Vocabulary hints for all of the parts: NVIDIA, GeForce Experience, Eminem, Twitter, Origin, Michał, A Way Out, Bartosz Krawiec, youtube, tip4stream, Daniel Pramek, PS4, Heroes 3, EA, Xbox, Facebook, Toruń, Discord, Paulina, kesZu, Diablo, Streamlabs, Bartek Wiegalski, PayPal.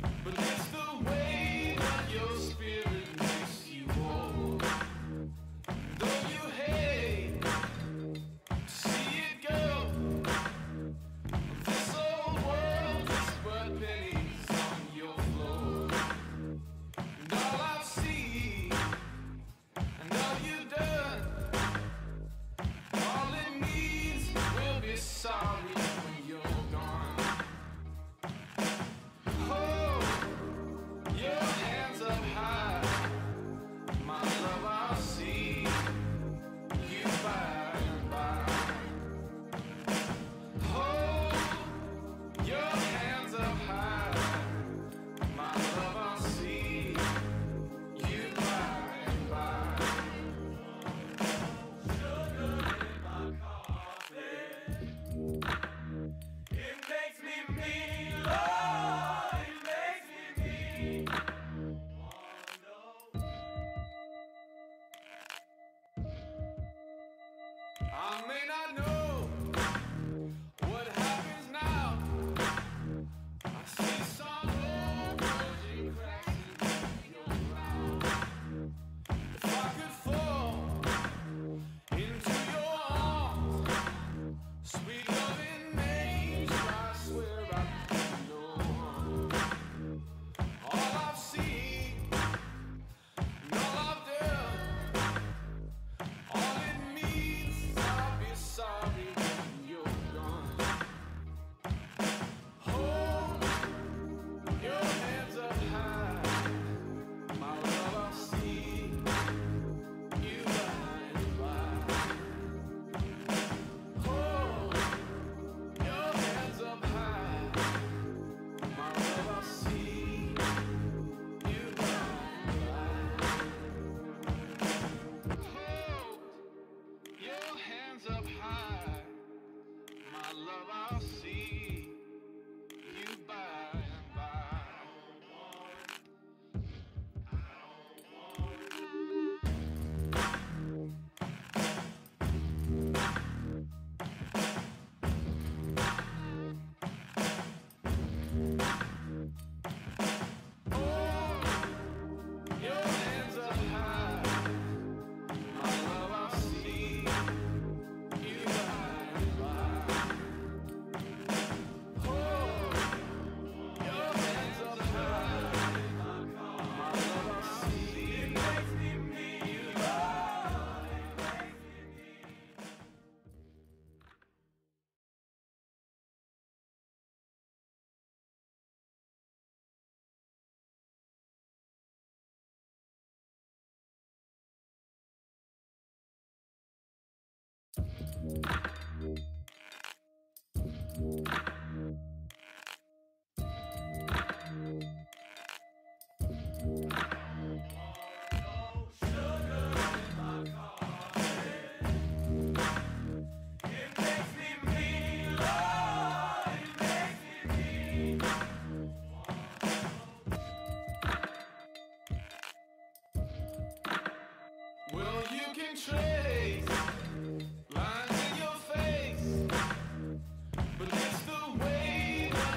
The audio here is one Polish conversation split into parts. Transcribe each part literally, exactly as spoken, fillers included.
But it's the way that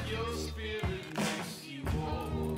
your spirit makes you whole.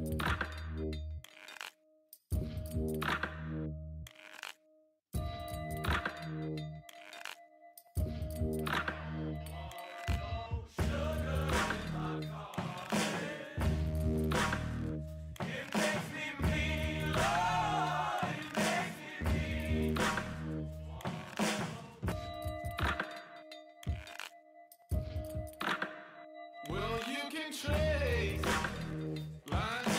Well, you can trace lines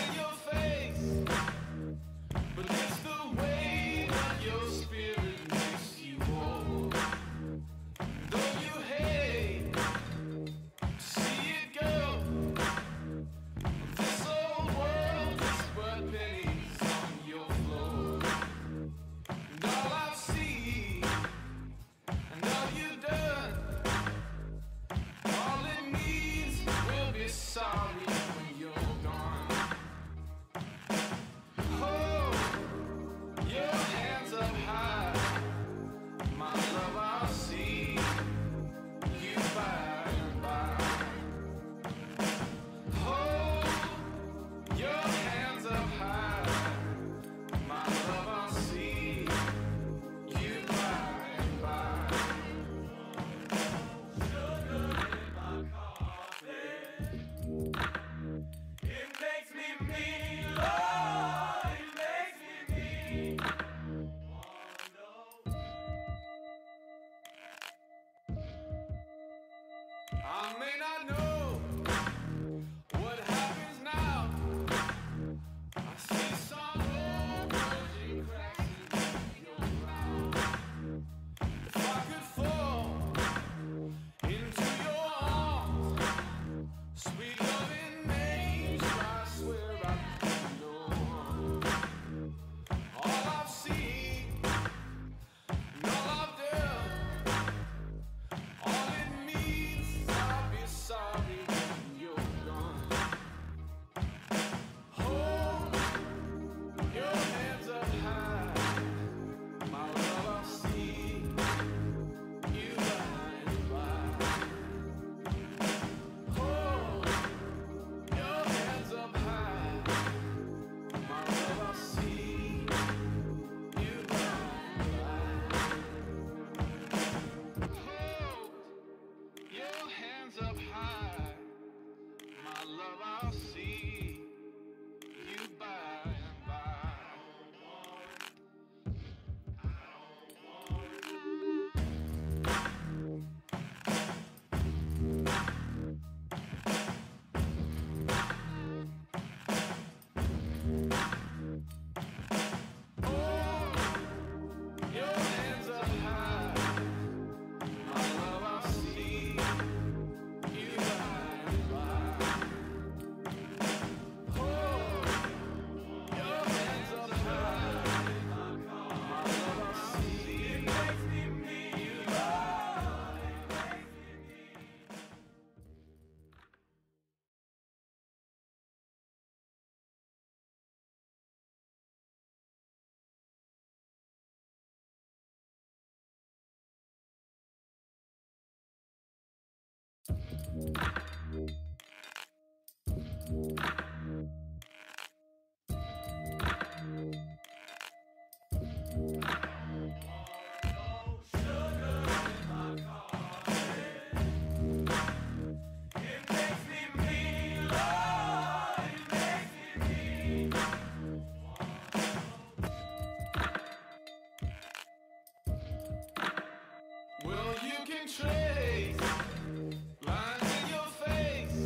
in your face.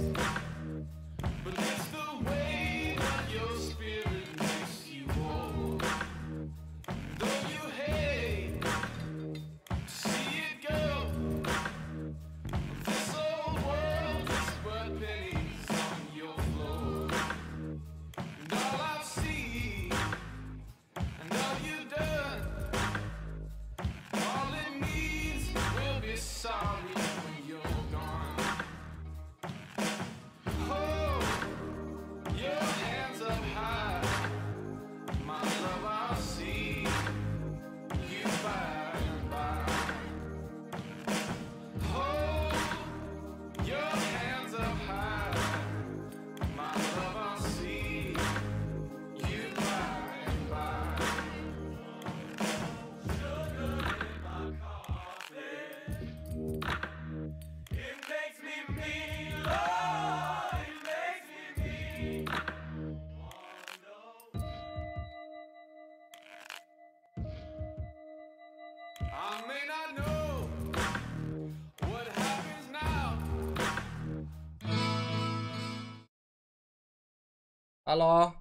Halo?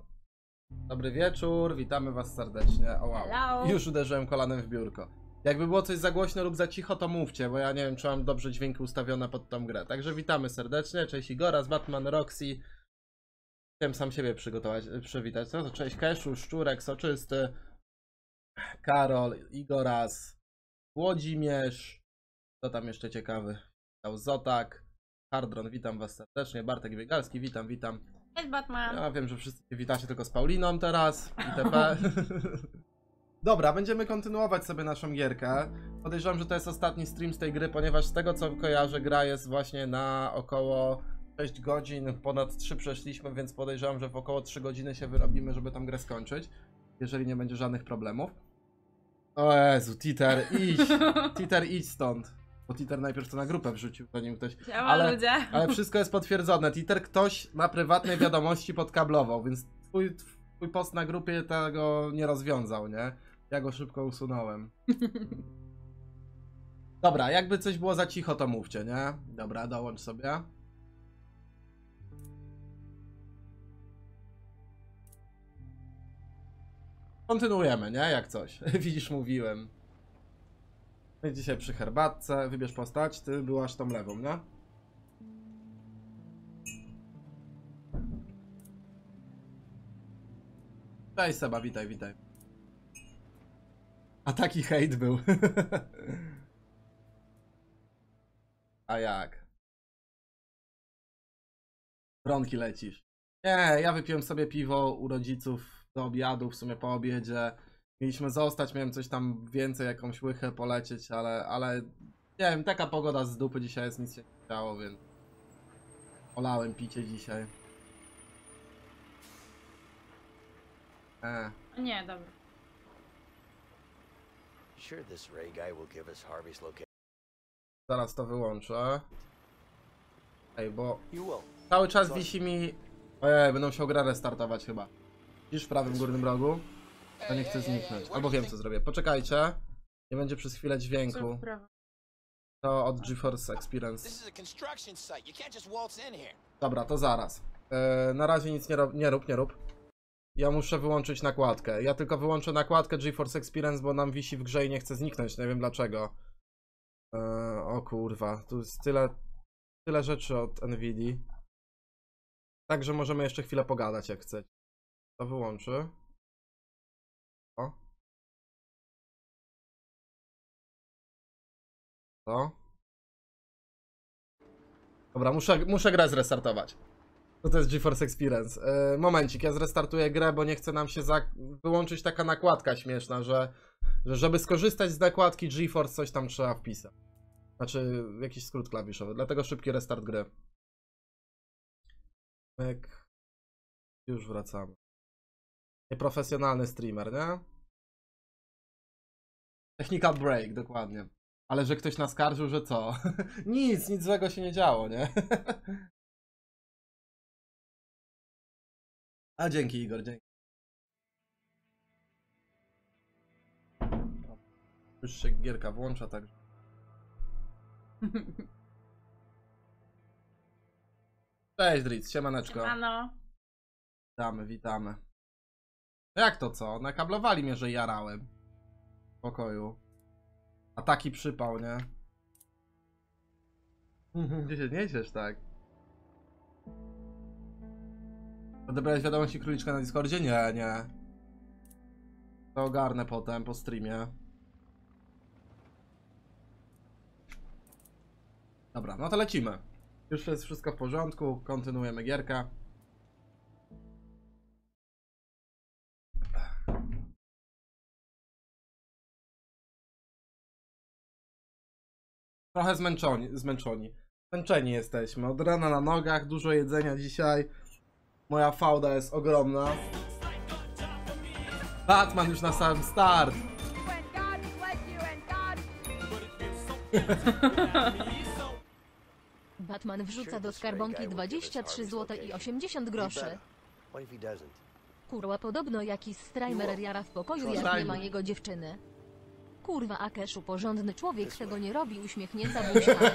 Dobry wieczór, witamy was serdecznie. O, wow. Hello. Już uderzyłem kolanem w biurko. Jakby było coś za głośno lub za cicho, to mówcie, bo ja nie wiem, czy mam dobrze dźwięki ustawione pod tą grę. Także witamy serdecznie, cześć Igora, z Batman, Roxy. Chciałem sam siebie przygotować, przywitać. No to cześć Keszu, Szczurek, Soczysty, Karol, Igoraz, Włodzimierz. Kto tam jeszcze ciekawy? Zotak, Hardron, witam was serdecznie. Bartek Wiegalski, witam, witam. Cześć Batman. Ja wiem, że wszyscy witacie tylko z Pauliną teraz, itp. Dobra, będziemy kontynuować sobie naszą gierkę. Podejrzewam, że to jest ostatni stream z tej gry, ponieważ z tego co kojarzę, gra jest właśnie na około sześć godzin, ponad trzy przeszliśmy, więc podejrzewam, że w około trzy godziny się wyrobimy, żeby tą grę skończyć, jeżeli nie będzie żadnych problemów. O Jezu, Titer, idź, Titer, idź stąd. Bo Titer najpierw to na grupę wrzucił, zanim ktoś... Ale, ale wszystko jest potwierdzone. Titer ktoś na prywatnej wiadomości podkablował, więc twój, twój post na grupie tego nie rozwiązał, nie? Ja go szybko usunąłem. Dobra, jakby coś było za cicho, to mówcie, nie? Dobra, dołącz sobie. Kontynuujemy, nie? Jak coś. Widzisz, mówiłem. Dzisiaj przy herbatce, wybierz postać, ty byłaś tą lewą, nie? Cześć Seba, witaj, witaj. A taki hejt był. A jak? Bronki lecisz. Nie, ja wypiłem sobie piwo u rodziców do obiadu, w sumie po obiedzie. Mieliśmy zostać, miałem coś tam więcej, jakąś łychę polecieć, ale, ale nie wiem, taka pogoda z dupy dzisiaj jest, nic się nie chciało, więc olałem picie dzisiaj. E. Nie, dobra. Zaraz to wyłączę. Ej, bo cały czas wisi mi... Ojej, będą się grę restartować chyba. Widzisz w prawym górnym rogu? To nie chcę zniknąć. Albo wiem co zrobię. Poczekajcie. Nie będzie przez chwilę dźwięku. To od GeForce Experience. Dobra, to zaraz. Yy, na razie nic nie, ro nie rób, nie rób. Ja muszę wyłączyć nakładkę. Ja tylko wyłączę nakładkę GeForce Experience, bo nam wisi w grze i nie chce zniknąć. Nie wiem dlaczego. Yy, o kurwa. Tu jest tyle, tyle rzeczy od NVIDII. Także możemy jeszcze chwilę pogadać jak chcecie. To wyłączy. To? To? Dobra, muszę, muszę grę zrestartować. To, to jest GeForce Experience. Yy, momencik, ja zrestartuję grę, bo nie chce nam się za... wyłączyć taka nakładka śmieszna, że, że żeby skorzystać z nakładki GeForce coś tam trzeba wpisać. Znaczy jakiś skrót klawiszowy, dlatego szybki restart gry. Myk. Już wracamy. Profesjonalny streamer, nie? Technical break, dokładnie. Ale że ktoś naskarżył, że co? Nic, nic złego się nie działo, nie? A dzięki Igor, dzięki. Już się gierka włącza, także. Cześć Dritz, siemaneczko. Siemano. Witamy, witamy. Jak to co? Nakablowali mnie, że jarałem w pokoju. A taki przypał, nie? Gdzie się niesiesz, tak? Odebrałeś wiadomości króliczka na Discordzie? Nie, nie. To ogarnę potem, po streamie. Dobra, no to lecimy. Już jest wszystko w porządku, kontynuujemy gierkę. Trochę zmęczoni, zmęczeni. Zmęczeni jesteśmy. Od rana na nogach, dużo jedzenia dzisiaj. Moja fałda jest ogromna. Batman już na samym start. Batman wrzuca do skarbonki dwadzieścia trzy złote i osiemdziesiąt groszy. Kurwa, podobno jakiś streamer jara w pokoju, jak nie ma jego dziewczyny. Kurwa, Akeszu, porządny człowiek tego nie robi, uśmiechnięta buźka.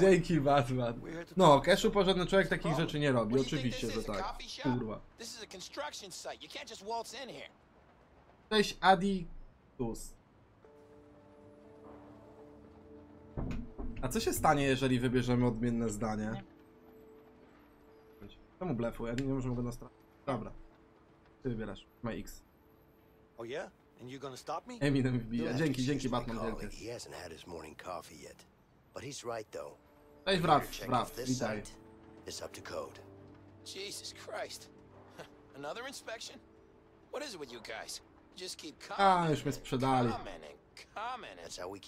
Dzięki, Batman. No, Akeszu, porządny człowiek takich rzeczy nie robi, oczywiście, że tak. Kurwa. Cześć, Adi Tus. A co się stanie, jeżeli wybierzemy odmienne zdanie? Czemu blefu? Ja nie możemy go nastrafić. Dobra. Ty wybierasz. Ma X. Oh yeah? And you gonna stop me? Eminem wbija. Dzięki, dzięki Batman. He hasn't had his morning coffee yet. But he's right though. Cześć, brat, brat. Witaj. It's up to code. Jesus Christ. Another inspection? What is it with you guys? Just keep commenting. A, już mnie sprzedali.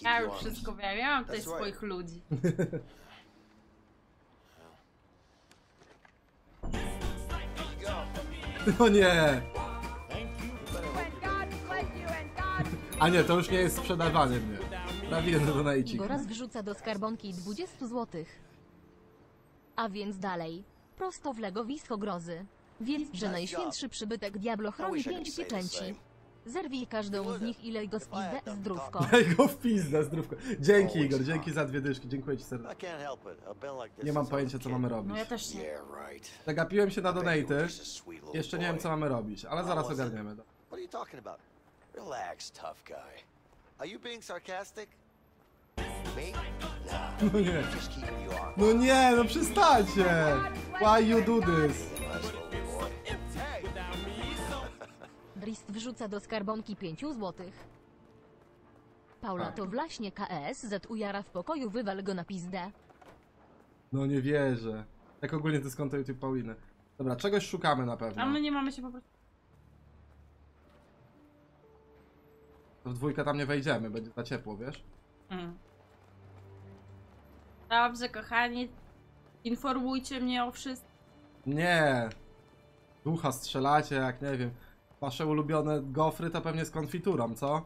Ja już wszystko wiem, ja mam tutaj swoich ludzi. O nie! A nie, to już nie jest sprzedawanie mnie. Prawie do najci. Bo raz wrzuca do skarbonki dwadzieścia złotych. A więc dalej. Prosto w legowisko grozy. Więc, że najświętszy przybytek Diablo chroni pięć pieczęci. Zerwij każdą z nich i lej go w pizdę zdrówko. Lej go w pizdę zdrówko. Dzięki, Igor, dzięki za dwie dyszki, dziękuję ci serdecznie. Nie mam pojęcia, co mamy robić. No ja też nie. Zagapiłem się na donaty. Jeszcze nie wiem, co mamy robić, ale zaraz ogarniemy. No nie. No nie, no przestańcie. Why you do this? Drist wrzuca do skarbonki pięć złotych. Paula to właśnie K S Z ujara w pokoju, wywal go na pizdę. No nie wierzę. Tak ogólnie to skąd to YouTube Pauliny. Dobra, czegoś szukamy na pewno. A my nie mamy się po prostu... To w dwójkę tam nie wejdziemy, będzie za ciepło, wiesz? Mm. Dobrze, kochani. Informujcie mnie o wszystkim. Nie. Ducha strzelacie, jak nie wiem. Wasze ulubione gofry to pewnie z konfiturą, co?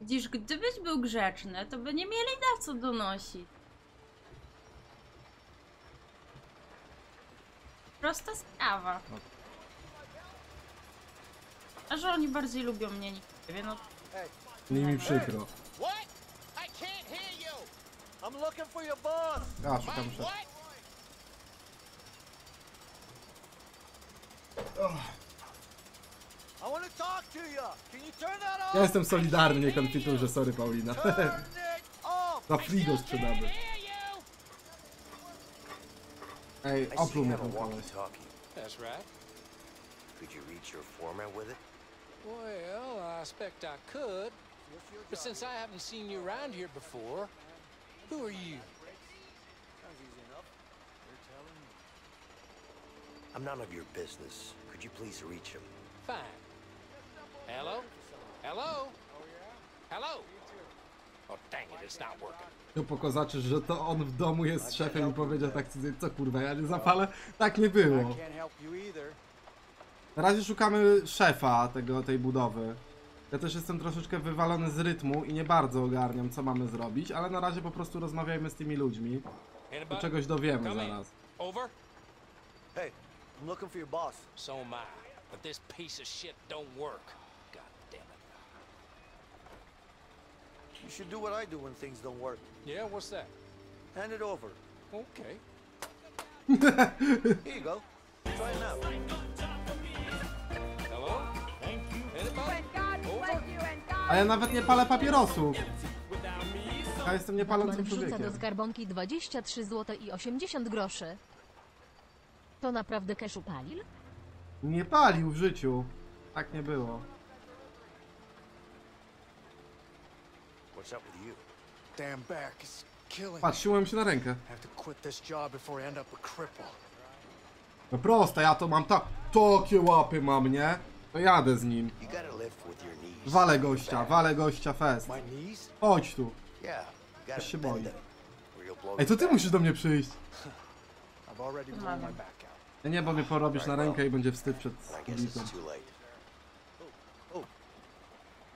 Widzisz, gdybyś był grzeczny, to by nie mieli na co donosić. Prosta sprawa. A że oni bardziej lubią mnie, nikt nie wie, no... Nie mi przykro. A, szukam się. Ja jestem solidarny, nie konfiturze, sorry Paulina. Na frigo sprzedamy. Ej, opluł mnie ten koleś. I'm none of your business. Could you please reach him? Fine. Hello? Hello? Hello? Oh, dang it, it's not working. Tu pokazaczysz, że to on w domu jest szefem i powiedział tak, co kurwa, ja nie zapalę. Tak nie było. Na razie szukamy szefa tego, tej budowy. Ja też jestem troszeczkę wywalony z rytmu i nie bardzo ogarniam, co mamy zrobić, ale na razie po prostu rozmawiajmy z tymi ludźmi. Do czegoś dowiemy zaraz. I'm looking for your boss. So am I, but this piece of shit don't work. God damn it. You should do what I do when things don't work. Yeah, what's that? Hand it over. Okay. Here you go. Try it now. Hello? Thank you. Anybody? A ja nawet nie palę papierosów. Ja jestem niepalącym człowiekiem. Wrzuca do skarbonki dwadzieścia trzy złote i osiemdziesiąt groszy. To naprawdę Keszu palił? Nie palił w życiu. Tak nie było. Patrzyłem się na rękę. No proste, ja to mam tak. Takie łapy mam, nie? To jadę z nim. Walę gościa, walę gościa fest. Chodź tu. Ja się boję. Ej, to ty musisz do mnie przyjść. Ja nie, bo mnie porobisz na rękę i będzie wstyd przed publiką.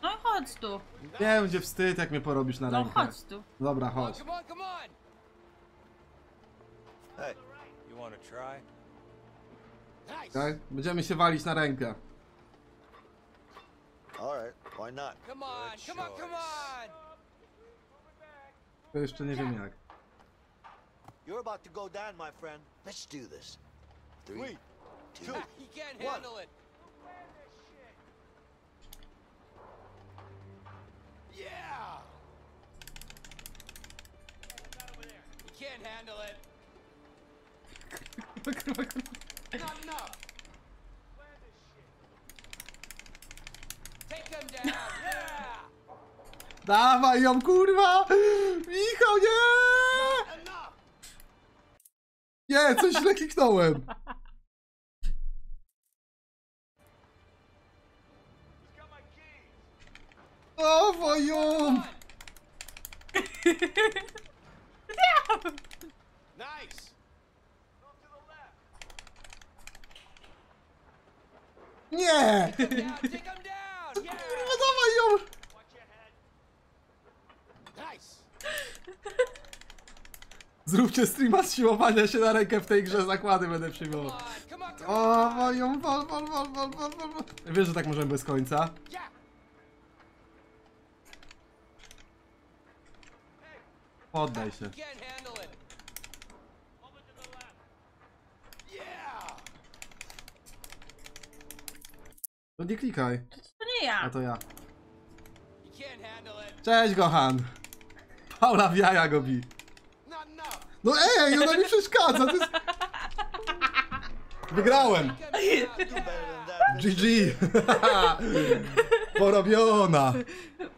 No chodź tu. Nie, będzie wstyd, jak mnie porobisz na rękę. No chodź tu. Dobra, chodź. Tak? Będziemy się walić na rękę. All right, why not? Come on, come on, come on. To jeszcze nie wiem jak. You're about to go down, my friend. Let's do this. Three, two, one. He can't handle it. Yeah. He can't handle it. Not enough. Take him down. Yeah. Dawaj ją, kurwa! Michał, nie! Nie, coś źle kliknąłem! Dawaj ją! Nie! Kurwa, dawaj ją! Zróbcie streama z siłowania się na rękę w tej grze, zakłady będę przyjmował. O, wal ją, wal, wal, wal, wal, wal, wal. Wiesz, że tak możemy bez końca. Poddaj się. To nie klikaj. To nie ja. A to ja. Cześć, Gohan. Paula w jaja go bi. No ej, ona mi przeszkadza, to jest... Wygrałem! G G! Porobiona!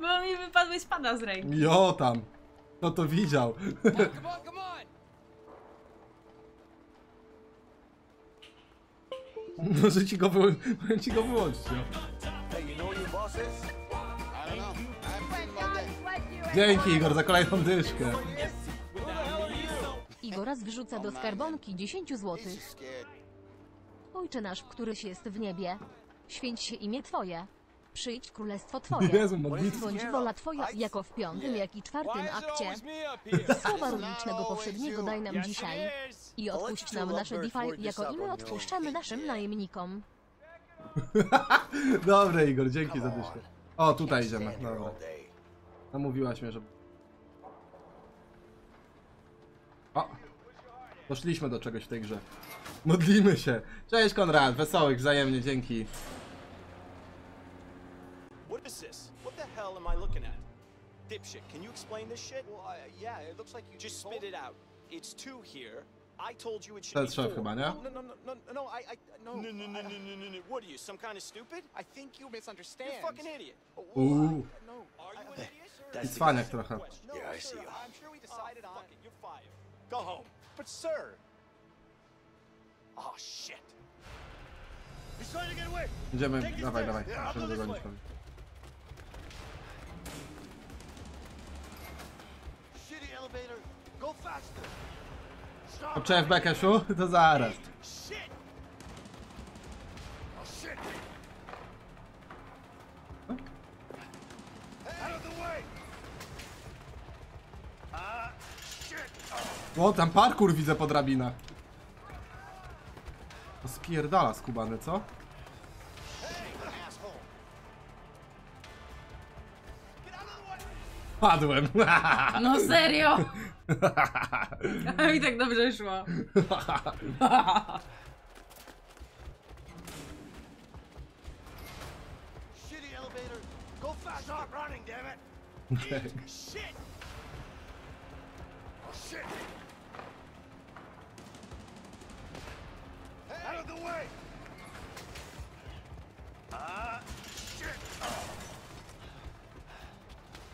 Bo mi wypadły spada z ręki. Jo tam! No to widział. Może ci go wyłączyć. Dzięki, Igor, za kolejną dyszkę. Igoraz wrzuca do skarbonki dziesięć złotych. Ojcze nasz, któryś jest w niebie, święć się imię Twoje, przyjdź królestwo Twoje, bądź wola Twoja, jako w piątym, jak i czwartym akcie. Słowa różnicznego powszedniego daj nam dzisiaj i odpuść nam nasze defile, jako i my odpuszczamy naszym najemnikom. Dobre, Igor, dzięki za dyszkę. O, tutaj idziemy, dobra. Namówiłaś mnie, że... O! Doszliśmy do czegoś w tej grze. Modlimy się! Cześć Konrad! Wesołych wzajemnie, dzięki! To jest szef chyba, nie? Uuu! I cwaniak trochę. Go home. But sir. Oh shit. He's trying to get away. Idziemy. Dawaj, dawaj. Musimy dogonić kogoś. Shitty elevator. Go faster. O czef Bekeszu? To zaraz. O, tam parkour widzę po drabinach. To spierdala skubany, co? Padłem. No serio? A mi tak dobrze szło.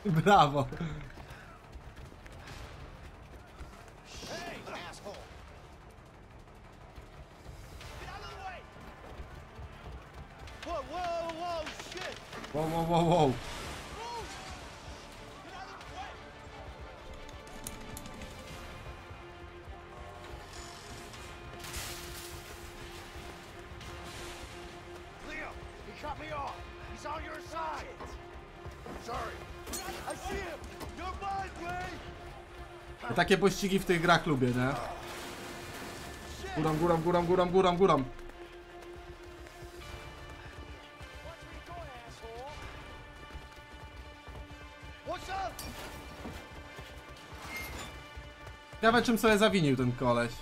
Brawo! Wow, wow, wow, wow! Takie pościgi w tych grach lubię, nie? Góram, góram, góram, góram, góram, góram. Ciekawe, czym sobie zawinił ten koleś.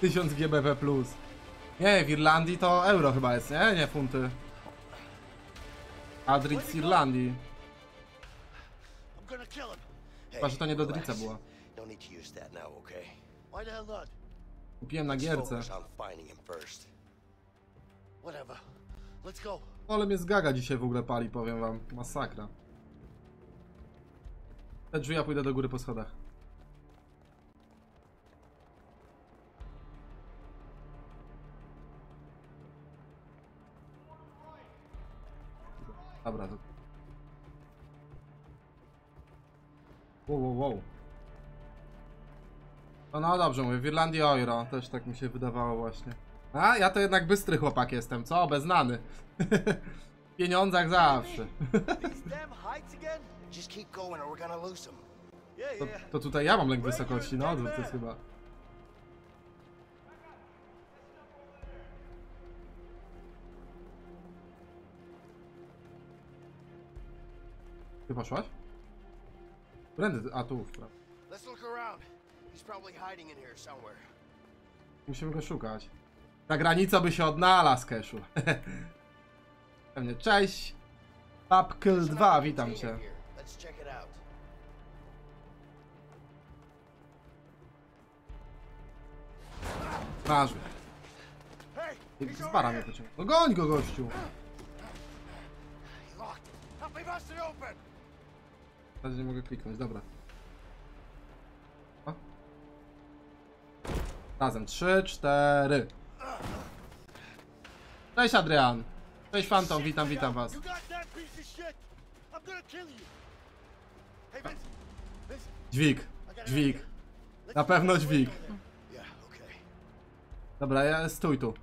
tysiąc G B P plus. Nie, w Irlandii to euro chyba jest, nie? Nie funty. A Dritz z Irlandii. Chyba, że to nie do Dritza była. Kupiłem na gierce. Ale mnie zgaga dzisiaj w ogóle pali, powiem wam. Masakra. Te drzwi, ja pójdę do góry po schodach. Dobra, to... Wow, wow, wow. No, no dobrze mówię, w Irlandii euro, też tak mi się wydawało właśnie. A, ja to jednak bystry chłopak jestem, co? Beznany. W pieniądzach zawsze. To, to tutaj ja mam lęk wysokości, no to jest chyba... Ty poszłaś? Prędzej, a tu, prawda. Musimy go szukać. Ta granica by się odnalazł, Keshu. Pewnie. Cześć! Papkel dwa, witam cię. Masz mnie. Zbara mnie pociągnął. No goń go, gościu! Nie mogę kliknąć, dobra. O. Razem, trzy, cztery. Cześć Adrian. Cześć Phantom, witam, witam was. Dźwig, dźwig. Na pewno dźwig. Dobra, ja stój tu.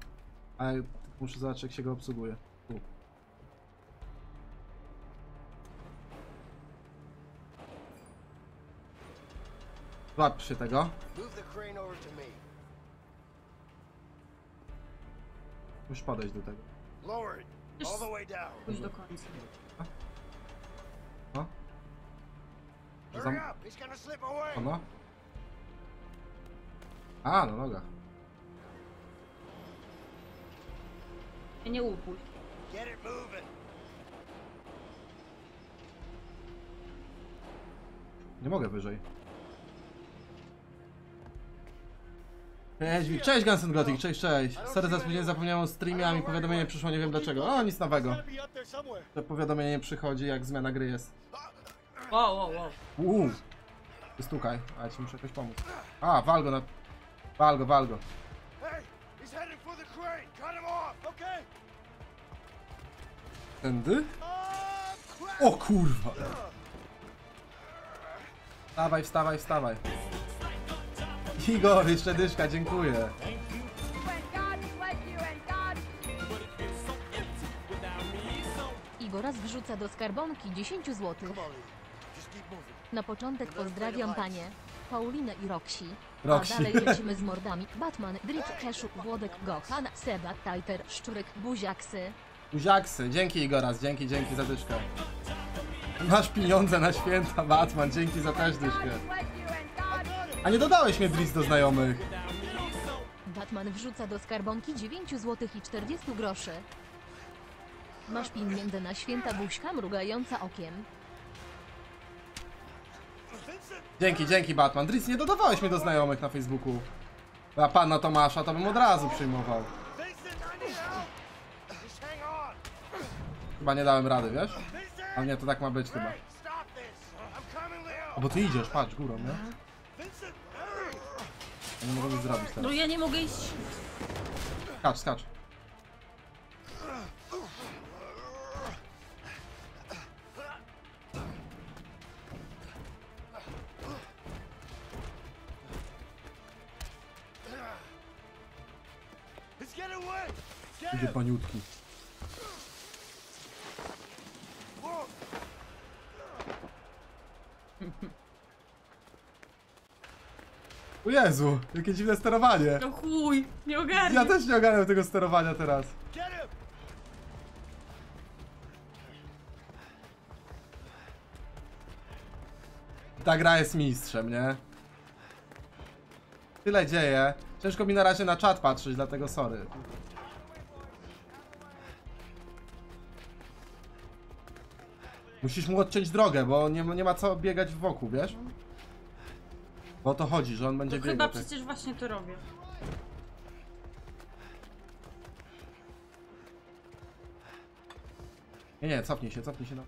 A ja muszę zobaczyć, jak się go obsługuje. Tu. Złap się tego. Musisz podejść do tego. Już do końca. No. Zam... Ono? A, no noga. Nie upuść. Nie mogę wyżej. Cześć, cześć Guns and Gothic, cześć, cześć. Sorry za spóźnienie, zapomniałem o streamie, a mi powiadomienie przyszło, nie wiem dlaczego. O, nic nowego. To powiadomienie nie przychodzi, jak zmiana gry jest. Wow, wow, wow. Uuu. Stukaj, a ja ci muszę jakoś pomóc. A, wal go na... Wal go, wal go. Tędy? O kurwa. Wstawaj, wstawaj, wstawaj. Igor, jeszcze dyszka, dziękuję. Igoraz wrzuca do skarbonki dziesięć złotych. Na początek pozdrawiam panie Paulinę i Roxy. Roxy. A dalej lecimy z mordami. Batman, Drift, Keshu, Włodek, Gohan, Seba, Tajter, Szczurek, Buziaksy. Buziaksy, dzięki Igoraz, dzięki, dzięki za dyszkę. Masz pieniądze na święta, Batman, dzięki za też dyszkę. A nie dodałeś mnie Driz do znajomych. Batman wrzuca do skarbonki dziewięć złotych i czterdzieści groszy. Masz pieniędzy na święta, buźka mrugająca okiem. Dzięki, dzięki Batman. Driz, nie dodawałeś mnie do znajomych na Facebooku. A pana Tomasza to bym od razu przyjmował. Chyba nie dałem rady, wiesz? A nie, to tak ma być chyba. O, bo ty idziesz, patrz górą, nie? Ja nie mogę zrobić teraz. No ja nie mogę iść. Skacz, skacz. Idę paniutki. O Jezu, jakie dziwne sterowanie. No chuj, nie ogarniam. Ja też nie ogarniam tego sterowania teraz. Ta gra jest mistrzem, nie? Tyle dzieje. Ciężko mi na razie na czat patrzeć, dlatego sorry. Musisz mu odciąć drogę, bo nie, nie ma co biegać wokół, wiesz? Bo o to chodzi, że on będzie biegał. Chyba przecież właśnie to robię. Nie, nie, cofnij się, cofnij się na...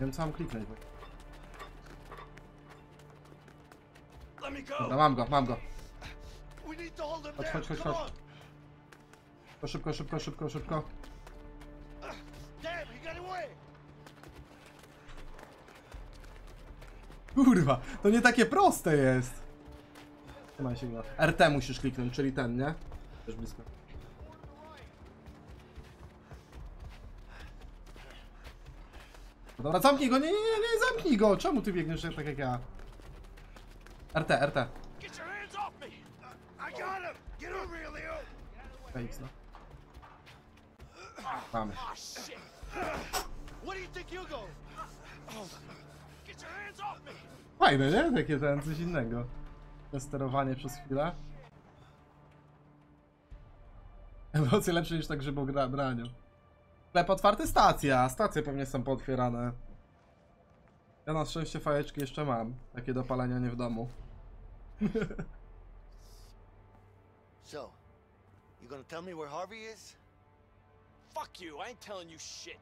Wiem, co mam kliknąć. Dobra, mam go, mam go. Chodź, chodź, chodź, chodź. Szybko, szybko, szybko, szybko. Kurwa, to nie takie proste jest. Trzymaj się go. R T musisz kliknąć, czyli ten, nie? Też blisko. Dobra, zamknij go, nie, nie, nie, zamknij go! Czemu ty biegniesz tak jak ja? R T, R T. X, no. Mamy. Fajne, nie? Takie ten, coś innego. Sterowanie przez chwilę. Emocje lepsze niż tak grzybobraniu. Sklep otwarty, stacja. Stacje pewnie są pootwierane. Ja na szczęście fajeczki jeszcze mam. Takie do palenia nie w domu. So, you gonna tell me where Harvey is? Fuck you, I ain't telling you shit.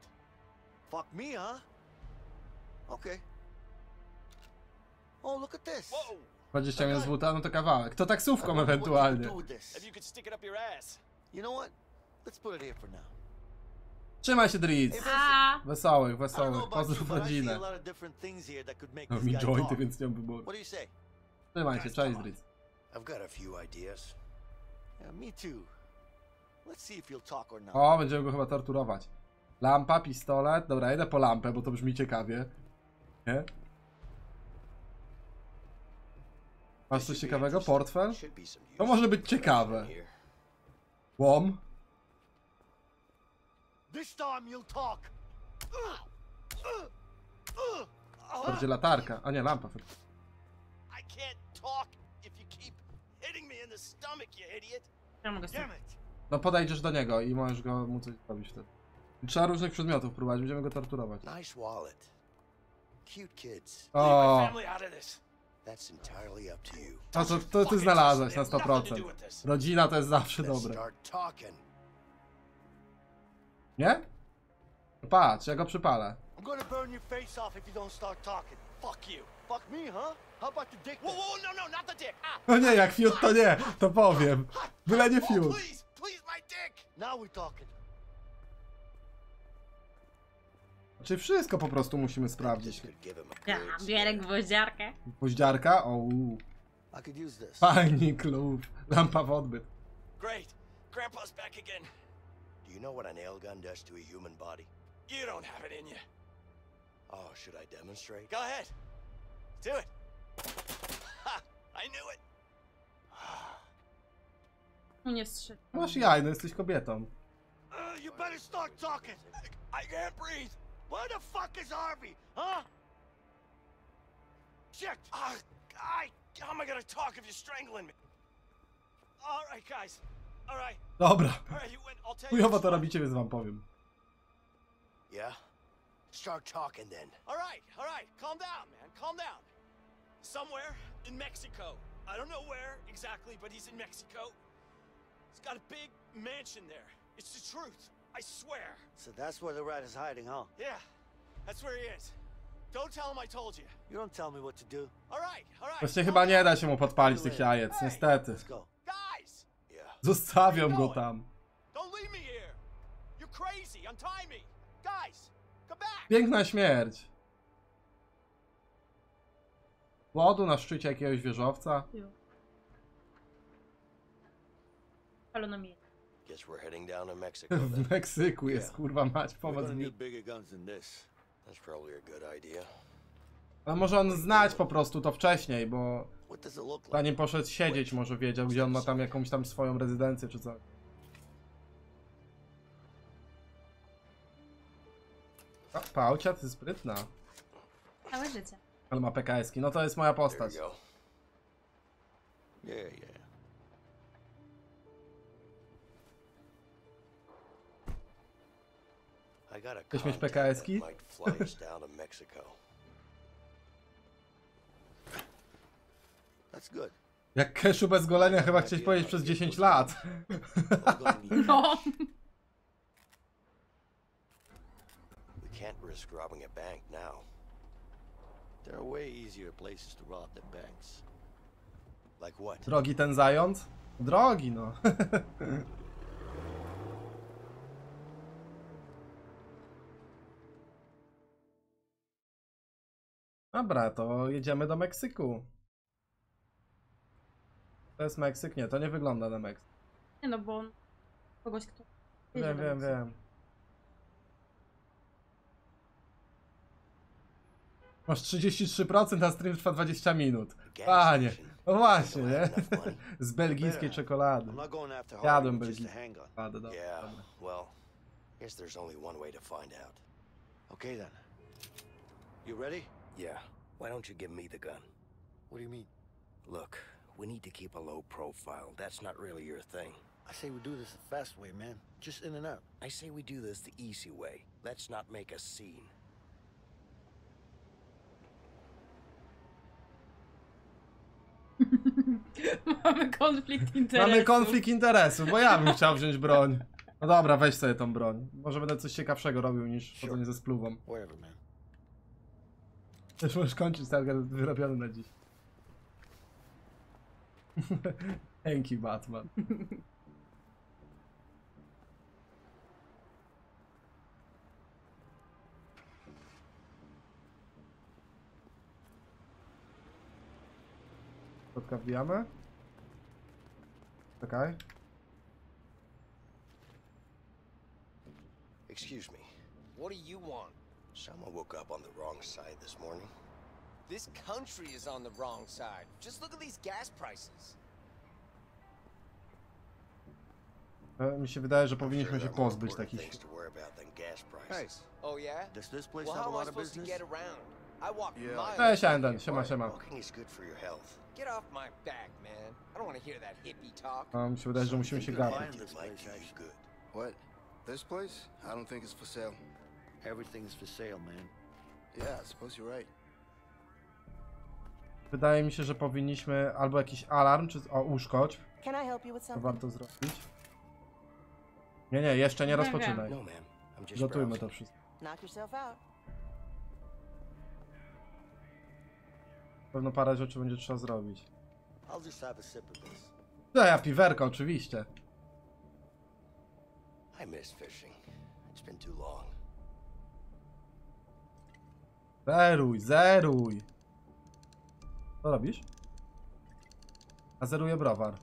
Fuck me, huh? Okay. Oh, look at this. dwadzieścia minut z buta, no to kawałek. To taksówką ewentualnie. You know what? Let's put it here for now. Trzymaj się, Dritz! Wesołych, wesołych. Pozdrów rodzinę. No mi jointy, więc nie mam wyboru. Trzymaj się, cześć, Dritz. O, będziemy go chyba torturować. Lampa, pistolet. Dobra, jedę po lampę, bo to brzmi ciekawie. Nie? Masz coś ciekawego? Portfel? To może być ciekawe. Łom? To będzie latarka, a nie lampa. No podejdziesz do niego i możesz go mu coś zrobić wtedy. Trzeba różnych przedmiotów próbować, będziemy go torturować. O. To, to, to ty znalazłeś na sto procent. Rodzina to jest zawsze dobre. Nie? Patrz, ja go przypalę. No nie, jak fiut to nie, to powiem. Byle nie fiut. Czy wszystko po prostu musimy sprawdzić? Ja, biorę gwoździarkę. Gwoździarka? O. Fajny klub. Lampa w odbyt. Do you know what a nail gun does to a human body? You don't have it in you. Oh, should I demonstrate? Go ahead. Do it. Ha! I knew it. Nie strzel. Masz jajno, jesteś kobietą. You better start talking. I can't breathe. Where the fuck is Harvey? Huh? Shit. Ah, I how am I gonna talk if you're strangling me? All right, guys. Dobra, chujowo to robicie, więc wam powiem. Właśnie chyba nie da się mu podpalić tych jajec, niestety. Zostawiam go tam. Piękna śmierć. Lodu na szczycie jakiegoś wieżowca. Palona miedź. Guess we're heading down to Mexico. W Meksyku jest, kurwa mać, powodzenia. That's probably a good idea. Ale może on znać po prostu to wcześniej, bo zanim poszedł siedzieć, może wiedział, gdzie on ma tam jakąś tam swoją rezydencję czy coś. O, Paucia, ty sprytna. Całe życie. Ale ma P K S ki, no to jest moja postać. Yeah, yeah. Chcesz mieć P K S ki? Jak Keshu bez golenia chyba chcieć powiedzieć przez dziesięć lat. No. Drogi ten zając? Drogi, no. Dobra, to jedziemy do Meksyku. To jest Meksyk? Nie, to nie wygląda na Meksyk. Nie no, bo on... kogoś, kto... Wiem, wiem, wiem. Masz trzydzieści trzy procent, a stream trwa dwadzieścia minut. Panie, no właśnie, nie? Z belgijskiej czekolady. Jadłem belgijską czekoladę, dobra. Okej, then. You ready? Yeah. Why don't you give me the gun? What do you mean? Look, we need to keep a low profile. That's not really your thing. I say we do this the fast way, man. Just in and out. I say we do this the easy way. Let's not make a scene. Mamy konflikt interesów. Mamy konflikt interesów, bo ja bym chciał wziąć broń. No dobra, weź sobie tą broń. Może będę coś ciekawszego robił niż chodzenie ze spluwą. Whatever, man. Też możesz kończyć target wyrobiony na dziś. Thank you, Batman. Spotka wbijamy. Czekaj. Excuse me. What do you want? Someone woke up on the wrong side this morning. This country is on the wrong side. Just look at these gas prices. Mi się wydaje, że powinniśmy się pozbyć takich. Oh yeah? Does this place have a lot of business? Hey, Shandan, siema, siema. Get off my back, man. I don't want to hear that hippie talk. Mi się wydaje, że musimy się gapić. What? This place? I don't think it's for sale. Everything's for sale, man. Yeah, I suppose you're right. Wydaje mi się, że powinniśmy albo jakiś alarm, czy o uszkodź. Can I help you with something? Warto zrobić. Nie, nie, jeszcze nie rozpoczynaj. Gotujmy to wszystko. Pewno parę rzeczy będzie trzeba zrobić. No ja piwerka, oczywiście. I miss fishing. It's been too long. Zeruj, zeruj! Co robisz? A zeruję browar.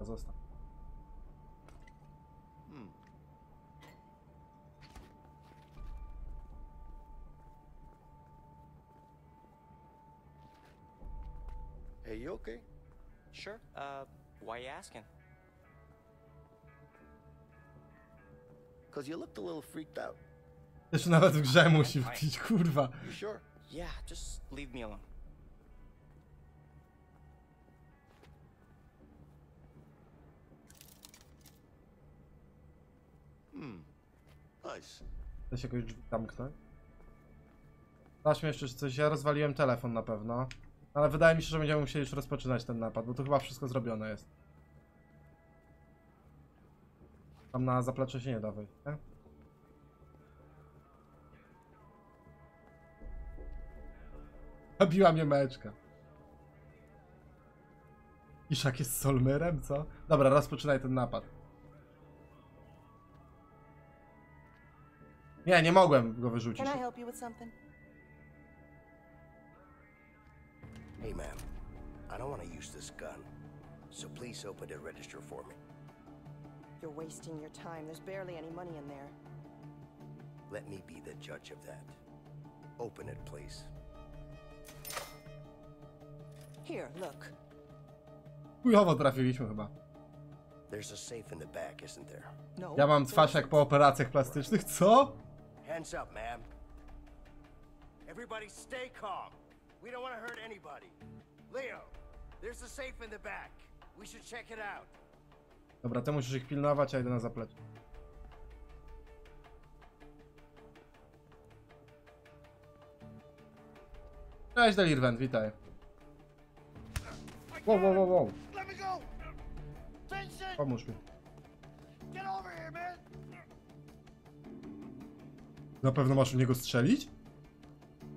A zostań. Hmm. Hey, you okay? Sure. Uh, why you asking? Cause you looked a little freaked out. Też nawet w grze musi wpić, kurwa. Yeah, just leave me alone. Hmm. Nice. Chcesz jakoś drzwi zamknąć? Dasz mi jeszcze coś, ja rozwaliłem telefon na pewno. Ale wydaje mi się, że będziemy musieli już rozpoczynać ten napad, bo tu chyba wszystko zrobione jest. Tam na zaplecze się nie da wejść, nie? Zabiła mnie meczka. Iszak jest Solmyrem, co? Dobra, rozpoczynaj ten napad. Nie, nie mogłem go wyrzucić. Hey man, I don't want to use this gun. so please open the register for me. You're wasting your time. There's barely any money in there. Let me be the judge of that. Open it, please. Here, look. Chujowo trafiliśmy chyba. There's a safe in the back, isn't there? No. Ja mam twarz jak po operacjach plastycznych, co? Hands up, ma'am. Everybody stay calm. We don't want to hurt anybody. Leo, there's a safe in the back. We should check it out. Dobra, ty musisz ich pilnować, a idę na zaplecze. Cześć, Delirwent, witaj. Wow, wow, wow, wow. Pomóż mi. Na pewno masz u niego strzelić?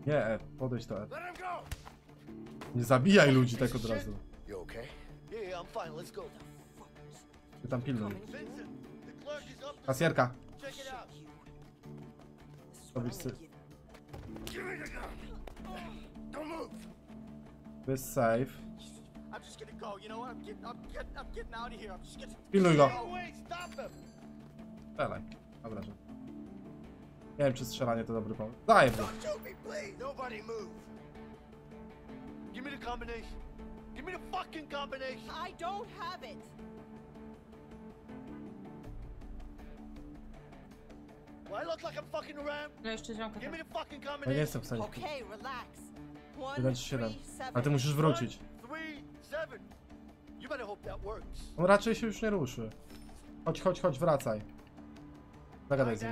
Nie, podejdź to. Nie zabijaj ludzi tak od razu. Ty tam pilnuj. Kasjerka. To jest safe. Pilnuj go. Strzelaj. Dobra, że. Nie wiem, czy strzelanie to dobry pomysł. Daj go. Give me the combination. Give me the fucking combination. I don't have it. Well, I look like I'm fucking around. Give me the fucking combination. Ja nie jestem w stanie. Okay, relax. jeden trzy siedem. A ty musisz wrócić. On raczej się już nie ruszy. Chodź, chodź, chodź, wracaj. Zagadaj z nim.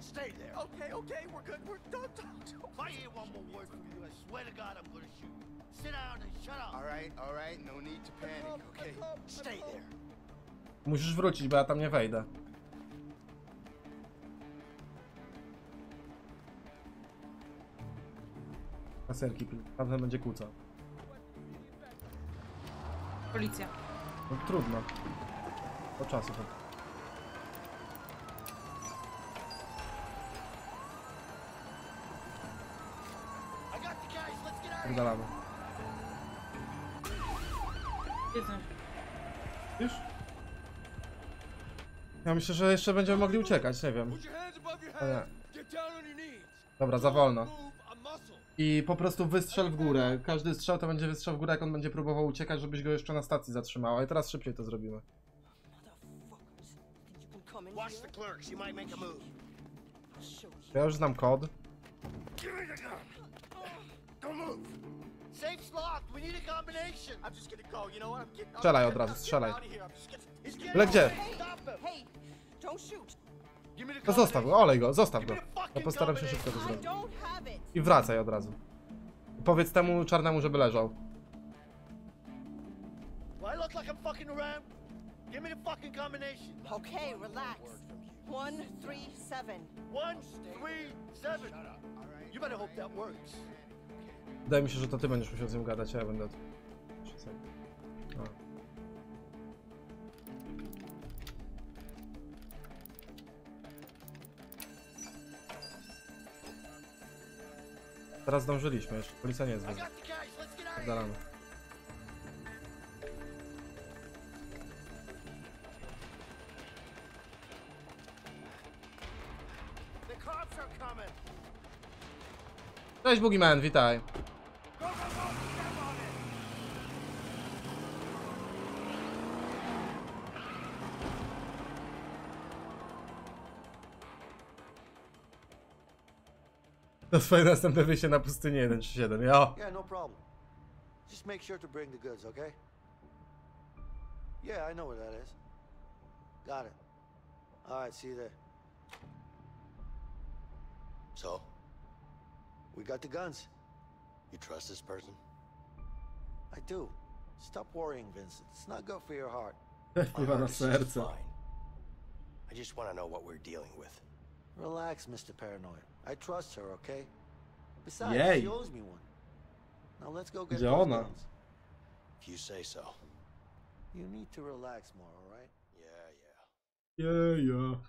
Stay there. Okay, okay, we're good. We're done. If I hear one more word from you, I swear to God, I'm gonna shoot. Sit down and shut up. All right, all right. No need to panic. Okay. Stay there. Musisz wrócić, bo ja tam nie wejdę. Kaserki, tam będzie kłóca. Policja. No trudno. Po czasu. Dalamy. Wiesz? Ja myślę, że jeszcze będziemy mogli uciekać, nie wiem. Nie. Dobra, za wolno. I po prostu wystrzel w górę. Każdy strzał to będzie wystrzał w górę, jak on będzie próbował uciekać, żebyś go jeszcze na stacji zatrzymała. I teraz szybciej to zrobimy. Ja już znam kod. Strzelaj od razu, strzelaj. Ale gdzie? No zostaw go, olej go, zostaw go. Ja postaram się szybko to zrobić. I wracaj od razu. Powiedz temu czarnemu, żeby leżał. Okay, relax. One, three, seven. One, three, seven. You better hope that works. Wydaje mi się, że to ty będziesz musiał z nim gadać, a ja będę... A. Teraz zdążyliśmy, jeszcze policja nie jest ważna. Oddalamy. Cześć, Boogieman, witaj. To swoje następne wyjście na pustynię jeden trzy siedem, jo. Yeah, no problem. Just make sure to bring the goods, okay? Yeah, I know where that is. Got it. All right, see you there. So, we got the guns. You trust this person? I do. Stop worrying, Vincent. It's not good for your heart. I just want to know what we're dealing with. Relax, Mister Paranoid. I trust her, okay? Besides, Yay. she owes me one. Now let's go get those guns. If you say so. You need to relax more, all right? Yeah, yeah. Yeah, yeah.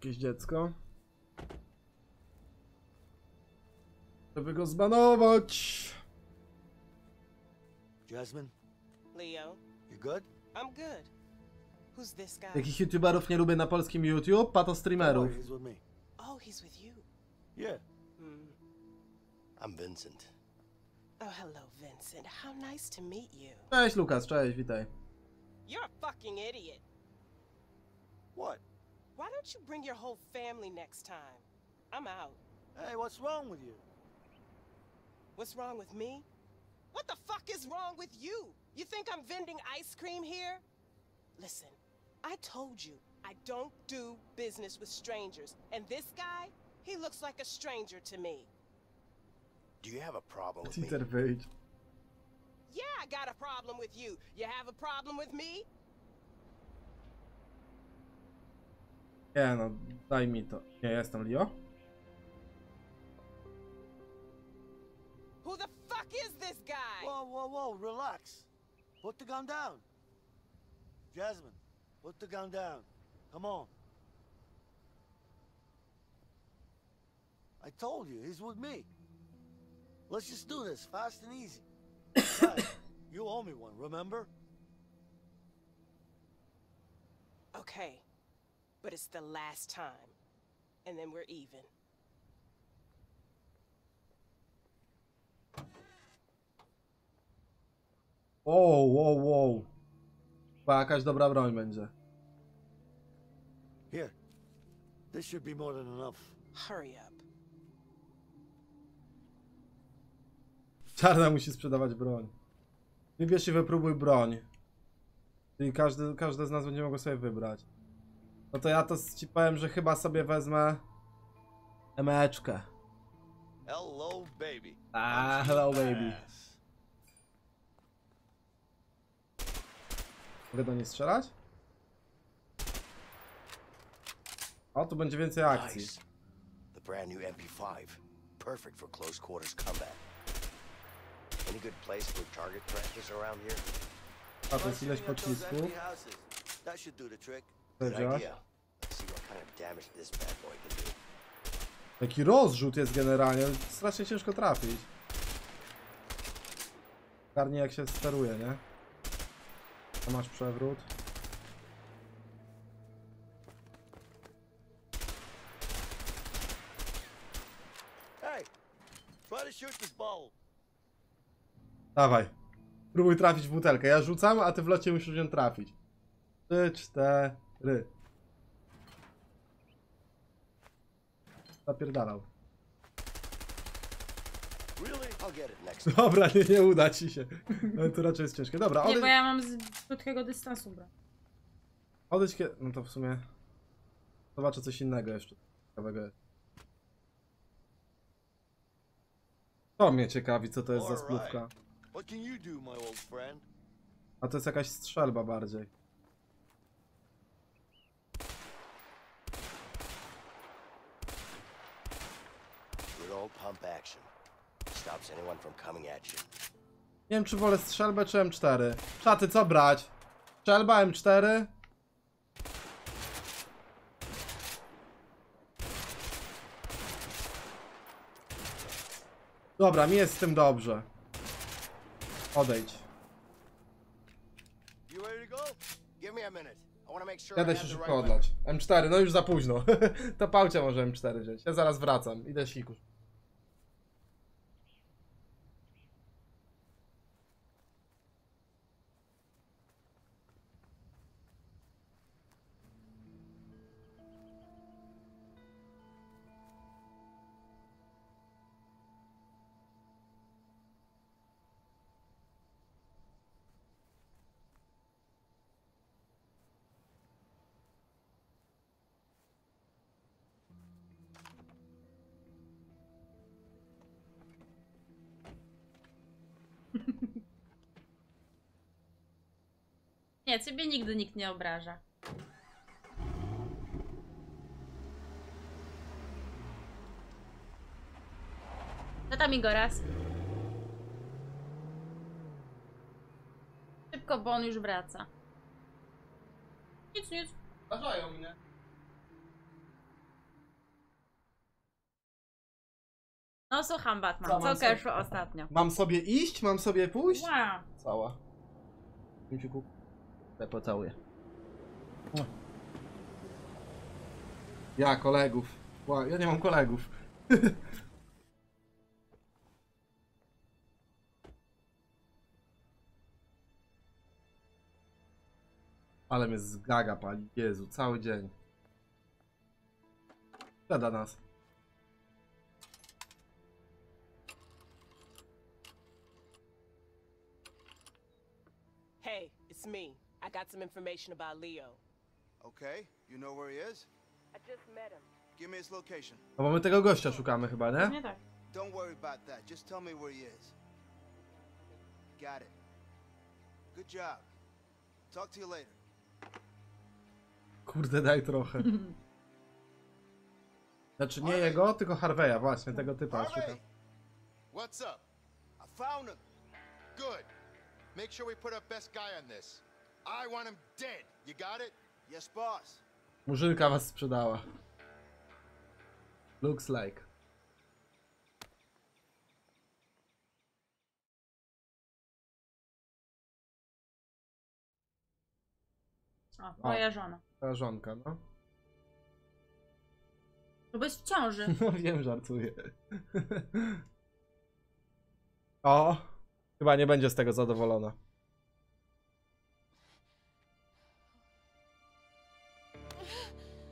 Jakieś dziecko. Żeby go zbanować. Jasmine? Leo? You good? I'm good. Who's this guy? Jakich youtuberów nie lubię na polskim YouTube? Pato streamerów. Oh, he's with you. Yeah. Mm. I'm Vincent. Oh, hello Vincent. How nice to meet you. Cześć Lukas, cześć, witaj. You're a fucking idiot. What? Why don't you bring your whole family next time? I'm out. Hey, what's wrong with you? What's wrong with me? What the fuck is wrong with you? You think I'm vending ice cream here? Listen, I told you, I don't do business with strangers. And this guy, he looks like a stranger to me. Do you have a problem with me? Yeah, I got a problem with you. You have a problem with me? Nie no, daj mi to. Nie, ja jestem Leo. Who the fuck is this guy? Whoa, whoa, whoa, relax. Put the gun down. Jasmine, put the gun down. Come on. I told you, he's with me. Let's just do this fast and easy. Right, you owe me one, remember? Okay. But it's the last time, and then we're even. Wow, wow, wow. Chyba jakaś dobra broń będzie. Here. This should be more than enough. Hurry up. Czarna musi sprzedawać broń. Wybierz i wypróbuj broń. Czyli każdy, każdy z nas będzie mogło sobie wybrać. No to ja to ci powiem, że chyba sobie wezmę emeczkę. Hello baby. Ah, hello baby. Mogę do niej strzelać? O, tu będzie więcej akcji. The brand new M P five, perfect for close quarters combat. Any good place for target practice around here? A to jest ileś pocisków. That should do the trick. Taki rozrzut jest generalnie, strasznie ciężko trafić. Karnie jak się steruje, nie? A masz przewrót. Dawaj, próbuj trafić w butelkę. Ja rzucam, a ty w locie musisz ją trafić. Trzy, cztery. Ry. Zapierdalał. Dobra, nie, nie uda ci się. No to raczej jest ciężkie. Dobra, odejdź. Nie, bo ja mam z krótkiego dystansu, bro. Odejdź kiedy... No to w sumie... Zobaczę coś innego jeszcze. Ciekawego. To mnie ciekawi, co to jest za splówka. A to jest jakaś strzelba bardziej. Nie wiem, czy wolę strzelbę czy M cztery. Szaty, co brać? Strzelba, M cztery? Dobra, mi jest z tym dobrze. Odejdź. Jadę się szybko odlać. M cztery, no już za późno. To Paucia może M cztery wziąć. Ja zaraz wracam, idę siku. Nie, ciebie nigdy nikt nie obraża. No tam i go raz. Szybko, bo on już wraca. Nic, nic. Obrażają mnie. No słucham, Batman, co, co Keszu ostatnio? Mam sobie iść? Mam sobie pójść? Wow. Cała. Ludziku. Te pocałuję. Ja kolegów. Wow, ja nie mam kolegów. Ale mnie zgaga pali, Jezu, cały dzień. Szkoda nas. Hey, it's me. I got some information about Leo. Okay, you know where he is? I just met him. Give me his location. No bo my tego gościa szukamy chyba, nie? Nie tak. Don't worry about that. Just tell me where he is. Got it. Good job. Talk to you later. Kurde, daj trochę. Znaczy nie jego, tylko Harvey'a, właśnie tego typa. What's up? I found him. Good. Make sure we put our best guy on this. I want him dead. You got it? Yes, boss. Murzynka was sprzedała. Looks like. O, moja żona. Ta żonka, no. No bo jest w ciąży. No wiem, żartuję. O, chyba nie będzie z tego zadowolona.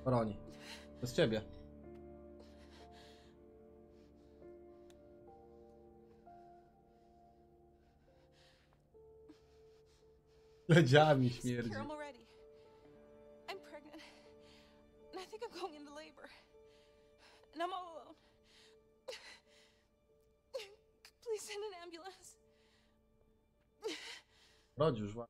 Roni, to z ciebie. Ledziami śmierdzi. And I'm all alone. Please send an ambulance. Rodzisz, wa-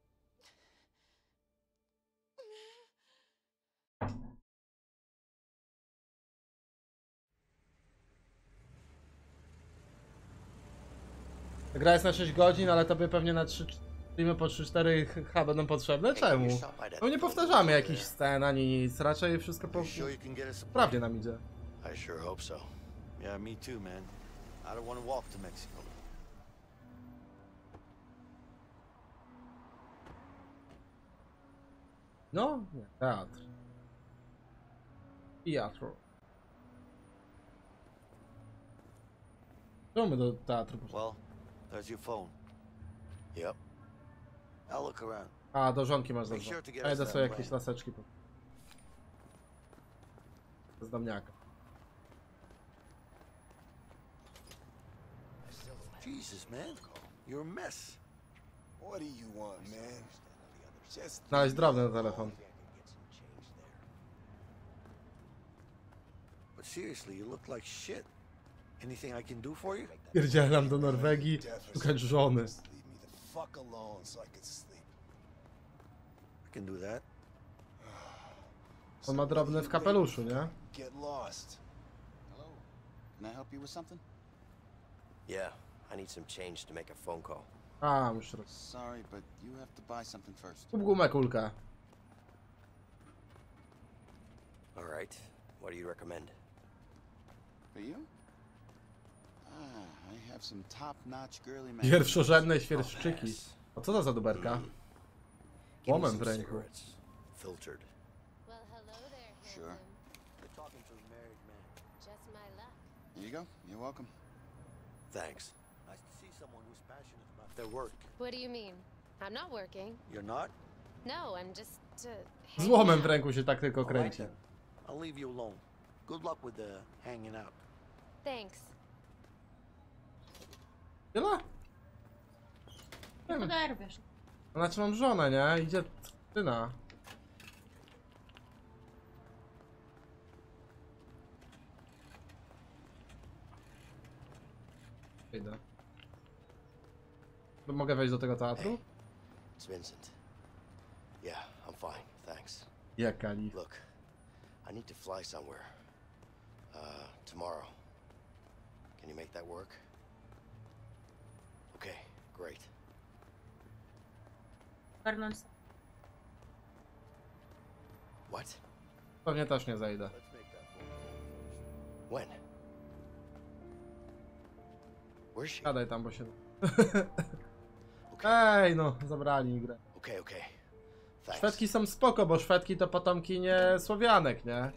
Gra jest na sześć godzin, ale tobie pewnie na trzy po trzy cztery H będą potrzebne? Czemu? No nie powtarzamy jakichś scen ani nic, raczej wszystko po... Prawdzie nam idzie. I sure hope so. Yeah, me too, man. I don't want to walk to Mexico. No, nie. Teatr. Teatr. Czemu my do teatru poszli? Well, there's your phone. Yep. I'll look around. A, do żonki masz dobrze. A idę sobie jakieś laseczki po... Z damniaka. Jesus, man, you're a mess. What do you want, man? Just nice drobne na telefon. But seriously, you look like shit. Anything I can do for you? Pierdzielam do Norwegii, szukać żony. I can do that. On ma drobne w kapeluszu, nie? Get lost. Hello. Can I help you with something? Yeah. I need some change to make a phone call. Ah, I'm sure. Sorry, but you have to buy something first. Kup gumę, kulkę. All right. What do you recommend? For you? Ah, I have some top-notch girly man. Pierwszorzędne świerszczyki. O co to za duberka? Łomem w ręku. Filtered. Well, hello there. Sure. You're talking to a married man. Just my luck. Here you go. You're welcome. Thanks. Someone who's passionate about their work. What do you mean? I'm not working. You're not? No, I'm just uh, złomem w ręku się tak tylko kręci. I'll leave you alone. Good luck with the hanging out. Thanks. Tyle? Znaczy mam żonę, nie? Idzie tyna. Idę. Mogę wejść do tego teatru? Hey, Vincent. Yeah, I'm fine, thanks. Jaka nie? Look, I need to fly somewhere. Uh, tomorrow. Can you make that work? Okay, great. What? Pewnie też nie zajdę. When? Siadaj tam, bo się... Okay. Ej, no, zabrali grę. Okej, okay, okej. Okay. Szwedki są spoko, bo Szwedki to potomki nie Słowianek, nie?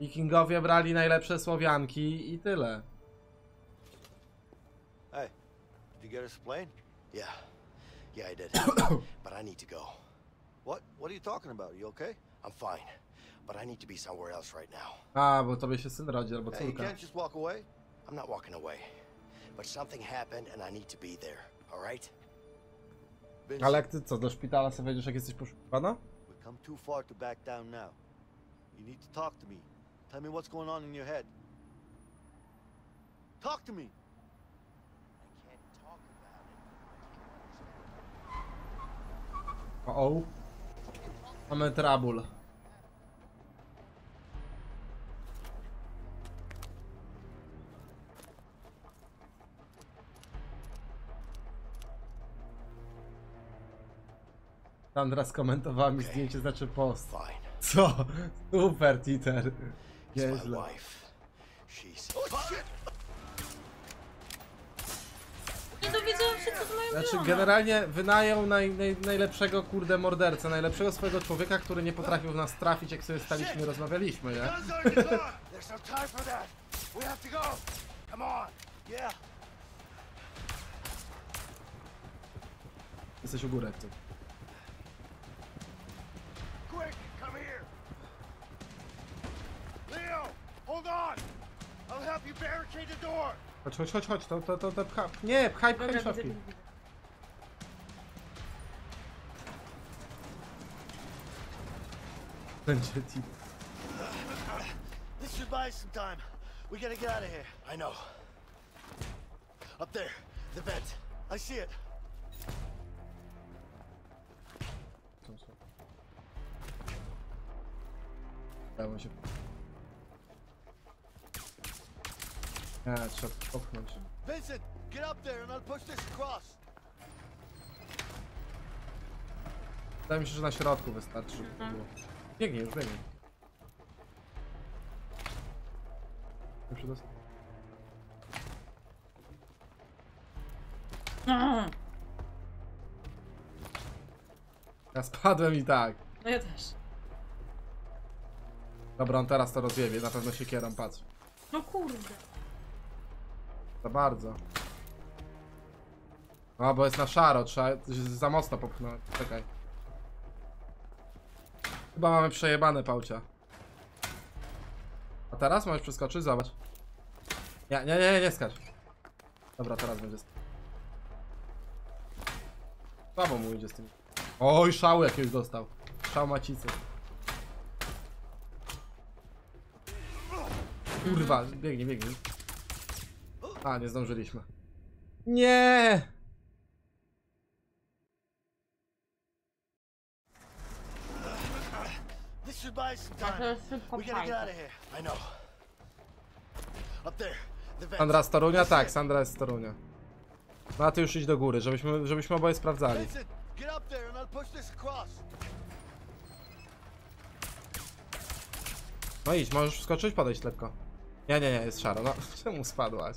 Wikingowie brali najlepsze Słowianki i tyle. Hey, did you get us a plane? Yeah. Yeah, I did. But I need to go. What? What are you talking about? You okay? I'm fine. But I need to be somewhere else right now. A, bo tobie się syn rodzi, albo córka. Hey, you can't just walk away? I'm not walking away. But something happened and I need to be there. All right? Ale jak ty co, do szpitala sobie wejdziesz, jak jesteś poszukiwana? We've come too far to back down now. You need to talk to me. Tell me what's going on in your head. Talk to me. I can't talk about it. Uh-oh. Mamy trouble. Sandra skomentowała mi zdjęcie, znaczy post. Co? Super, Twitter. Nieźle. Nie dowiedziałam się, co z moją znaczy, generalnie wynajął naj, naj, najlepszego, kurde, mordercę, najlepszego swojego człowieka, który nie potrafił w nas trafić, jak sobie staliśmy i rozmawialiśmy, nie? Jesteś u góry, ty. Chodź, chodź, chodź, chodź, to, to, to, to pcha... Nie, pchaj, pchaj szafki. Będzie ci. This should buy some time. We gotta get out of here. I know. Up there, the vent. I see it. Dałem się. Nie, trzeba popchnąć. Vincent, get up there and I'll push this across. Wydaje mi się, że na środku wystarczy, żeby to było. Biegnie, już biegnie. Nie przedostał. Ja spadłem i tak. No ja też. Dobra, on teraz to rozjebie, na pewno się kieram, patrz. No kurde. Za bardzo. A, bo jest na szaro, trzeba za mocno popchnąć. Czekaj. Chyba mamy przejebane, Paucia. A teraz możesz przeskoczyć? Zobacz. Nie, nie, nie, nie skacz. Dobra, teraz będzie. Słabo mu idzie z tym. Oj, szału jakiegoś dostał. Szał macicy. Kurwa, biegnie, biegnie. A, nie zdążyliśmy. Nie! Sandra z Torunia? Tak, Sandra jest z Torunia. No a ty już idź do góry, żebyśmy, żebyśmy oboje sprawdzali. No idź, możesz wskoczyć, podejść lekko. Nie, nie, nie, jest szaro. No, czemu spadłaś?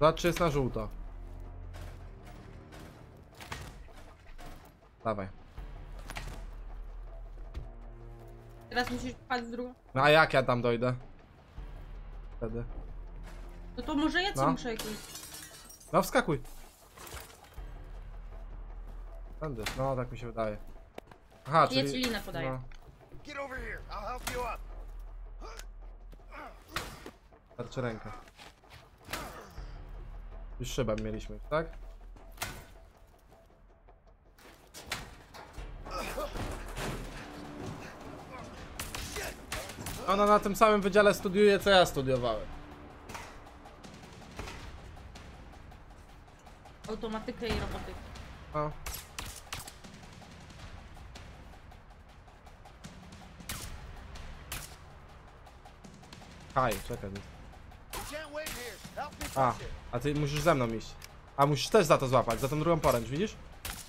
Zobacz, czy jest na żółto. Dawaj. Teraz musisz wpaść w drugą. No a jak ja tam dojdę? Wtedy. No to może ja co muszę jakiś. No wskakuj. Tędy. No tak mi się wydaje. Aha, czyli... Ja ci linę podaję. No. Tarczy rękę. Już szybę mieliśmy, tak? Ona na tym samym wydziale studiuje, co ja studiowałem. Automatykę i robotykę. No. Haj, czekaj. A, a ty musisz ze mną iść. A musisz też za to złapać, za tą drugą poręcz, widzisz?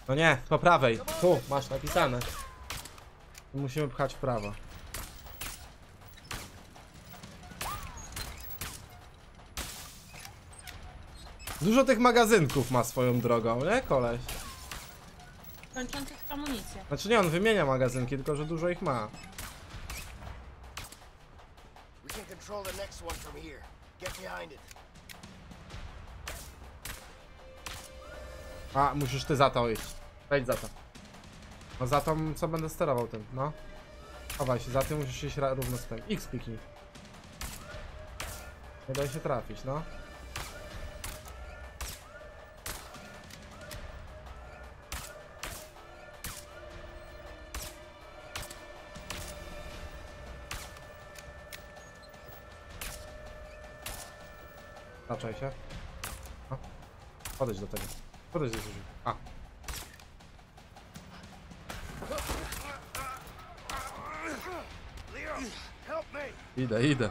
No nie, po prawej. Tu, masz napisane. Musimy pchać w prawo. Dużo tych magazynków ma swoją drogą, nie koleś? Kończących amunicję. Znaczy nie, on wymienia magazynki, tylko że dużo ich ma. A, musisz ty za to iść. Wejdź za to. No za to, co będę sterował tym, no. Chowaj się, za tym musisz iść równo z tym. X piki. Nie daj się trafić, no. Zaczaj się. No. Podejdź do tego. Podejdź do tego. A. Idę, idę.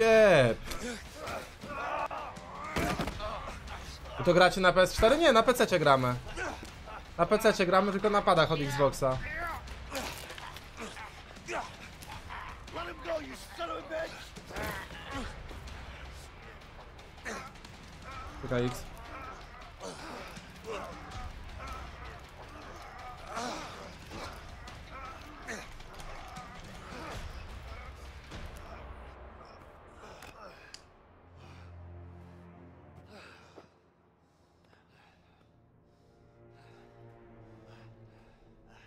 Jeb. I to gracie na P S cztery? Nie, na P C gramy. Na P C gramy, tylko na padach od Xboxa. Czekaj, X.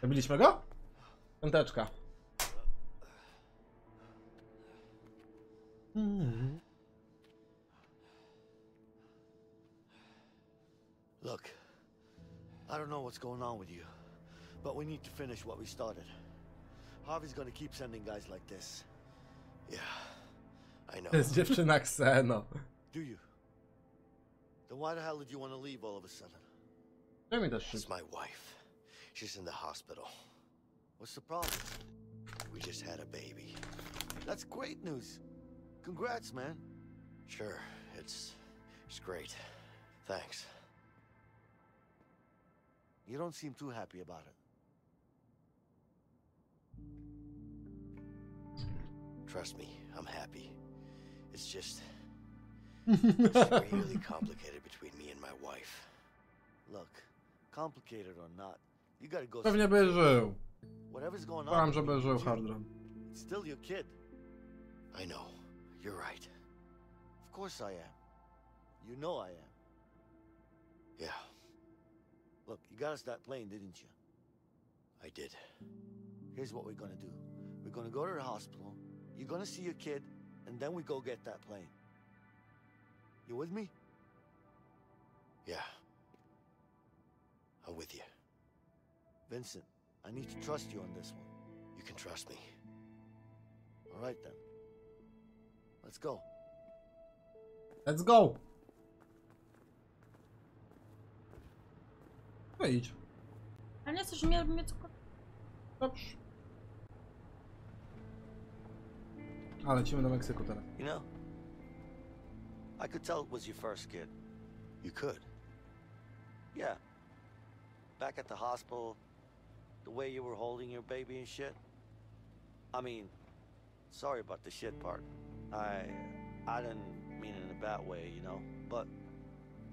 Zabiliśmy go? Piąteczka. Mm-hmm. Look, I don't know what's going on with you, but we need to finish what we started. Harvey's gonna keep sending guys like this. Yeah, I know. Jest dziewczyna Kseno. Do you? Then why the hell did you want to leave all of a sudden? Tell me that shit. It's my wife. She's in the hospital. What's the problem? We just had a baby. That's great news. Congrats, man. Sure, it's it's great. Thanks. You don't seem too happy about it. Trust me, I'm happy. It's just it's really complicated between me and my wife. Look, complicated or not. You gotta go. Pewnie by żył. Whatever's going on, żeby żył Hardron. It's still your kid. I know. You're right. Of course I am. You know I am. Yeah. Look, you got us that plane, didn't you? I did. Here's what we're gonna do. We're gonna go to the hospital. You're gonna see your kid, and then we go get that plane. You with me? Yeah. I'm with you. Vincent, I need to trust you on this one. You can trust me. All right then. Let's go. Let's go. No idź. A nie coś miał mnie tylko. Dobrze. Ale lecimy do Meksyku teraz. You know, I could tell it was your first kid. You could. Yeah. Back at the hospital. The way you were holding your baby and shit. I mean, sorry about the shit part. I... I didn't mean it in a bad way, you know? But,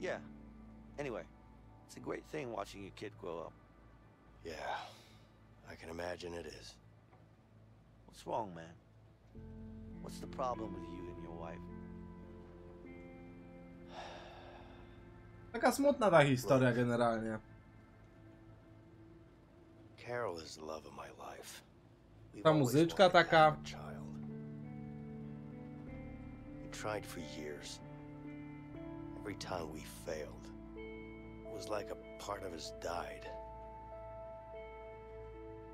yeah. Anyway, it's a great thing watching your kid grow up. Yeah, I can imagine it is. What's wrong, man? What's the problem with you and your wife? Taka smutna ta historia generalnie. Carol is the love of my life. Ta muzyczka taka... Tried for years. Every time we failed, it was like a part of us died.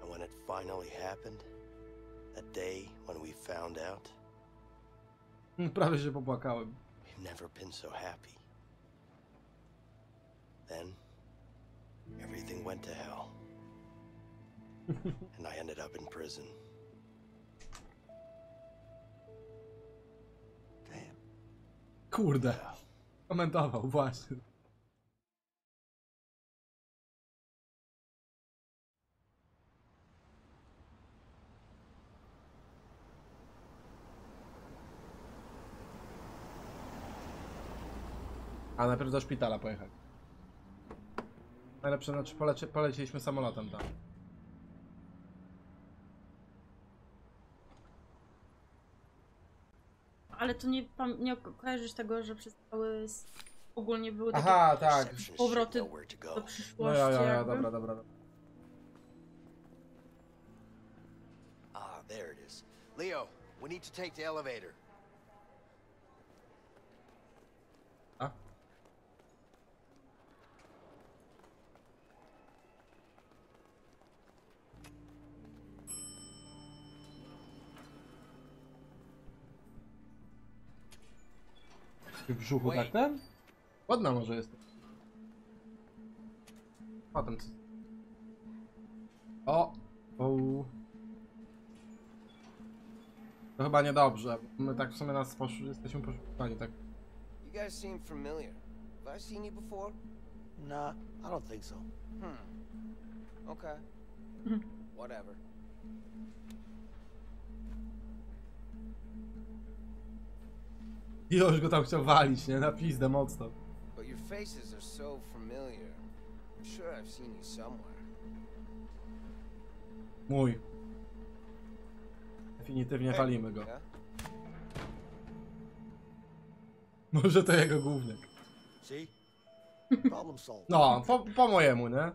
And when it finally happened, that day when we found out, prawie się popłakałem. We've never been so happy. Then everything went to hell, and I ended up in prison. Kurde, komentował właśnie. A najpierw do szpitala pojechać. Najlepsze, znaczy poleci, poleciliśmy samolotem tam. Ale to nie, nie kojarzysz tego, że przez cały ogólnie były takie Aha, tak. powroty do przyszłości. No ja, ja, ja, dobra, dobra, dobra. Ah, there it is. Leo, we need to take the elevator. A? W brzuchu tak ten? Ładna może jest. Potem co? O! O! To chyba niedobrze. My tak w sumie nas posz... jesteśmy poszukiwani, tak? You guys seem familiar. Have I seen you before? Nah, I don't think so. Hmm. Okay. Whatever. I już go tam chciał walić, nie? Na pizdę mocno. But your faces are so familiar. I'm sure I've seen you somewhere. Mój. Definitywnie walimy go. Może to jego głównik. No, po, po mojemu, nie?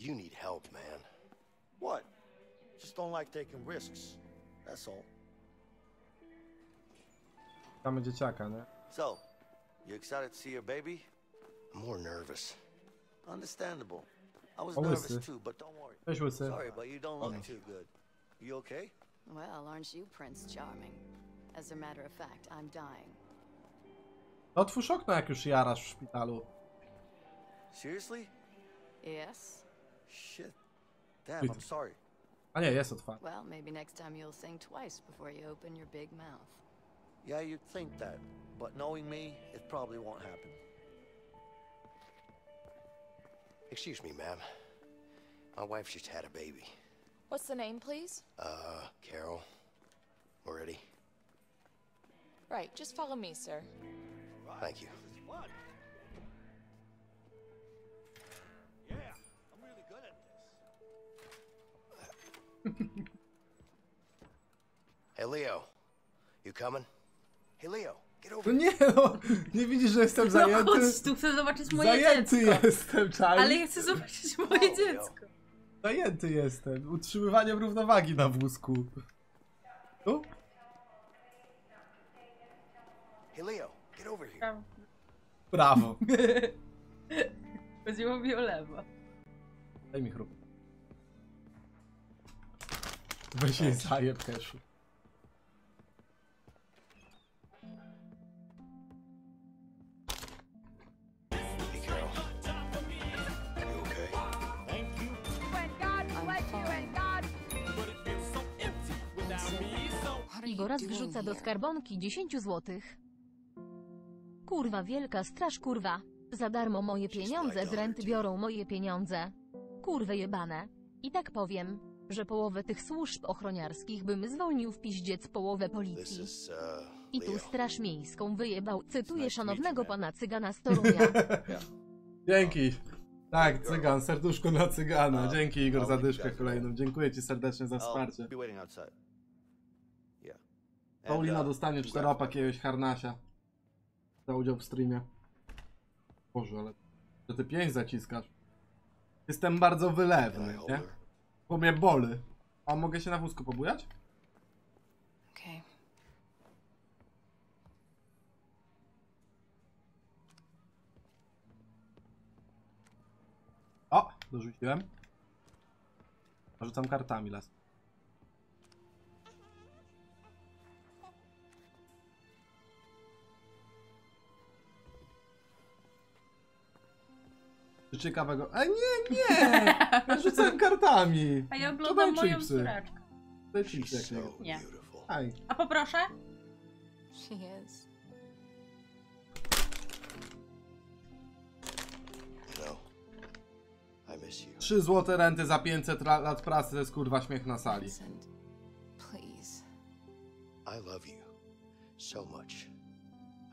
You need help, man. What? Just don't like taking risks. That's all. Mamy dzieciaka, nie? So, you excited to see your baby? I'm more nervous. Understandable. I was nervous too, but don't worry. Sorry, but you don't look too good. You okay? Well, aren't you Prince Charming? As a matter of fact, I'm dying. Otwórz okno, jak już jarasz w szpitalu. Seriously? Yes. Shit. Damn, I'm sorry. A nie, jest otwarte. Well, maybe next time you'll think twice before you open your big mouth. Yeah, you'd think that, but knowing me, it probably won't happen. Excuse me, ma'am. My wife just had a baby. What's the name, please? Uh, Carol. Already. Right, just follow me, sir. Thank you. Hey Leo, you coming? Hey Leo, get over. No nie, no, nie widzisz, że jestem zajęty? No chodź tu, chcę zobaczyć moje zajęty dziecko. Jestem, czaj. Ale ja chcę zobaczyć moje oh, dziecko. Zajęty jestem, utrzymywaniem równowagi na wózku. Tu? Hey Leo, get over here. Brawo. Chodziło mi o lewo. Daj mi chrupę. Weź jej zajeb też. Igora wrzuca do skarbonki dziesięć złotych. Kurwa wielka straż, kurwa. Za darmo moje pieniądze, z renty biorą moje pieniądze. Kurwy jebane. I tak powiem, że połowę tych służb ochroniarskich bym zwolnił w piździec, połowę policji. Is, uh, i tu straż miejską wyjebał, cytuję szanownego pana Cygana z Torunia. Dzięki. Tak, Cygan, serduszko na Cygana. Dzięki Igor za dyszkę kolejną. Dziękuję ci serdecznie za wsparcie. Paulina dostanie czteropak jakiegoś harnasia za udział w streamie. Boże, ale że ty pięć zaciskasz. Jestem bardzo wylewny, nie? Bo mnie boli. A mogę się na wózku pobujać? Okej. Okay. O! Dorzuciłem. Rzucam kartami las. Ciekawego. A nie, nie! Ja rzucałem kartami. A ja oglądam moją córeczkę. To jest chipsy. Nie. A poproszę? She is. trzy złote renty za pięćset lat pracy, to jest kurwa śmiech na sali. I love you. so much.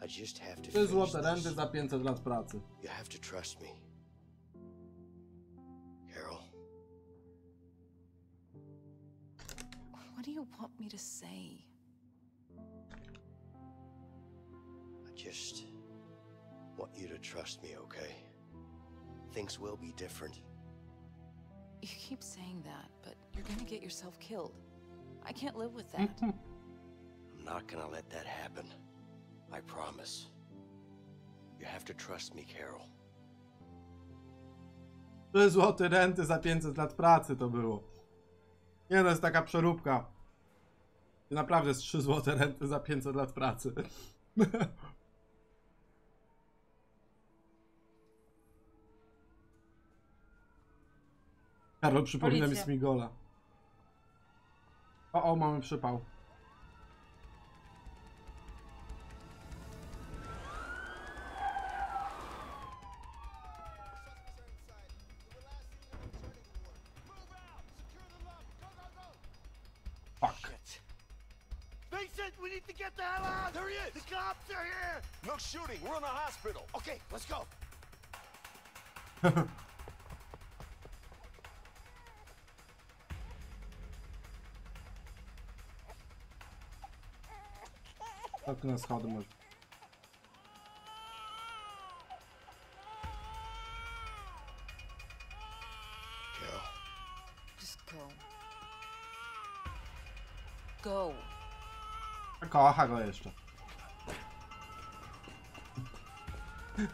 I just have to finish this. Renty za pięćset lat pracy. You have to trust me. Carol. What do you want me to say? I just want you to trust me, okay? Things will be different. You keep saying that, but you're gonna get yourself killed. I can't live with that. I'm not gonna let that happen. I promise. You have to trust me, Carol. Złote renty za pięćset lat pracy to było. Nie, to jest taka przeróbka. I naprawdę jest trzy złote renty za pięćset lat pracy. Karol, przypomina mi Smigola. O, o, mamy przypał. Okay, let's go. Tak na schody może. Go. Just go. Go. Kocha go jeszcze.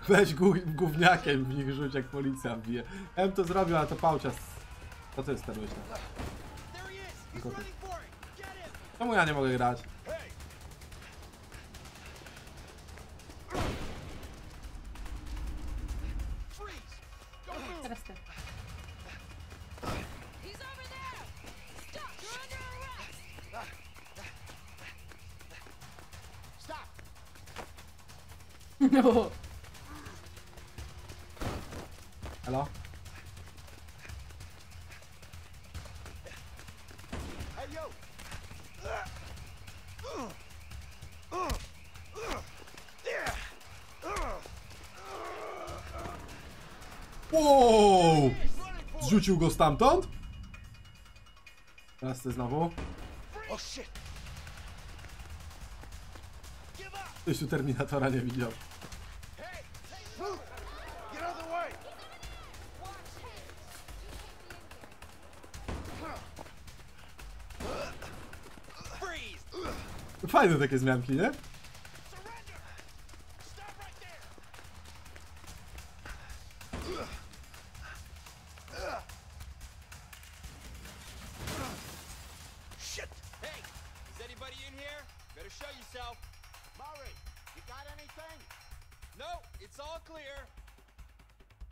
Weź gówniakiem w nich rzuć, jak policja bije. M to zrobił, ale to pałcias. To co jest ten myślę? Czemu ja nie mogę grać? Teraz ty. No. Hello? Hey, yo. Wow! Zrzucił go stamtąd? Teraz ty znowu. Ktoś tu Terminatora nie widział. Fajne takie zmianki, nie?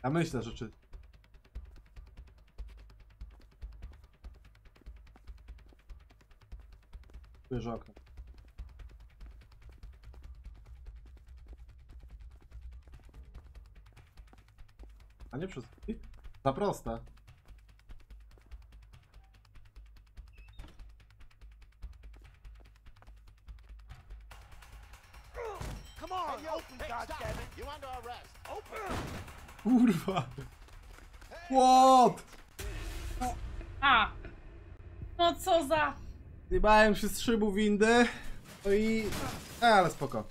Ja myślę, że czy... Bierze okno. A nie przez... Za proste. Kurwa. What? No. A. No co za... Zjebałem się z szybu windy. No i... A, ale spoko.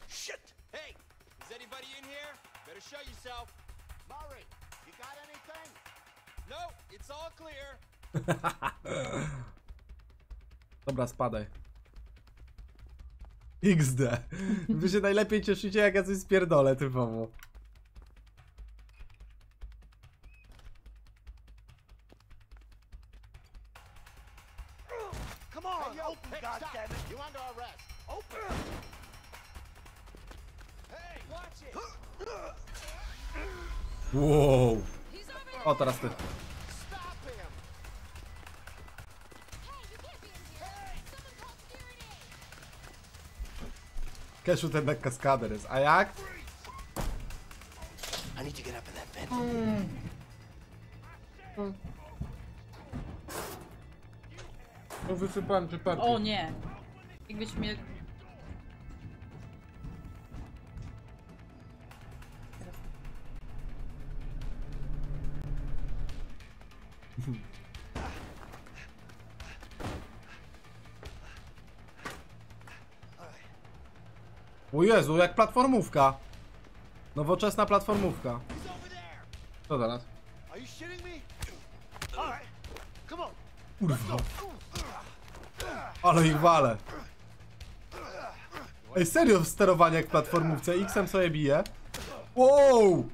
Dobra, spadaj. iks de. Wy się najlepiej cieszycie, jak ja coś spierdolę typowo. Wow. O, teraz ty. Keszu ten jak kaskader jest, a jak? Mm. Mm. No wysypałem czy parki. O nie! Jakbyś mnie... O Jezu, jak platformówka. Nowoczesna platformówka. Co teraz? Kurwa. Ale ich wale. Ej, serio sterowanie jak platformówce. X-em sobie bije. Wow!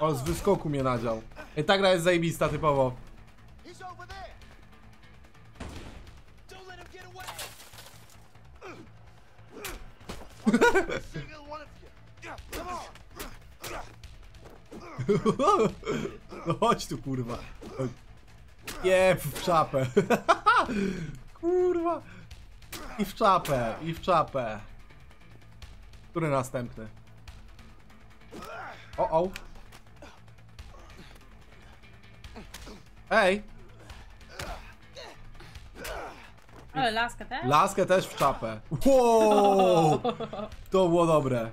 O, z wyskoku mnie nadział. Ej, ta gra jest zajebista typowo. No chodź tu, kurwa. Nie, w czapę. Kurwa. I w czapę, i w czapę. Który następny? O, o. Ej. Ale laskę też? Laskę też w czapę. Wow! To było dobre.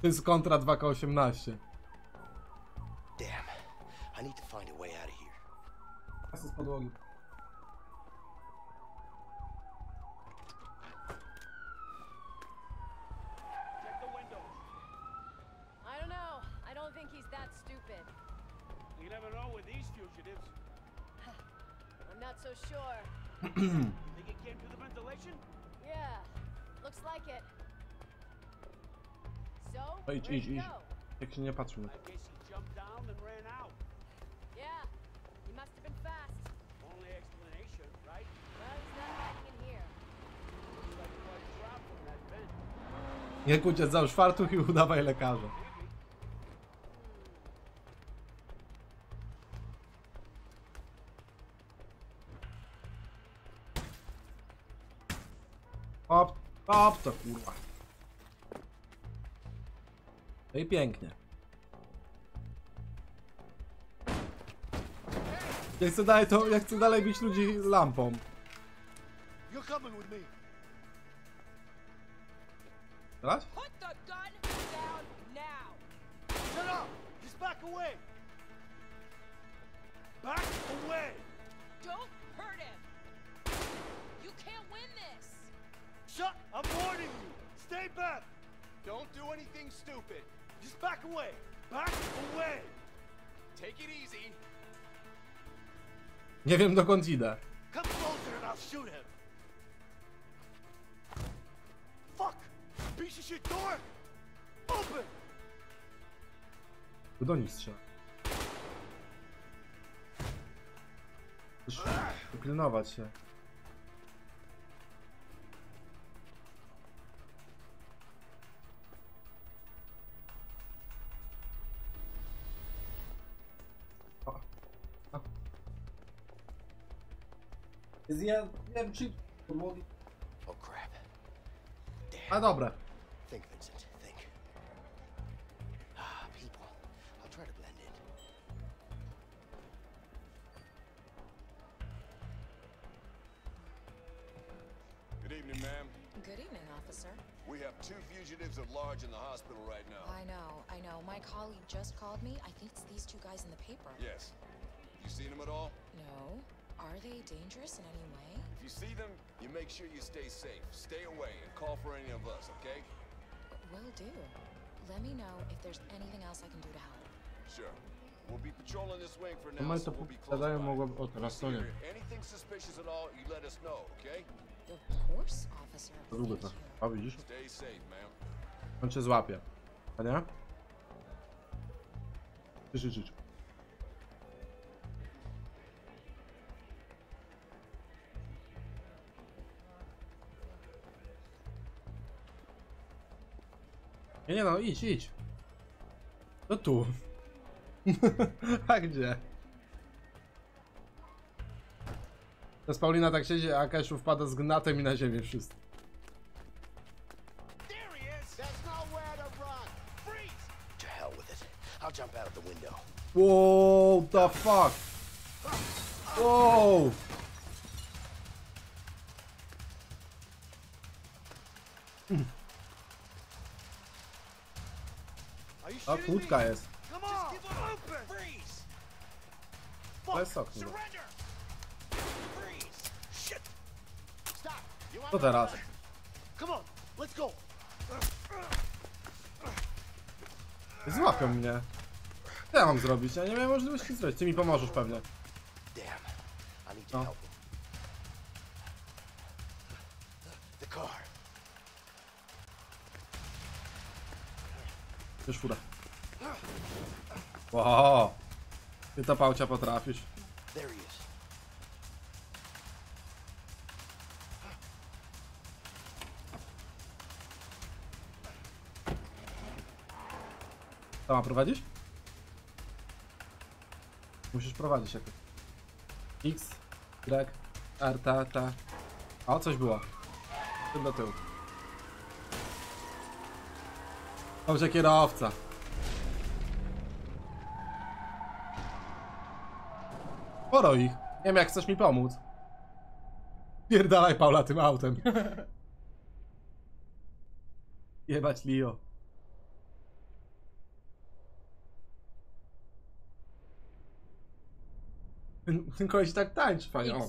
To jest kontra dwa K osiemnaście. Z podłogi. O, idź, idź, idź. Jak się nie patrzymy. Jak uciec, załóż fartuch i udawaj lekarza. Op, op to kurwa. No i pięknie. Ja chcę dalej to, ja chcę dalej bić ludzi z lampą. Teraz? Don't do anything stupid. Just back away. Back away. Take it easy. Nie wiem dokąd idę. Come closer and I'll shoot him. Fuck. Piece of shit door. Open. To do nich strzela. Uklinować się. Ja nie wiem czy... A dobra. Good evening, ma'am. Good evening, officer. We have two fugitives at large in the hospital right now. I know, I know. My colleague just called me. I think it's these two guys in the paper. Yes. You seen them at all? No. Are they dangerous in any way? If you see them, you make sure you stay safe. Stay away and call for any of us, okay? Will do. Let me know if there's anything else I can do to help. Sure. We'll be patrolling this wing for now, so we'll be close by. If you hear anything suspicious at all, you let us know, okay? Of course, officer. A widzisz? Stay safe, ma'am. On cię złapie. A nie? Życzyć. Nie, nie no, idź, idź. No tu. A gdzie? Teraz Paulina tak siedzi, a Keszu wpada z gnatem i na ziemię wszyscy. Wow, the fuck. Wow. O, kłódka jest. To jest okno. To teraz. Złapią mnie. Co ja mam zrobić? Ja nie miałem możliwości zrobić. Ty mi pomożesz pewnie. No. Już fura. Wow. Ty to pałcia potrafisz. To ma prowadzić? Musisz prowadzić jakoś. X, Y, R, ta, ta. O, coś było. Tym do tyłu. Dobrze, kierowca. Sporo ich. Nie wiem, jak chcesz mi pomóc. Pierdalaj, Paula, tym autem. Jebać Leo. Ten koleś tak tańczy, panie. O.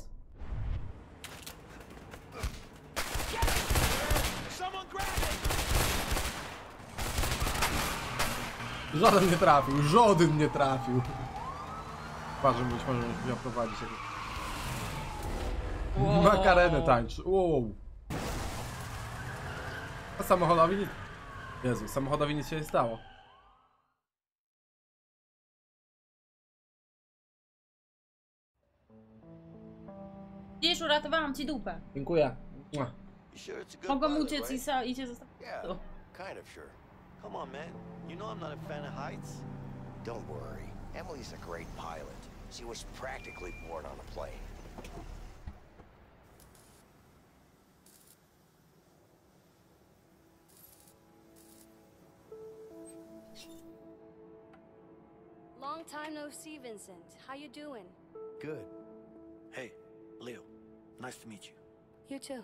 Żaden nie trafił, żaden nie trafił. Patrzę, być może miał prowadzić. Wow. Makarenę tańczy. Wow. A samochodowi nic... Jezu, samochodowi nic się nie stało. Widzisz, uratowałam ci dupę. Dziękuję. Mogą uciec i, i cię zostawić. Come on, man. You know I'm not a fan of heights. Don't worry. Emily's a great pilot. She was practically born on a plane. Long time no see, Vincent. How you doing? Good. Hey, Leo. Nice to meet you. You too.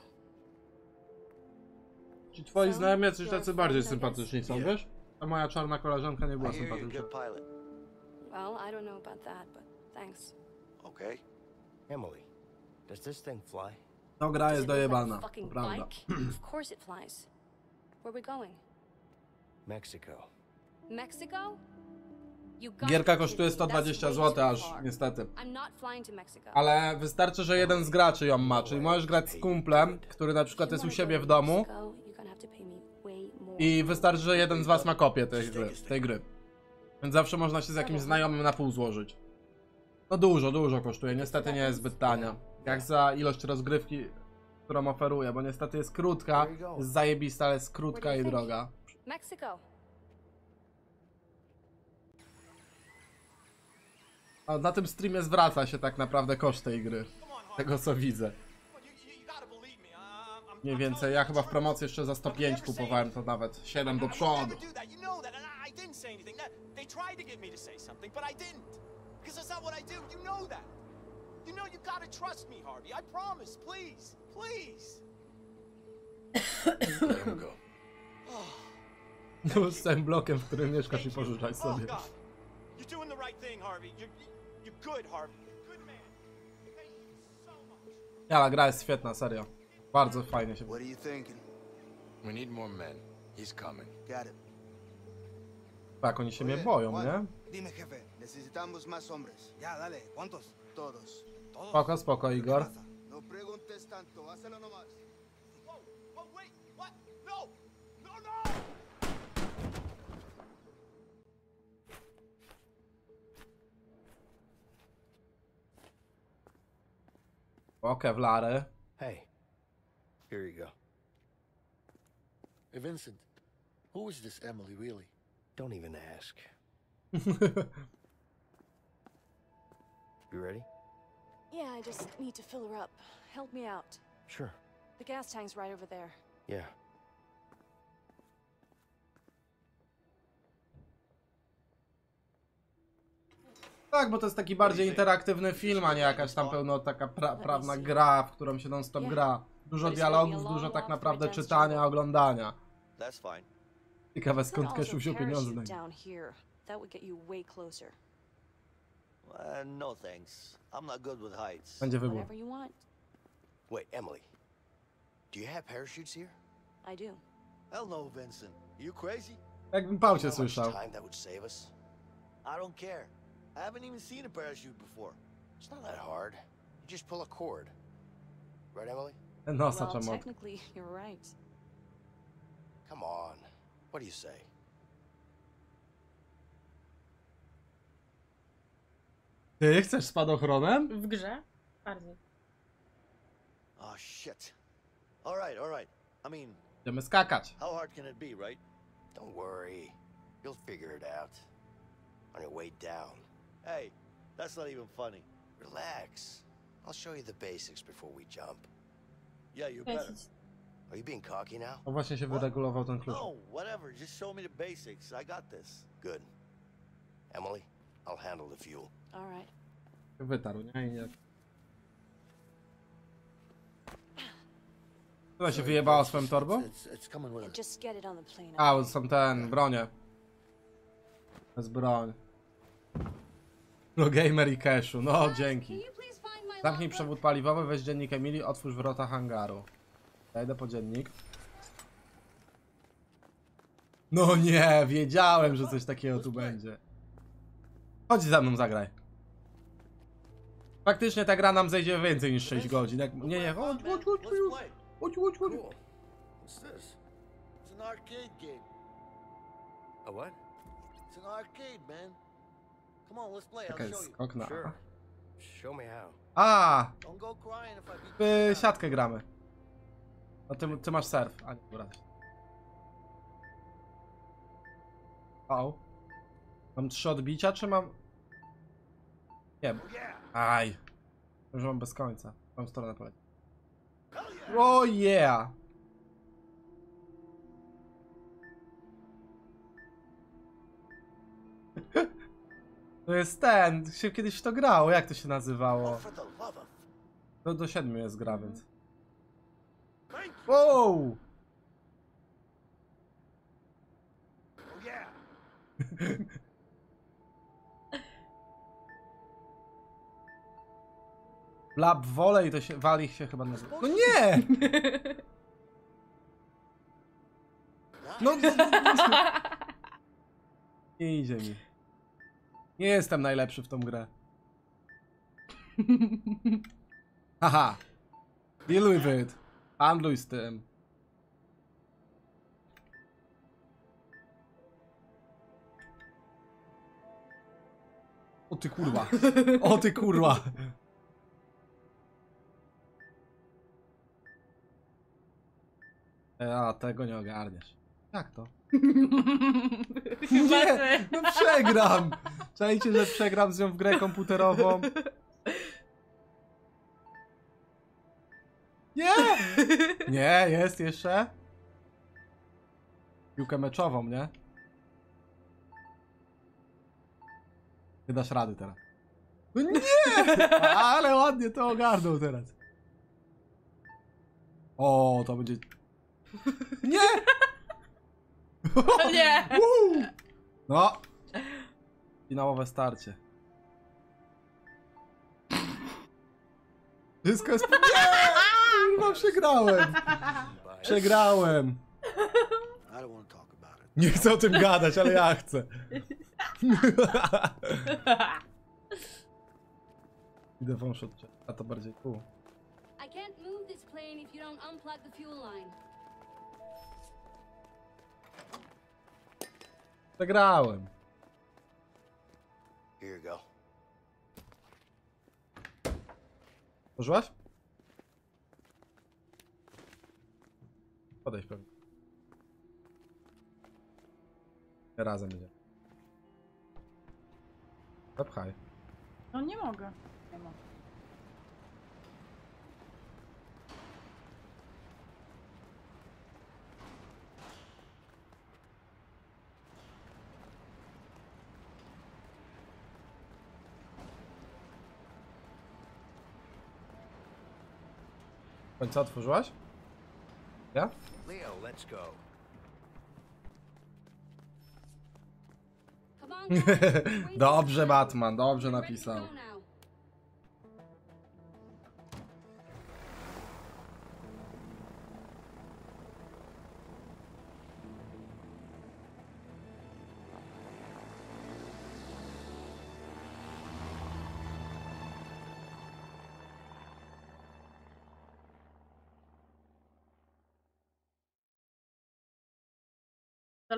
Ci twoi znajomi coś tacy bardziej sympatyczni są, wiesz? A moja czarna koleżanka nie była sympatyczna. Well, I don't know about that, but thanks. Okay. Emily, does this thing fly? No, gra jest dojebana, prawda? Of course it flies. Where we going? Mexico. Mexico? Gierka kosztuje sto dwadzieścia złotych aż, niestety. Ale wystarczy, że jeden z graczy ją ma, czyli możesz grać z kumplem, który na przykład jest u siebie w domu. I wystarczy, że jeden z was ma kopię tej gry, tej gry. Więc zawsze można się z jakimś znajomym na pół złożyć. No dużo, dużo kosztuje, niestety nie jest zbyt tania. Jak za ilość rozgrywki, którą oferuję, bo niestety jest krótka, jest zajebista, ale jest krótka i droga. A na tym streamie zwraca się tak naprawdę koszt tej gry. Tego co widzę. Mniej więcej, ja chyba w promocji jeszcze za sto pięć kupowałem to nawet. siedem do przodu. No z tym blokiem, w którym mieszkasz i pożyczać sobie. You're doing the right thing, Harvey. You're, you're good, Harvey. You're good man. Thank you so much. Jala, gra jest świetna, serio. Bardzo fajnie się. What are you thinking? We need more men. He's coming. Got it. Tak, oni się mnie boją, nie? Dime, jefe. Necesitamos más hombres. Ya, dale. ¿Cuántos? Todos. Spoko, spoko, Igor. No preguntes tanto. Hazlo nomás. Whoa, whoa, wait. What? No. No, no. Okay, Vlade. Hey, here you go. Hey, Vincent, who is this Emily really? Don't even ask. You ready? Yeah, I just need to fill her up. Help me out. Sure. The gas tank's right over there. Yeah. Tak, bo to jest taki bardziej interaktywny film, a nie jakaś tam pełno taka pra prawna gra, w którą się non stop gra. Dużo dialogów, dużo tak naprawdę czytania, oglądania. Ciekawe skąd Keszu wziął pieniądze. Będzie wybór. Wait, Emily. Do you have parachutes here? I do. Hell no, Vincent. You crazy? Jakbym pał cię słyszał. I don't care. I haven't even seen a parachute before. It's not that hard. You just pull a cord. Right, Emily? No, well, technically, you're right. Come on. What do you say? Ty chcesz spadochronem? W grze? Bardzo. Oh shit. All right, all right. I mean, idziemy skakać. How hard can it be, right? Don't worry. You'll figure it out. On your way down. Hey, that's not even funny. Relax. I'll show you the basics before we jump. Yeah, you better. Are you being cocky now? No, właśnie się wyregulował ten klucz. No, whatever. Just show me the basics. I got this. Good. Emily, I'll handle the fuel. All right. Wytarł, nie? Nie. Chyba się wyjebała swoim torbą? A, są ten, bronie. To jest broń. No gamer i Keszu, no dzięki. Zamknij przewód paliwowy, weź dziennik Emilii, otwórz wrota hangaru. Zajdę po dziennik. No nie, wiedziałem, że coś takiego tu będzie. Chodź za mną, zagraj. Faktycznie ta gra nam zejdzie więcej niż sześć godzin. Jak... Nie, nie, chodź, chodź, chodź, chodź. What, what, what? Cool. What's this? It's an arcade game. A what? It's an arcade, man. Come on, let's play. I'll show you. Okna. Sure. Show me how. Ah! Don't go crying if I beat you. W siatkę gramy. No ty, ty masz surf. A, dobra. O. Mam trzy odbicia, czy mam... Nie. Aj. Już mam bez końca. Mam stronę polecić. Oh yeah! To jest ten, się kiedyś w to grało, jak to się nazywało? To do siedmiu jest gra, więc... Wow! Blab wolej i to się wali się chyba na... No nie! No nie idzie mi. Nie jestem najlepszy w tą grę. Haha. Deal with it. Handluj z tym. O ty kurwa. O ty kurwa. A, tego nie ogarniesz. Jak to? Nie, no przegram! Czajcie, że przegram z nią w grę komputerową. Nie! Nie, jest jeszcze. Piłkę meczową, nie? Nie dasz rady teraz. No nie! Ale ładnie to ogarnął teraz. O, to będzie... Nie! No nie! No! Finałowe starcie. Wszystko jest... Nie! No przegrałem! Przegrałem! Nie chcę o tym gadać, ale ja chcę. Idę wąż od... A to bardziej cool. Przegrałem. Here you go. Pożyłaś? Podejdź pewnie. Razem będzie. Zapchaj. No nie mogę. Nie mogę. Co otworzyłaś? Ja? Leo, let's go. Dobrze, Batman, dobrze napisał.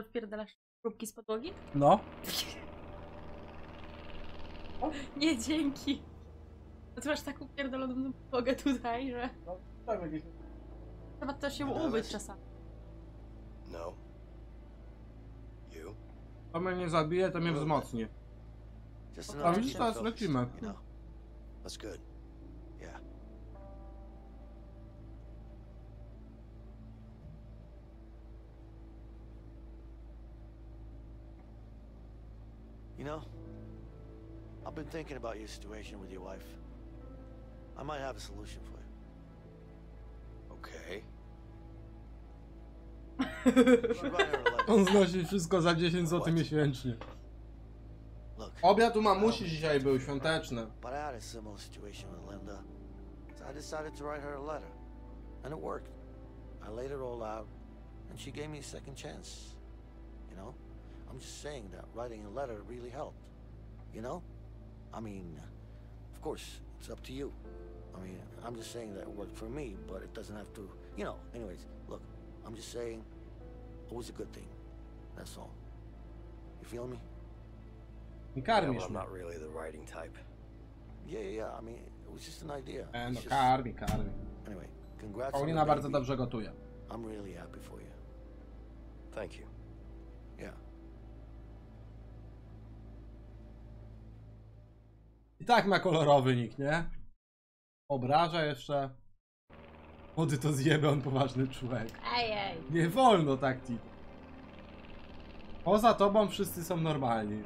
Wpierdalasz próbki z podłogi? No. Nie, dzięki. No ty masz taką pierdoloną podłogę tutaj, że... No, tak jakieś... Trzeba też się ubyć czasami. No. You? To mnie nie zabije, to mnie wzmocni. A my teraz lecimy. That's good. Yeah. You know, I've been thinking about your situation with your wife. I might have a solution for you. Okay. On znosi wszystko za dziesięć złotych miesięcznie. Obiad u mamusi dzisiaj był świąteczny. But I had a similar situation with Linda, so I decided to write her a letter, and it worked. I laid it all out, and she gave me a second chance. You know. I'm just saying that writing a letter really helped, you know? I mean, of course, it's up to you. I mean, I'm just saying that it worked for me, but it doesn't have to, you know, anyways, look, I'm just saying it was a good thing, that's all. You feel me? You gotta be. I'm not really the writing type. Yeah, yeah, yeah, I mean, it was just an idea. And just... Karmi, karmi. Anyway, congrats. Paulina bardzo dobrze gotuje. I'm really happy for you. Thank you. Yeah. I tak ma kolorowy nick, nie? Obraża jeszcze. Młody to zjeby, on poważny człowiek. Ej, nie wolno tak ci. Poza tobą wszyscy są normalni.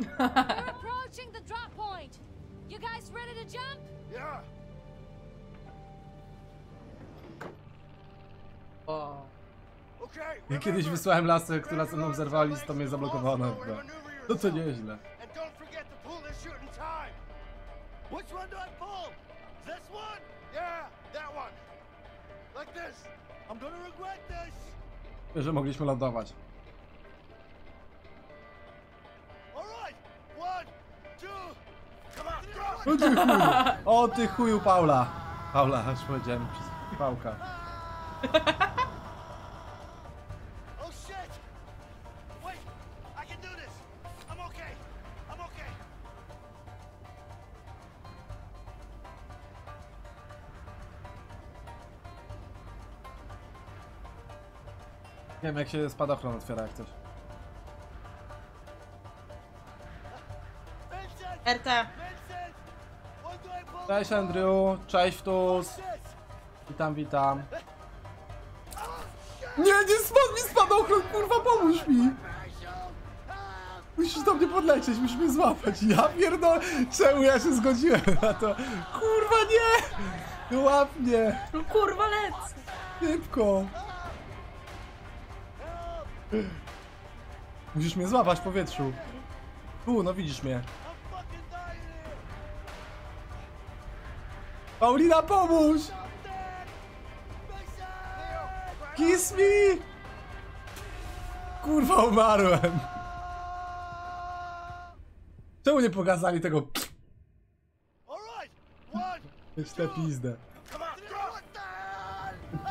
Ja kiedyś wysłałem lasę, która ze mną zerwała list, to mnie zablokowano. No to nieźle. Which one do I pull? This one? Yeah, that one. Like this. I'm gonna regret this. Że mogliśmy lądować. All right. One, two. Come on. O ty chuju. O ty chuju, Paula. Paula, aż powiedziałem przez pałka. Oh shit. Wait. I can do this. I'm okay. I'm okay. Nie wiem, jak się spadochron otwiera, jak coś. R T. Cześć, Andrew. Cześć, Tus. Witam, witam. Nie, nie spadł mi spadochron, kurwa, pomóż mi. Musisz do mnie podlecieć, musisz mnie złapać. Ja pierdolę. Czemu ja się zgodziłem na to? Kurwa, nie. Łap mnie. No kurwa, lec. Szybko. Musisz mnie złapać w powietrzu. U, no widzisz mnie. Paulina, pomóż! Kiss me! Kurwa, umarłem. Czemu nie pokazali tego? Jeszcze pizdę.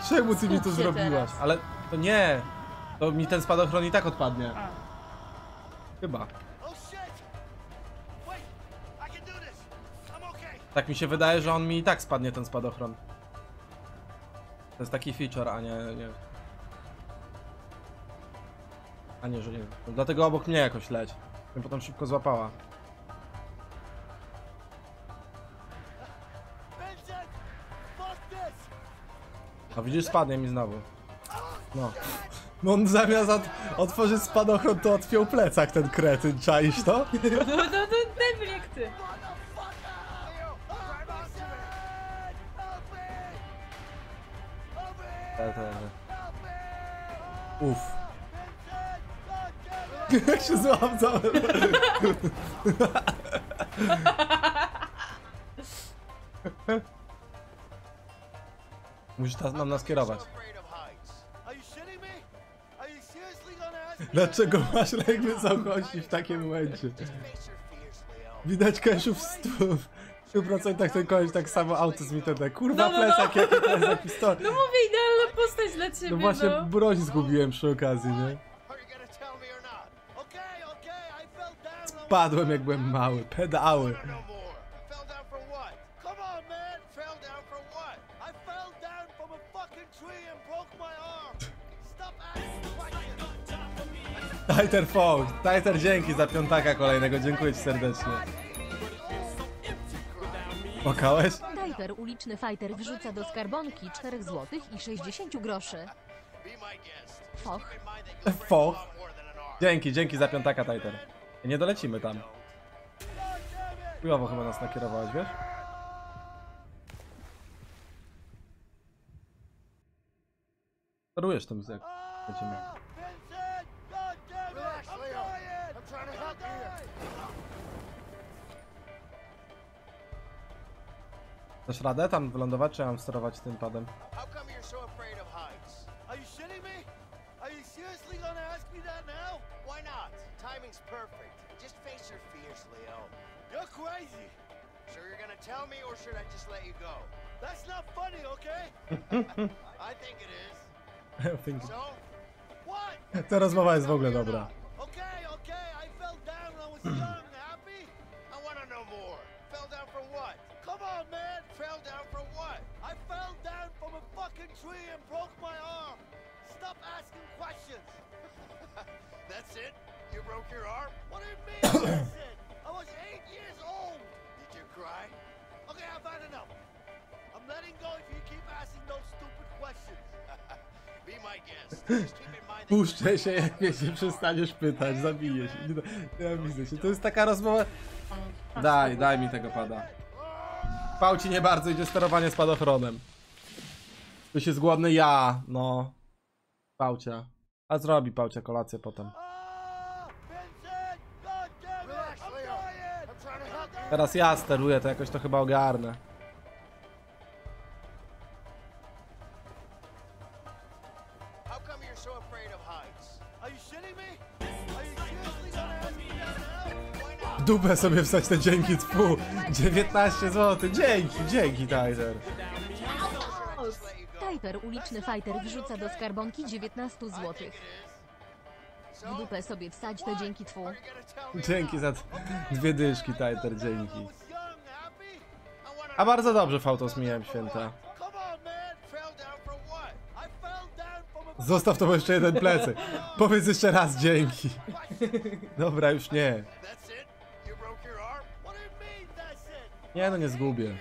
Czemu ty mi to zrobiłaś? Ale to nie. To mi ten spadochron i tak odpadnie. Chyba. Tak mi się wydaje, że on mi i tak spadnie, ten spadochron. To jest taki feature, a nie... nie. A nie, że nie. No, dlatego obok mnie jakoś leć. Bym potem szybko złapała. A widzisz, spadnie mi znowu. No. No on zamiast od, otworzyć spadochron, to otwiął plecak, ten kretyn, czaisz to? No, no, no, debil jak ty. Uff. Jak się złam całym. Musisz nam nas kierować. Dlaczego masz lęk wysokości w takim momencie? Widać Keszu w stu procentach ten koleś tak samo autyzm i ten kurwa no, no, plesak no. Jaki to jest za pistolet. No mówię, idealna postać dla ciebie. No właśnie no. Broń zgubiłem przy okazji, nie? Spadłem jak byłem mały, pedały. Titer Fox, Titer dzięki za piątaka kolejnego, dziękuję ci serdecznie. Płakałeś? Titer, uliczny fighter wrzuca do skarbonki cztery złote i sześćdziesiąt groszy. Foch. Foch. Dzięki, dzięki za piątaka, Titer. Nie dolecimy tam. Chujowo chyba nas nakierowałeś, wiesz? Torujesz tym, jak lecimy. Dasz radę tam wylądować, czy mam sterować tym padem? Ta rozmowa jest w ogóle dobra. Puszczę się, jak mnie się przestaniesz pytać, zabiję się. Ja widzę się. To jest taka rozmowa. Daj, daj mi tego pada. Pał ci nie bardzo idzie sterowanie spadochronem. Ktoś jest głodny? Ja, no. Pałcia. A zrobi Pałcia kolację potem. Teraz ja steruję, to jakoś to chyba ogarnę. W dupę sobie wstać te dzięki, tfu. dziewiętnaście złotych, dzięki, dzięki, Tiger. Tiger, uliczny fighter wrzuca do skarbonki dziewiętnaście złotych. W dupę sobie wstać to dzięki twu. Dzięki za dwie dyszki, Tiger, dzięki. A bardzo dobrze w auto zmieniłem święta. Zostaw to, bo jeszcze jeden plecy. Powiedz jeszcze raz dzięki. Dobra, już nie. Nie, no nie zgubię.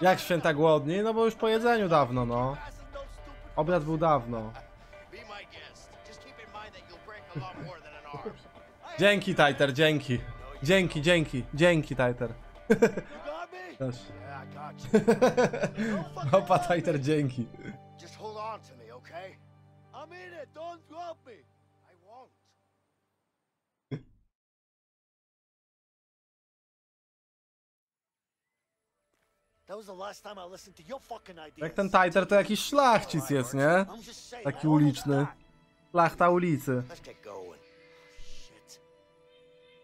Jak święta głodni? No bo już po jedzeniu dawno, no. Obiad był dawno. Dzięki, Titer, dzięki. Dzięki, dzięki, dzięki, Titer. Opa, Titer, dzięki. Jak ten Titer to jakiś szlachcic jest, nie? Taki uliczny. Szlachta ulicy.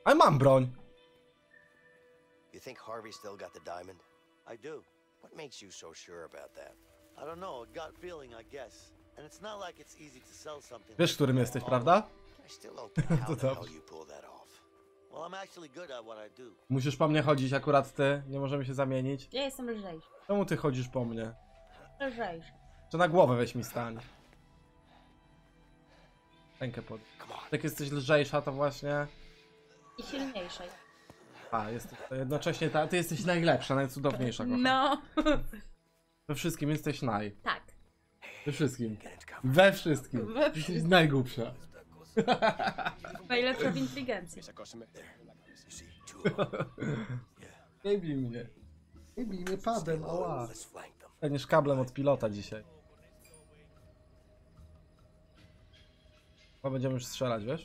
A mam broń. Wiesz, którym jesteś, prawda? To dobrze. Musisz po mnie chodzić akurat ty, nie możemy się zamienić. Ja jestem lżejszy. Czemu ty chodzisz po mnie? Lżejszy. Czy na głowę weź mi stań. Rękę pod... Jak jesteś lżejsza, to właśnie... I silniejsza. A, jesteś jednocześnie ta... Ty jesteś najlepsza, najcudowniejsza. Kocha. No. We wszystkim jesteś naj. Tak. We wszystkim. We wszystkim. We wszystkim. Jesteś najgłupsza. Najlepsza w inteligencji. Nie bij mnie. Nie bij mnie padem, oła. Niż kablem od pilota dzisiaj. Chyba będziemy już strzelać, wiesz?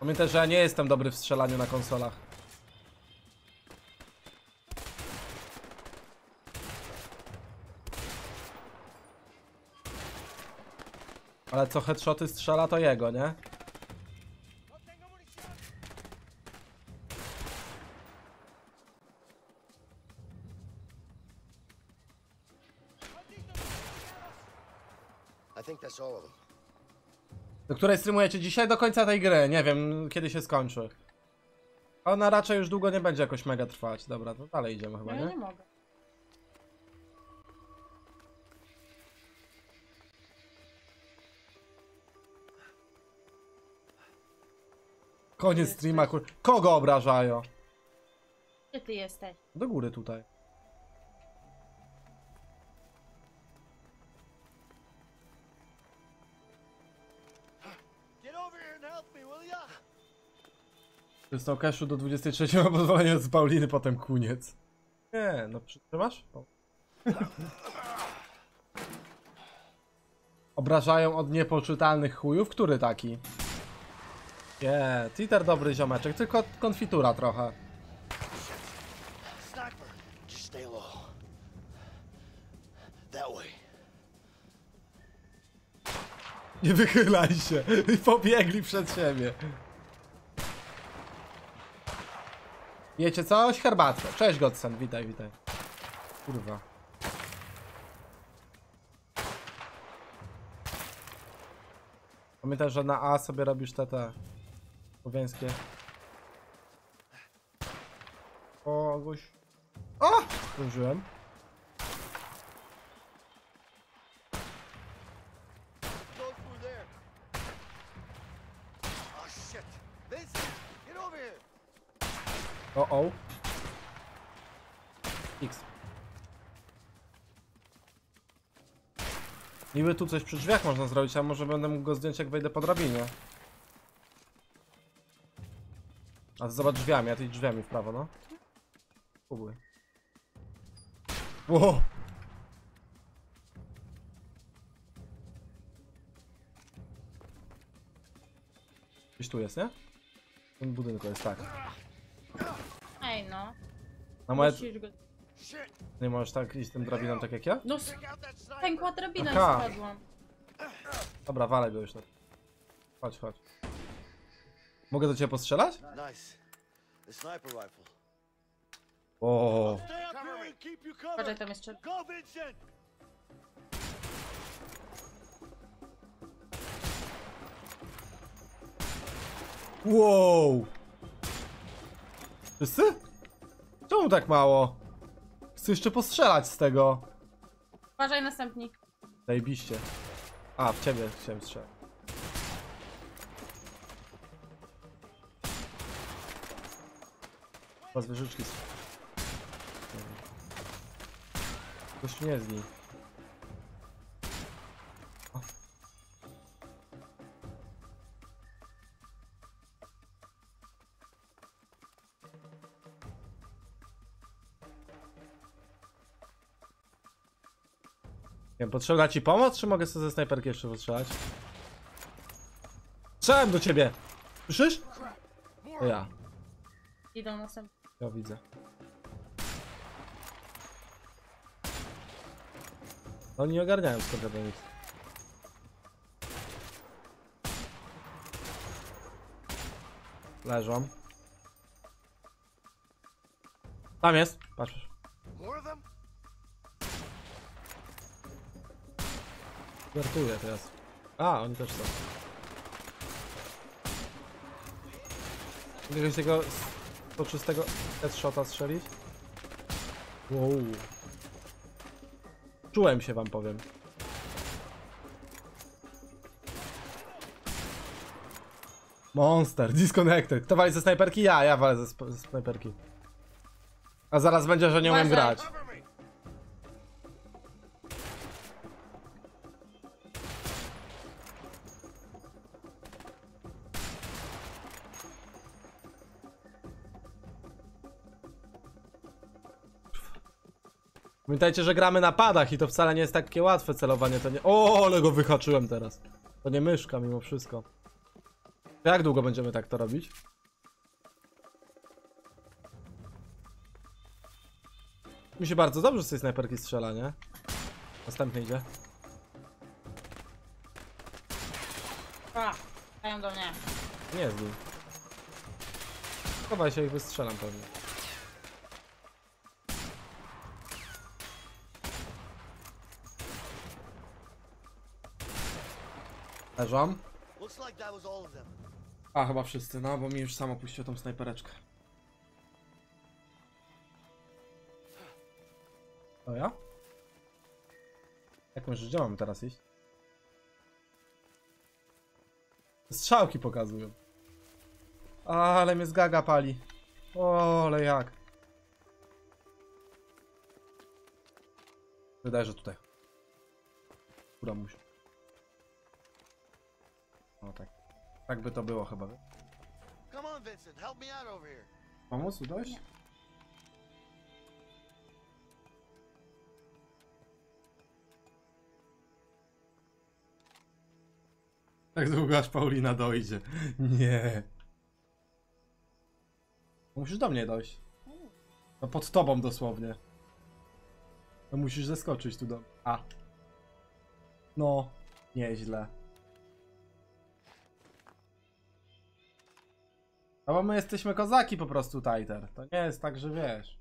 Pamiętaj, że ja nie jestem dobry w strzelaniu na konsolach. Ale co headshoty strzela, to jego, nie? Do której streamujecie dzisiaj? Do końca tej gry. Nie wiem, kiedy się skończy. Ona raczej już długo nie będzie jakoś mega trwać. Dobra, to dalej idziemy chyba, nie? Ja nie mogę. Koniec streama, kur... Kogo obrażają? Gdzie ty jesteś? Do góry tutaj. Przystał Cashu do dwudziestej trzeciej, ma pozwolenie od Pauliny, potem koniec. Nie, no przytrzymasz? Obrażają od niepoczytalnych chujów? Który taki? Nie, yeah, Twitter dobry ziomeczek, tylko konfitura trochę. Nie wychylaj się! I pobiegli przed siebie. Wiecie coś? Herbatkę. Cześć Godson, witaj, witaj. Kurwa. Pamiętaj, że na A sobie robisz te te... słowiańskie. Kogoś... O! Zdążyłem. O, o. X. Niby tu coś przy drzwiach można zrobić, a może będę mógł go zdjąć, jak wejdę po drabinie. A zobacz drzwiami, a ty drzwiami w prawo, no. Uły. Wow. Gdzieś tu jest, nie? W tym budynku jest, tak. Ej no. Na moje... go... Nie możesz tak iść tym drabiną tak jak ja? No pękła drabina, już spadłam. Dobra, walaj go już tak. Chodź, chodź. Mogę do ciebie postrzelać? Oooo. Patrzaj, tam jeszcze. Wow. Wszyscy? Czemu tak mało? Chcę jeszcze postrzelać z tego. Uważaj, następnik. Zajebiście. A, w ciebie chciałem strzelać. Chyba zwierzyczki są. Ktoś nie z nich. Potrzebna ci pomoc, czy mogę sobie ze snajperki jeszcze wystrzelać? Strzelałem do ciebie! Słyszysz? To ja. Idą nosem. Ja widzę. Oni nie ogarniają skąd do nic. Leżą. Tam jest. Patrz. Żartuję teraz. A, oni też są. Mogę tego poczystego headshota strzelić? Wow. Czułem się, wam powiem. Monster, disconnected. Kto wali ze snajperki? Ja, ja walę ze, ze snajperki. A zaraz będzie, że nie umiem grać. Pamiętajcie, że gramy na padach i to wcale nie jest takie łatwe celowanie, to nie... O, ale go wyhaczyłem teraz. To nie myszka mimo wszystko. To jak długo będziemy tak to robić? Mi się bardzo dobrze z tej snajperki strzela, nie? Następny idzie. A, dają do mnie. Nie zbił. Chowaj się i wystrzelam pewnie. Leżą. A, chyba wszyscy, no bo mi już samo puściło tą snajpereczkę. To ja? Jak myślisz, gdzie mam teraz iść? Strzałki pokazują. A, ale mnie z gaga pali. O, ale jak. Wydaje, że tutaj. Kura musi. O tak. Tak by to było chyba. Pomóc dojść? Tak długo aż Paulina dojdzie. Nie. Musisz do mnie dojść. No pod tobą dosłownie. No musisz zeskoczyć tu do... A. No. Nieźle. No bo my jesteśmy kozaki po prostu, Tighter. To nie jest tak, że wiesz.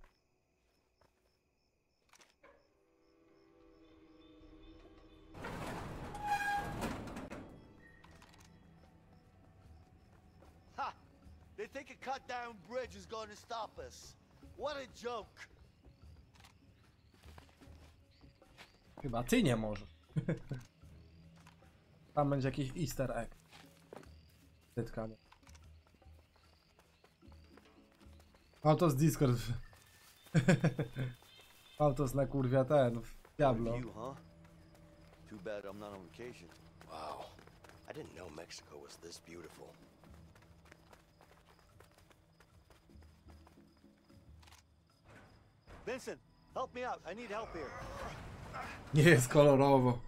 Think a cut down bridge is going to stop us. What a joke. Chyba ty nie możesz. Tam będzie jakiś easter egg. Tytkanie. Auto z Discord. Auto z na kurwia ten w Diablo. Too bad I'm not on vacation. Wow. I didn't know Mexico was this beautiful. Vincent, help me out. I need help here. Nie jest kolorowo.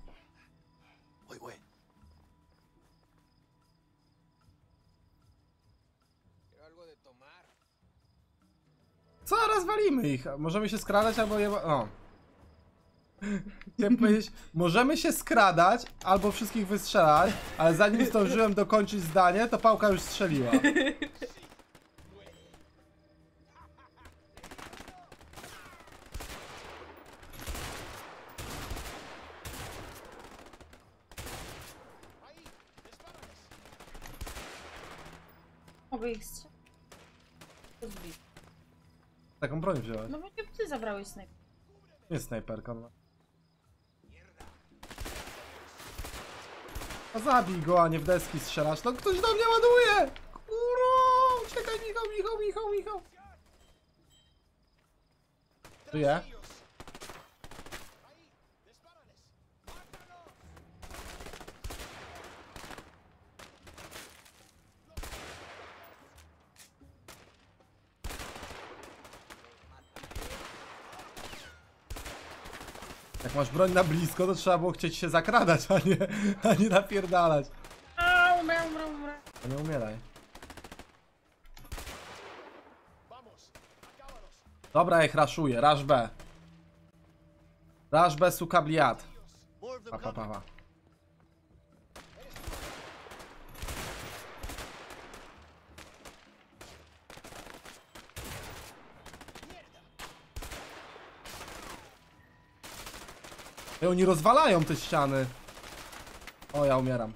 Wait, wait. Co? Rozwalimy ich. Możemy się skradać albo je... O. Chciałem powiedzieć, możemy się skradać albo wszystkich wystrzelać, ale zanim zdążyłem dokończyć zdanie, to pałka już strzeliła. Taką broń wziąłeś. No bo nie ty zabrałeś snajper. Nie snajperka, no. A zabij go, a nie w deski strzelasz. No ktoś do mnie ładuje! Kurwa! Uciekaj, Michał, Michał, Michał, Michał! Żyje? Jak masz broń na blisko, to trzeba było chcieć się zakradać, a nie, a nie napierdalać. A umrę, umrę, umrę. A nie umieraj. Dobra, ich raszuję, rasz B. Rasz B, suka bliad. Pa, pa, pa, pa. I oni rozwalają te ściany. O, ja umieram.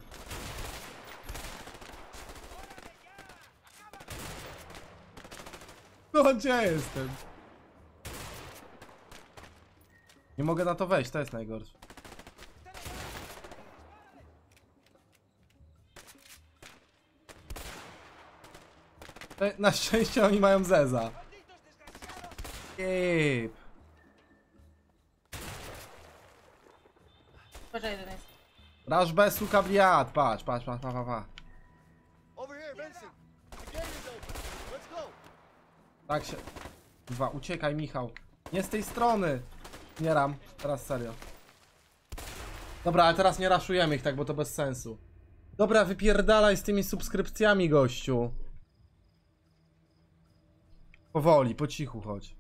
No, gdzie jestem? Nie mogę na to wejść, to jest najgorsze. Na szczęście oni mają zeza. Kip. Raż B, suka bliad, patrz, patrz, patrz, patrz, patrz. Tak się... Dwa, uciekaj Michał. Nie z tej strony. Nie ram, teraz serio. Dobra, ale teraz nie raszujemy ich tak, bo to bez sensu. Dobra, wypierdalaj z tymi subskrypcjami, gościu. Powoli, po cichu chodź.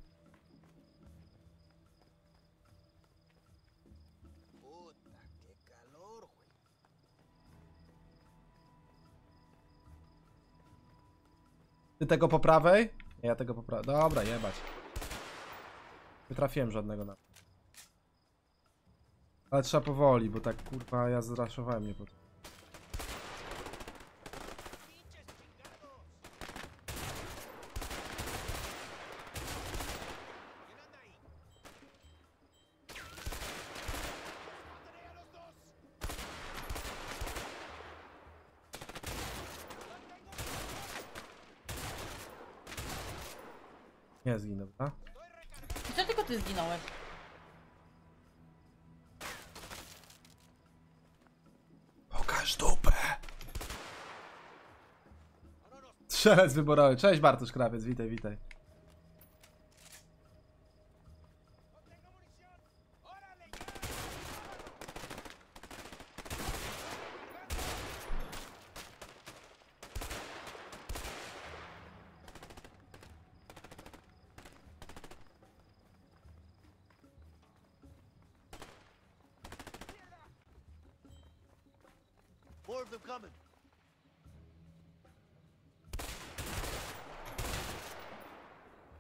Ty tego po prawej? Nie, ja tego po prawej. Dobra, jebać. Nie trafiłem żadnego na. Ale trzeba powoli, bo tak kurwa ja zraszowałem mnie po to. Nie zginął, a? Co tylko ty zginąłeś? Pokaż dupę! Strzelec wyborowy. Cześć Bartosz Krawiec, witaj, witaj.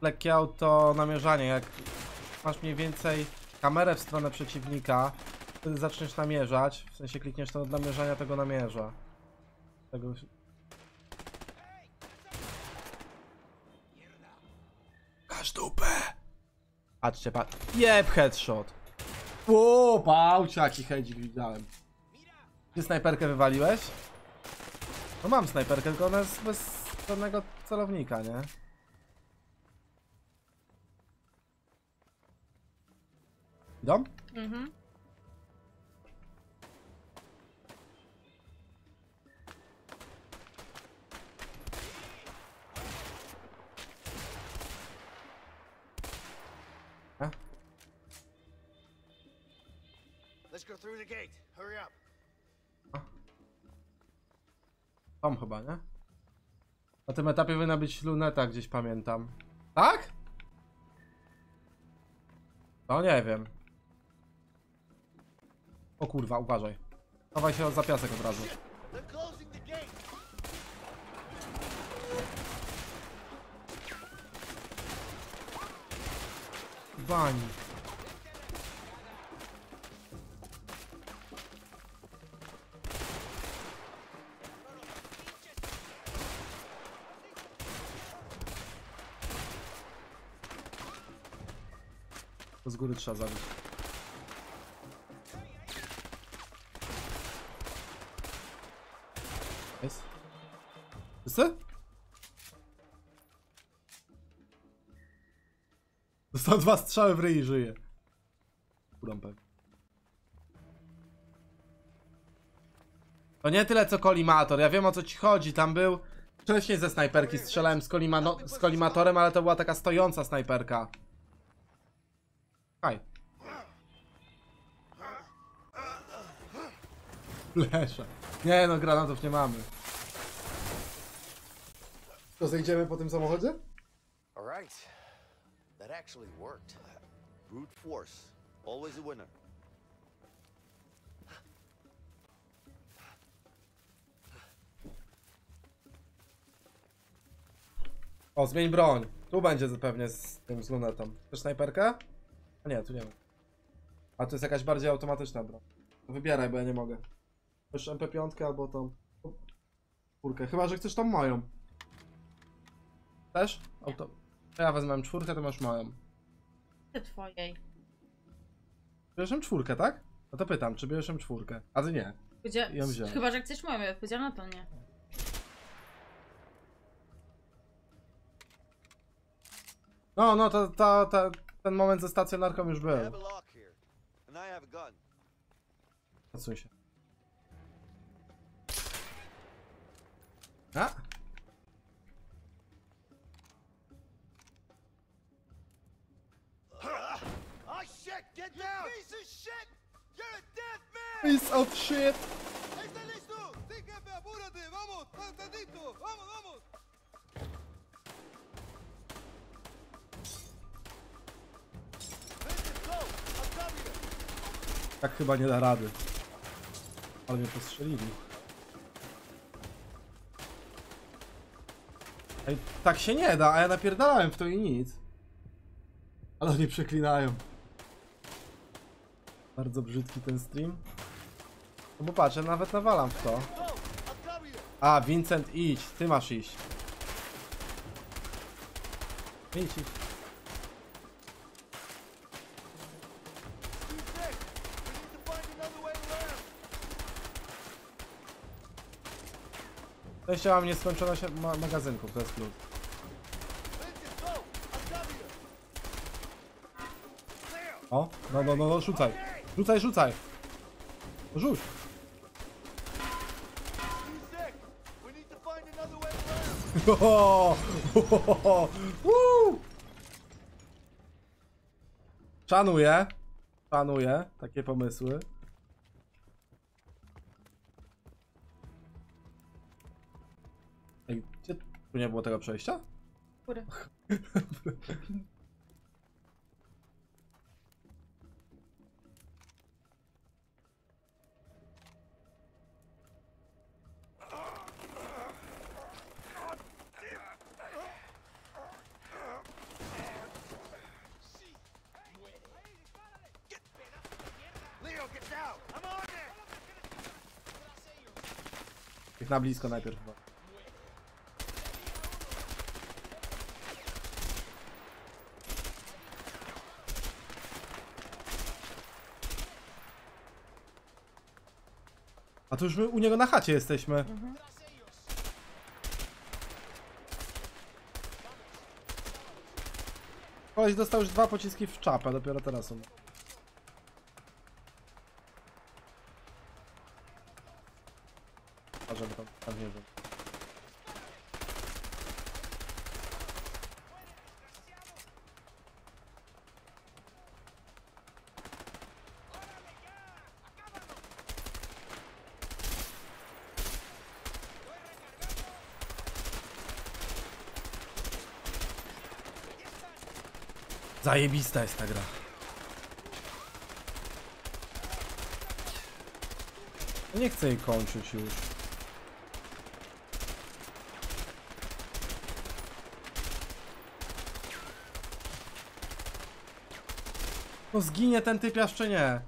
Lekkie auto namierzanie, jak masz mniej więcej kamerę w stronę przeciwnika, wtedy zaczniesz namierzać, w sensie klikniesz to od namierzania, tego namierza. Tego... Każ dupę! Patrzcie, patrz. Jeb, headshot! Uuu, pałciaki headzik widziałem. Czy snajperkę wywaliłeś? No mam snajperkę, tylko ona jest bez żadnego celownika, nie? Dom? Mhm. A? Let's go through the gate. Hurry up. Tam chyba, nie? Na tym etapie powinna być luneta, gdzieś pamiętam. Tak? No nie wiem. O kurwa, uważaj. Chowaj się za piasek od razu. Bani. To z góry trzeba zabić. Jest. Wszyscy? Dostał dwa strzały w ryj i żyje. Kurąpę. To nie tyle co kolimator, ja wiem o co ci chodzi, tam był... Wcześniej ze snajperki strzelałem z, kolima no z kolimatorem, ale to była taka stojąca snajperka. Haj. Lesza. Nie no, granatów nie mamy. To zejdziemy po tym samochodzie? Alright. That actually worked. Brute force. Always a winner. O, zmień broń. Tu będzie pewnie z tym z lunetą. Chcesz snajperkę? A nie, tu nie ma. A tu jest jakaś bardziej automatyczna broń. Wybieraj, bo ja nie mogę. Już M P pięć albo tą czwórkę. Chyba, że chcesz tą moją. Też? Auto... Ja wezmę czwórkę, to masz moją. Ty twojej. Bierzesz czwórkę, tak? No to pytam, czy bierzesz czwórkę? A ty nie. Gdzie... Ja wziąłem. Chyba, że chcesz moją, ja powiedziałam, no to nie. No, no, to, to, to ten moment ze stacjonarką już był. Pracuj się. A? Oh shit, get Piece of shit! Tak chyba nie da rady. Ale mnie postrzelili. Ej, tak się nie da, a ja napierdalałem w to i nic. Ale oni przeklinają. Bardzo brzydki ten stream. No bo patrzę, nawet nawalam w to. A, Vincent, idź, ty masz iść. Idź, idź. Jeszcze mam nieskończoność ma magazynków, to jest plus. O, no, no, no, no, rzucaj. Rzucaj, rzucaj. Rzuć. Ohoho, ohoho, ohoho. Szanuję. Szanuję takie pomysły. Ej, gdzie tu nie było tego przejścia? Góry. Na blisko najpierw chyba. A to już my u niego na chacie jesteśmy. Mhm. Koleś dostał już dwa pociski w czapę, dopiero teraz on. Żeby tam, tam nie żył. Zajebista jest ta gra. Nie chcę jej kończyć już. No zginie ten typiarz czy nie?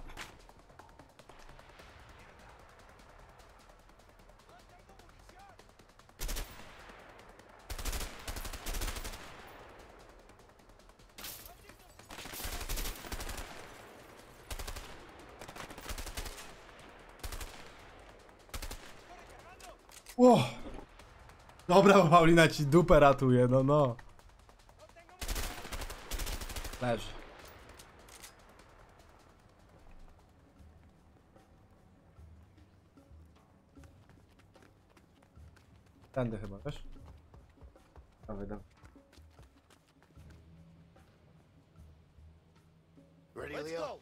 Wow. Dobra, bo Paulina ci dupę ratuje, no no. Leż. Tędy chyba, wiesz? Dawaj, dawaj. Ready, Leo?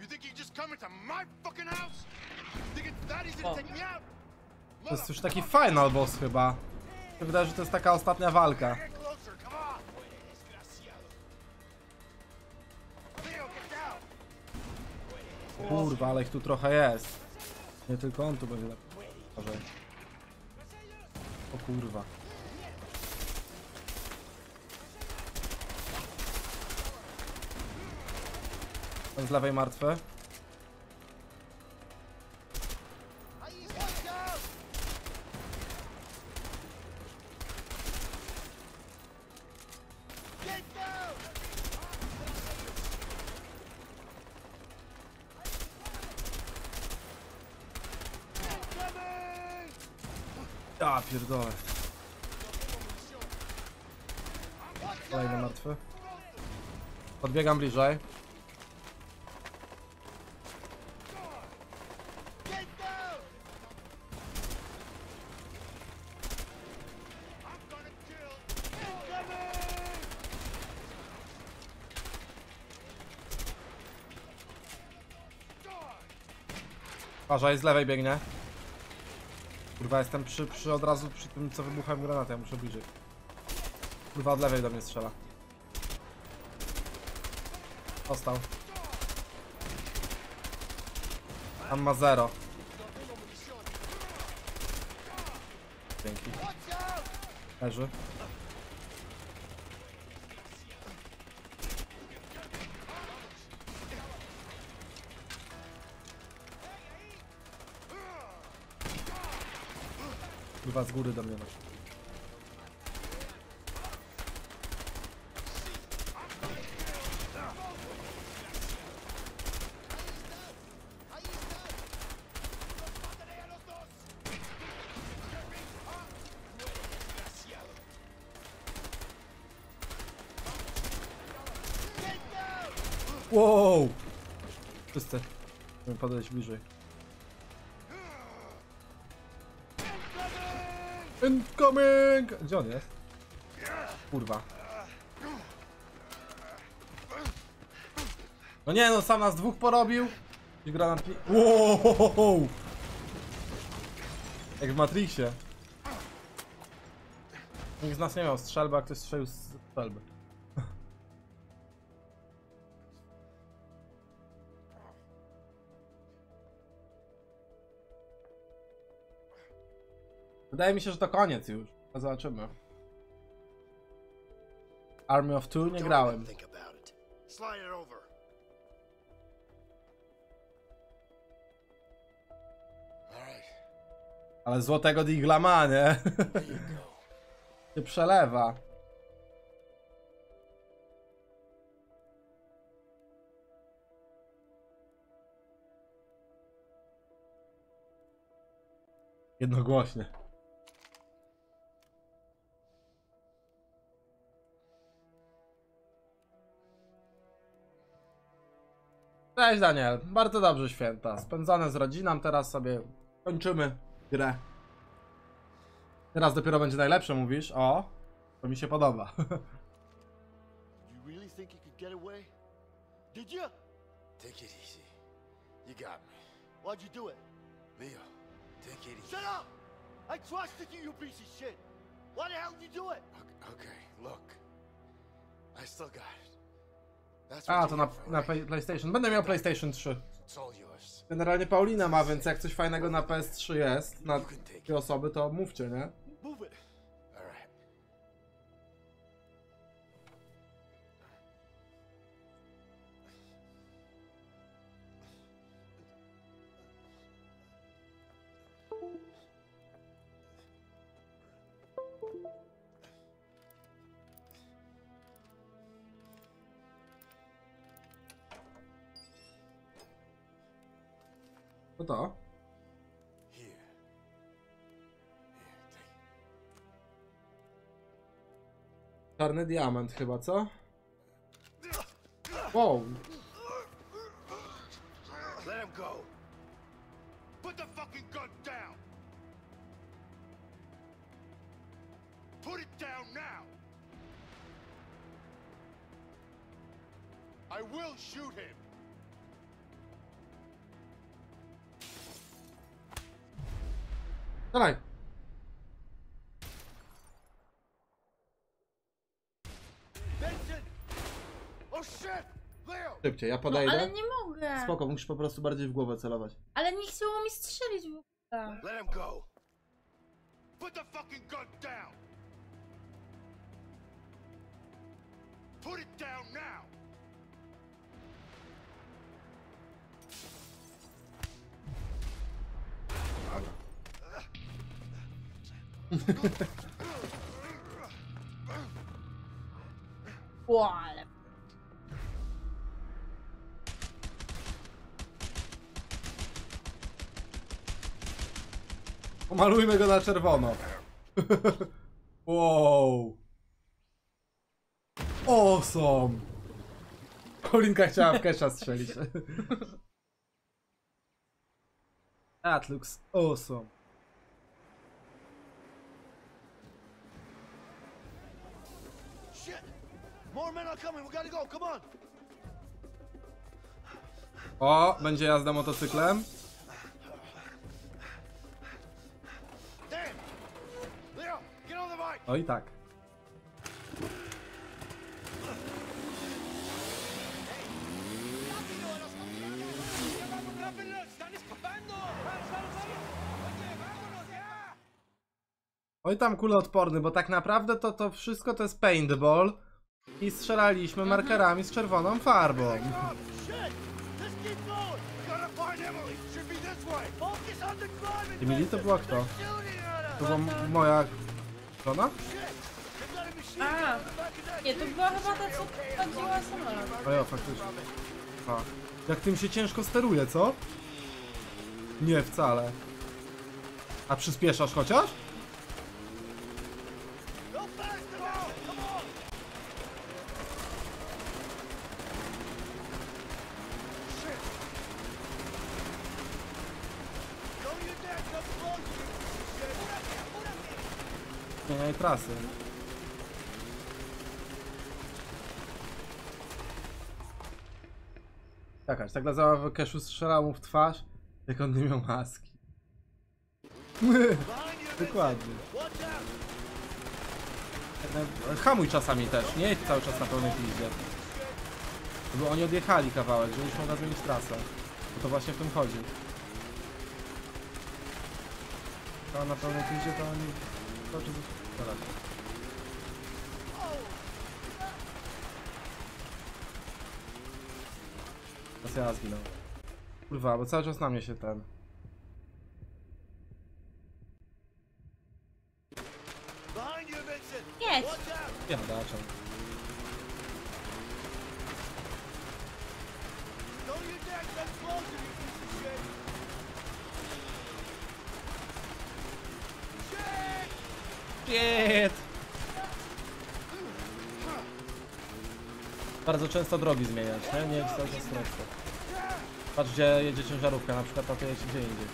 You think you just come into my fucking house? Think it's that easy to take me out? To jest już taki final boss chyba. To wydaje, że to jest taka ostatnia walka. Kurwa, ale ich tu trochę jest. Nie tylko on tu będzie lepiej. O kurwa. Ten z lewej martwy. Ja pierdolę. Kolejny martwy. Podbiegam bliżej. Uważaj, z lewej biegnie. Kurwa, jestem przy, przy od razu przy tym, co wybuchałem granatę, ja muszę bliżej. Kurwa, od lewej do mnie strzela. Został. Tam ma zero. Dzięki. Leży. Kurwa, z góry do mnie masz. Wow! Wszyscy. Musimy podejść bliżej. Incoming! Gdzie on jest? Kurwa. No nie no, sam nas dwóch porobił. I granat mi... Wow! Jak w Matrixie. Nikt z nas nie miał strzelby, a ktoś strzelił z strzelby. Wydaje mi się, że to koniec już. Zobaczymy. Army of Two nie grałem. Ale złotego digla ma, nie? Się przelewa. Jednogłośnie. Cześć Daniel, bardzo dobrze święta, spędzane z rodziną, teraz sobie kończymy grę. Teraz dopiero będzie najlepsze, mówisz? O, to mi się podoba. A, to na, na PlayStation. Będę miał PlayStation trzy. Generalnie Paulina ma, więc jak coś fajnego na P S trzy jest, na te osoby, to mówcie, nie? To? Czarny diament chyba, co? Wow! Dawaj! Szybciej, ja podaję. No, ale nie mogę! Spoko, musisz po prostu bardziej w głowę celować. Ale nie chciało mi strzelić w ogóle. Wow, ale... Pomalujmy go na czerwono. Wow. Awesome. Paulinka chciała w Kesha strzelić. That looks awesome. O, będzie jazda motocyklem. O i tak. Oj tam kuloodporny, bo tak naprawdę to, to wszystko to jest paintball i strzelaliśmy markerami z czerwoną farbą. Emily to była kto? To była moja żona? A, nie, to była chyba ta, co chodziła sama. Ojo, faktycznie. A, jak tym się ciężko steruje, co? Nie, wcale. A przyspieszasz chociaż? Zmieniaj trasy. Jakaś tak dla zabawy Keszu strzelał mu w twarz, jak on nie miał maski. Dokładnie. Hamuj czasami też, nie jedź cały czas na pełnej pizdzie. Bo oni odjechali kawałek, żebyśmy mogli zmienić trasę. Bo to właśnie w tym chodzi. To na pełnej pizdzie to oni... To czy... Teraz. Teraz ja zginął. Kurwa, bo cały czas na mnie się ten... Ja daczam. Shit. Bardzo często drogi zmieniać, nie? Nie jest to jest prosto. Patrz, gdzie jedzie ciężarówka, na przykład na to jedzie gdzie indziej.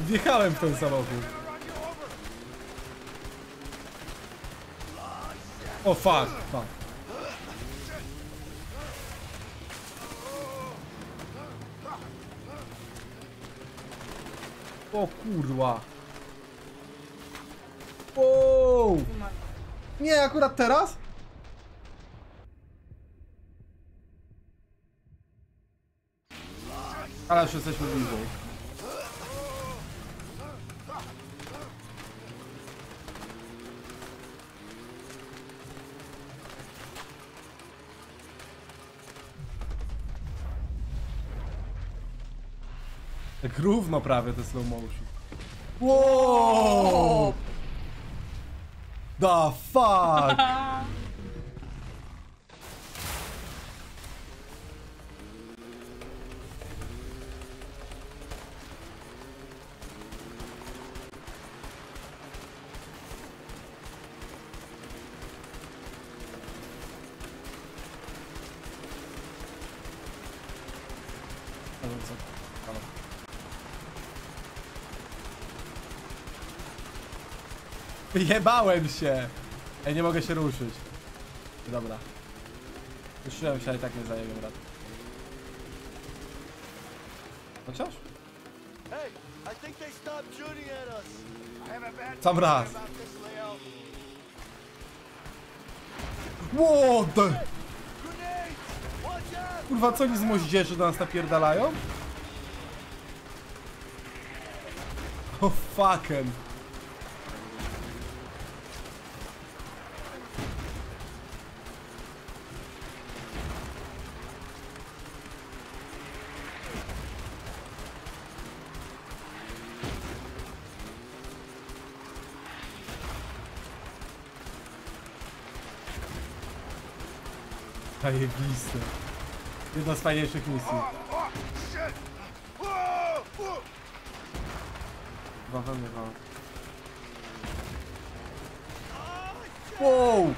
Wjechałem w ten samochód. O fuck, fuck. O kurwa. O! Nie, akurat teraz? Ale już jesteśmy bliżej. Tak równo prawie te slow motion. Wow! The fuck! Jebałem się! Ej, nie mogę się ruszyć. Dobra. Ruszyłem się, ale i tak nie zajebię brat. Chociaż? Sam raz. What? Kurwa, co oni z moździerzy do nas napierdalają? Oh fucking. Zajebiste. Jedna z fajniejszych misji. Wawę mnie wam. Wow!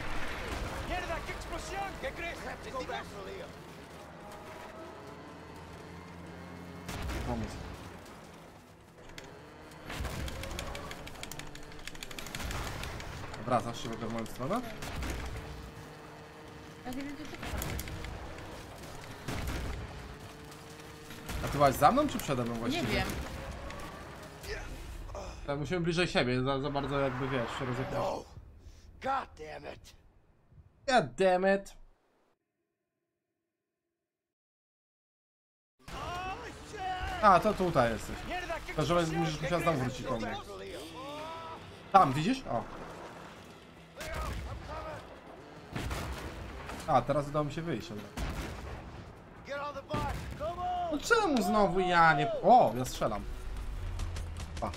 pomóc. Wracasz się w ogóle w moją stronę? A ty byłaś za mną czy przede mną właściwie? Nie wiem. Tak, musimy bliżej siebie, za, za bardzo jakby wiesz, się rozepnąć. God damn it! God damn it! A, to tutaj jesteś. To, że musisz musiała tam wrócić po mnie. Tam, widzisz? O. A, teraz udało mi się wyjść. No czemu znowu ja nie... O, ja strzelam. Pa.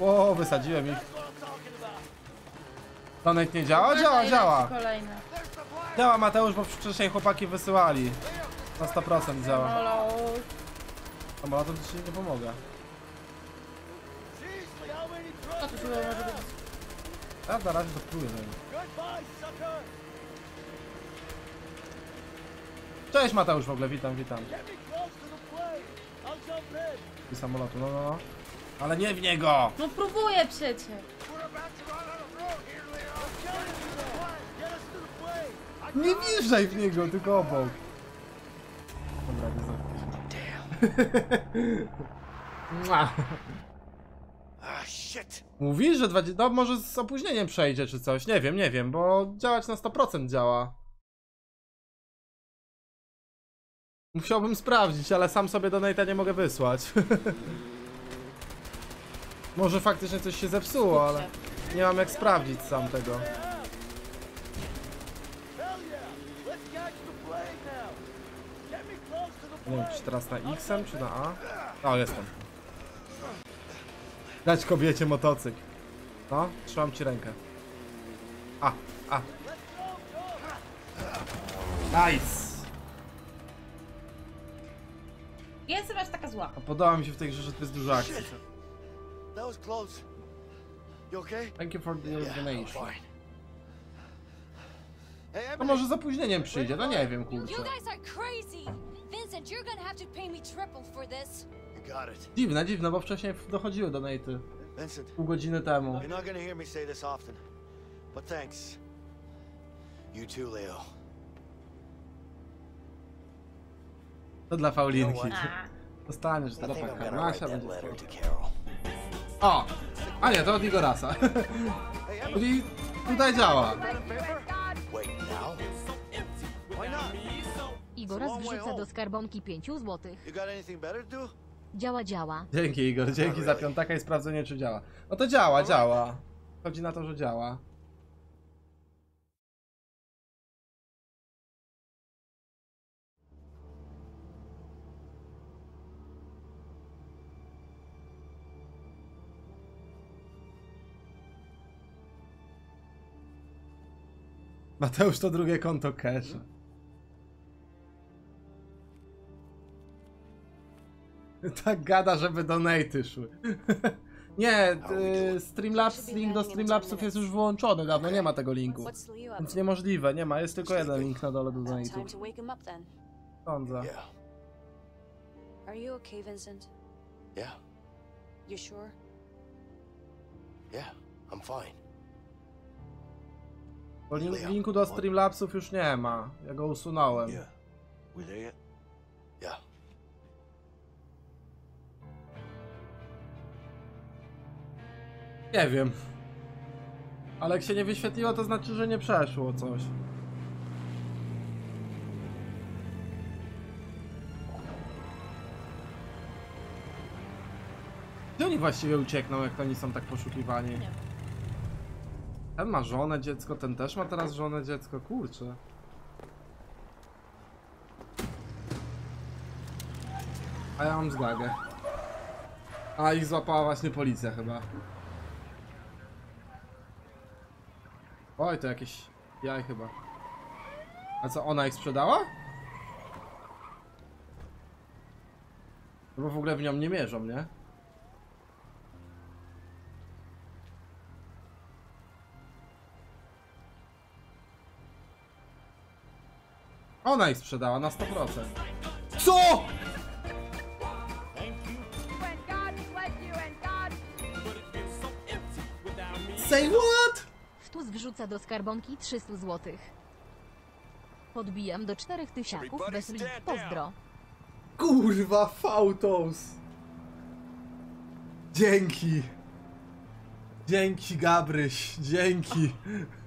O, wysadziłem ich. Tonek nie działa? Działa, działa! Działa, Mateusz, bo wcześniej chłopaki wysyłali. Na sto procent działa. Dobra, to ci nie pomogę. Ja na razie to próbuję. Cześć Mateusz w ogóle, witam, witam. I samolotu, no no no. Ale nie w niego! No próbuję przecież! Nie wjeżdżaj w niego, tylko obok. Dobra, nie zapisz. Mówisz, że dwadzieścia... No może z opóźnieniem przejdzie czy coś, nie wiem, nie wiem, bo działać na sto procent działa. Musiałbym sprawdzić, ale sam sobie donate'a nie mogę wysłać. Może faktycznie coś się zepsuło, ale nie mam jak sprawdzić sam tego. Nie wiem, czy teraz na X-em, czy na A? O, jestem. Dać kobiecie motocykl. No, trzymam ci rękę. A, a. Nice! Jest chyba taka zła. Podoba mi się w tej grze, że to jest dużo akcji. That was close. You okay? Thank you for the donation. No może z opóźnieniem przyjdzie, no nie wiem, kurczę. Dziwne, dziwne, bo wcześniej dochodziły donaty. Pół godziny temu. To dla Paulinki. Dostaniesz, to dla Paulinki. będzie O! A nie, to od niego rasa. Czyli tutaj działa. Igoras wrzuca do skarbonki pięć złotych. Działa, działa. Dzięki Igor, dzięki za piątaka i sprawdzenie czy działa. No to działa, działa. Chodzi na to, że działa. Mateusz to drugie konto cash. Tak gada, żeby donaty szły. Nie, y, Streamlabs, link do Streamlabsów jest już wyłączony dawno, nie ma tego linku. Więc niemożliwe, nie ma, jest tylko jeden link na dole do donatów. Sądzę. Bo linku do Streamlabsów już nie ma. Ja go usunąłem. Nie wiem. Ale jak się nie wyświetliło, to znaczy, że nie przeszło coś. Gdzie oni właściwie uciekną, jak oni są tak poszukiwani? Ten ma żonę, dziecko, ten też ma teraz żonę, dziecko, kurczę. A ja mam zgagę. A ich złapała właśnie policja chyba. Oj, to jakieś jaj chyba. A co, ona ich sprzedała? No bo w ogóle w nią nie mierzą, nie? Ona ich sprzedała na sto procent. Co?! Say what?! Ktus wrzuca do skarbonki trzysta złotych. Podbijam do czterech tysiaków bez link. Pozdro. Kurwa, Fautos! Dzięki! Dzięki, Gabryś, dzięki!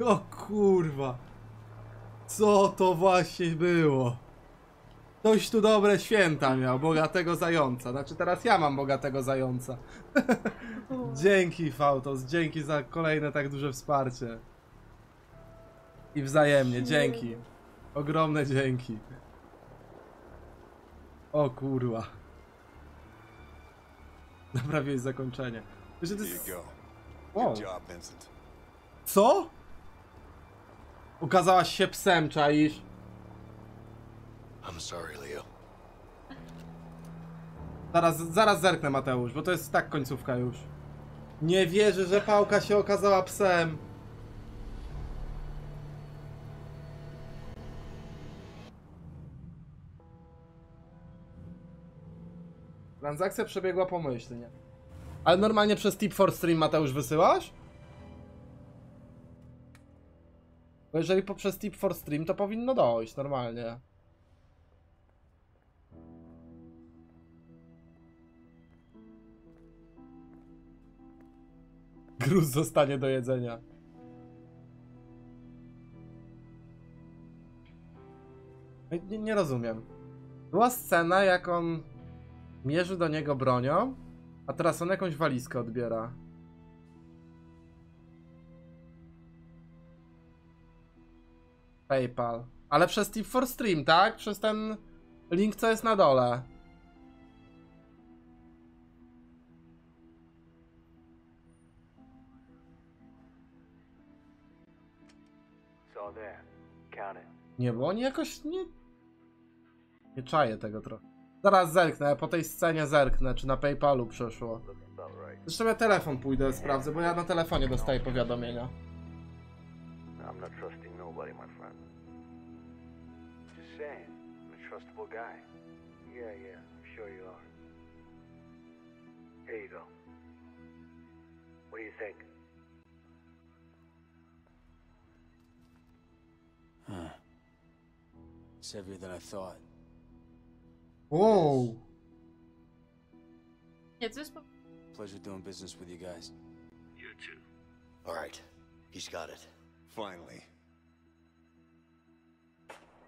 O kurwa! Co to właśnie było? Ktoś tu dobre święta miał, bogatego zająca. Znaczy teraz ja mam bogatego zająca. Dzięki, Fautos, dzięki za kolejne tak duże wsparcie. I wzajemnie, dzięki. Ogromne dzięki. O kurwa. Naprawiłeś zakończenie. Wiesz, to jest... wow. Co? Ukazałaś się psem, czaisz? Zaraz, zaraz zerknę, Mateusz, bo to jest tak końcówka już. Nie wierzę, że pałka się okazała psem. Transakcja przebiegła pomyślnie. Ale normalnie przez tip for stream, Mateusz, wysyłasz? Bo jeżeli poprzez tip for stream, to powinno dojść normalnie. Gruz zostanie do jedzenia. Nie, nie rozumiem. Była scena, jak on mierzy do niego bronią, a teraz on jakąś walizkę odbiera. PayPal. Ale przez tip for stream, tak? Przez ten link, co jest na dole. Nie, bo oni jakoś nie... Nie czaję tego trochę. Zaraz zerknę, po tej scenie zerknę, czy na PayPalu przeszło. Zresztą ja telefon pójdę, sprawdzę, bo ja na telefonie dostaję powiadomienia. It's heavier than I thought. Whoa. It's this pleasure doing business with you guys. You too. All right. He's got it. Finally.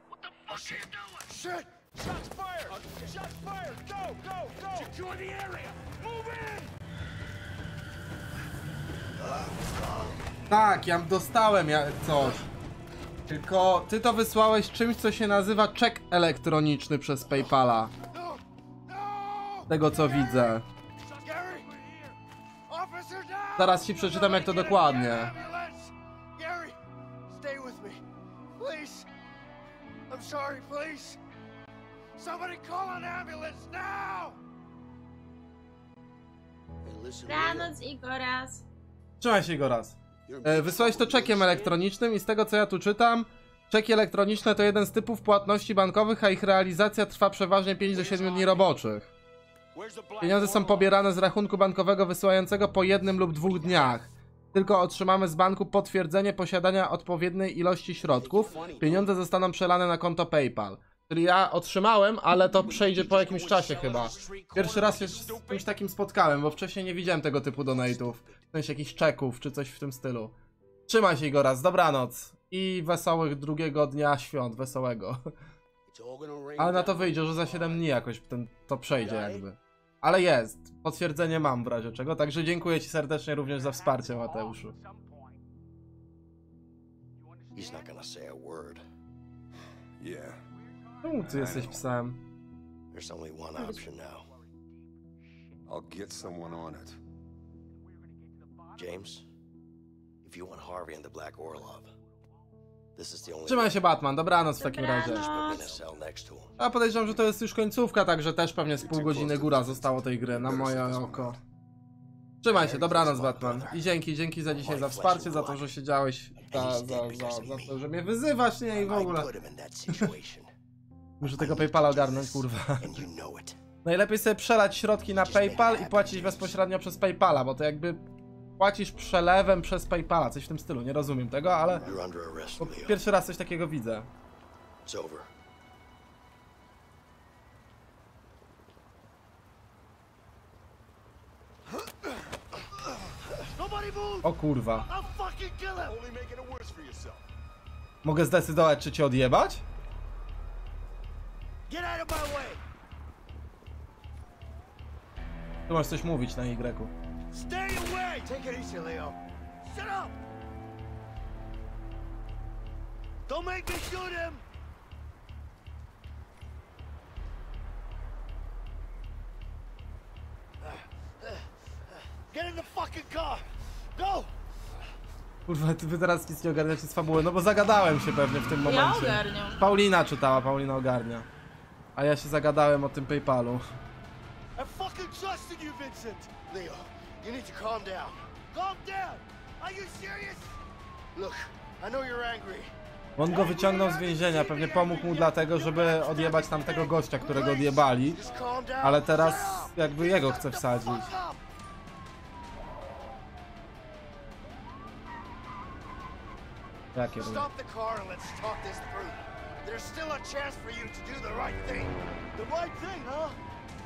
What the fuck are you doing? Shit! Shots fired! Shots fired! Go! Go! Go! Secure the area! Move in! Tak, ja dostałem ja coś. Tylko ty to wysłałeś czymś, co się nazywa czek elektroniczny przez PayPala. Z tego co widzę. Zaraz ci przeczytam, jak to dokładnie. Rano z Igoraz. Trzymaj się, Igoraz. Wysłałeś to czekiem elektronicznym i z tego co ja tu czytam, czeki elektroniczne to jeden z typów płatności bankowych, a ich realizacja trwa przeważnie pięć do siedmiu dni roboczych. Pieniądze są pobierane z rachunku bankowego wysyłającego po jednym lub dwóch dniach. Tylko otrzymamy z banku potwierdzenie posiadania odpowiedniej ilości środków, pieniądze zostaną przelane na konto PayPal. Czyli ja otrzymałem, ale to przejdzie po jakimś czasie chyba. Pierwszy raz się z czymś takim spotkałem, bo wcześniej nie widziałem tego typu donate'ów. W sensie jakichś czeków, czy coś w tym stylu. Trzymaj się, Igoraz, dobranoc. I wesołych drugiego dnia świąt, wesołego. Ale na to wyjdzie, że za siedem dni jakoś ten, to przejdzie jakby. Ale jest, potwierdzenie mam w razie czego, także dziękuję ci serdecznie również za wsparcie, Mateuszu. Czemu ty jesteś psem? James, Trzymaj się, Batman. Dobranoc w takim razie. A podejrzewam, że to jest już końcówka, także też pewnie z pół godziny góra zostało tej gry, na moje oko. Trzymaj się, dobranoc, Batman. I dzięki, dzięki za dzisiaj, za wsparcie, za to, że siedziałeś, za, za, za, za to, że mnie wyzywasz, nie, i w ogóle. Muszę tego PayPala ogarnąć, kurwa. Najlepiej sobie przelać środki na PayPal i płacić bezpośrednio przez PayPala, bo to jakby płacisz przelewem przez PayPala, coś w tym stylu. Nie rozumiem tego, ale pierwszy raz coś takiego widzę. O kurwa. Mogę zdecydować, czy cię odjebać? Tu masz coś mówić na Y-ku. Kurwa, ty wy teraz nic nie ogarniacie z fabuły, no bo zagadałem się pewnie w tym momencie. Ja ogarniam. Paulina czytała, Paulina ogarnia. A ja się zagadałem o tym PayPalu. I fucking trusted you, Vincent. Leo, you need to calm down. Calm down. Are you serious? Look, I know you're angry. On go wyciągnął z więzienia, pewnie pomógł mu dlatego, żeby odjebać tamtego gościa, którego odjebali, ale teraz jakby jego chce wsadzić. Jakie były? There's still a chance for you to do the right thing. The right thing, huh?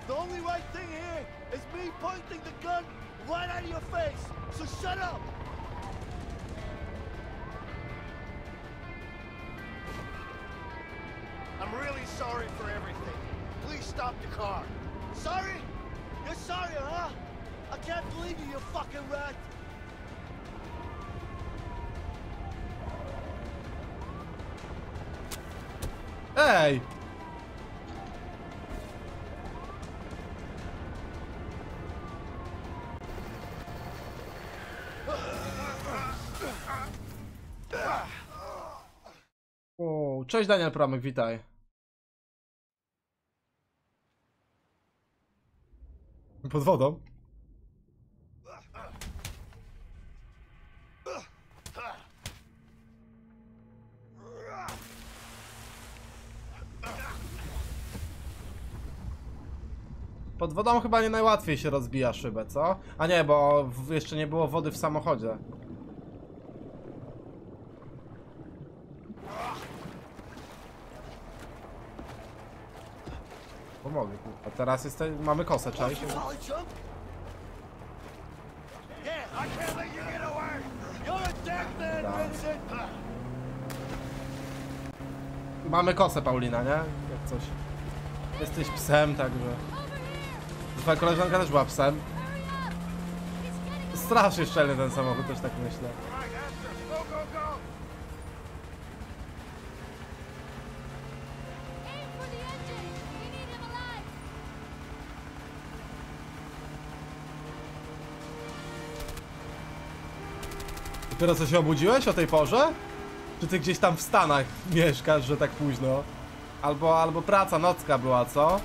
The only right thing here is me pointing the gun right at your face. So shut up. I'm really sorry for everything. Please stop the car. Sorry? You're sorry, huh? I can't believe you, you fucking rat. Ej! O, cześć Daniel Pramek, witaj. Pod wodą. Pod wodą chyba nie najłatwiej się rozbija szybę, co? A nie, bo w, jeszcze nie było wody w samochodzie. Pomogę, a teraz jest, mamy kosę, czaj. Mamy kosę, Paulina, nie? Jak coś. Jesteś psem, także... Twoja koleżanka też była psem. Strasznie szczelny ten samochód, też tak myślę. Dopiero co się obudziłeś o tej porze? Czy ty gdzieś tam w Stanach mieszkasz, że tak późno? Albo, albo praca nocka była, co?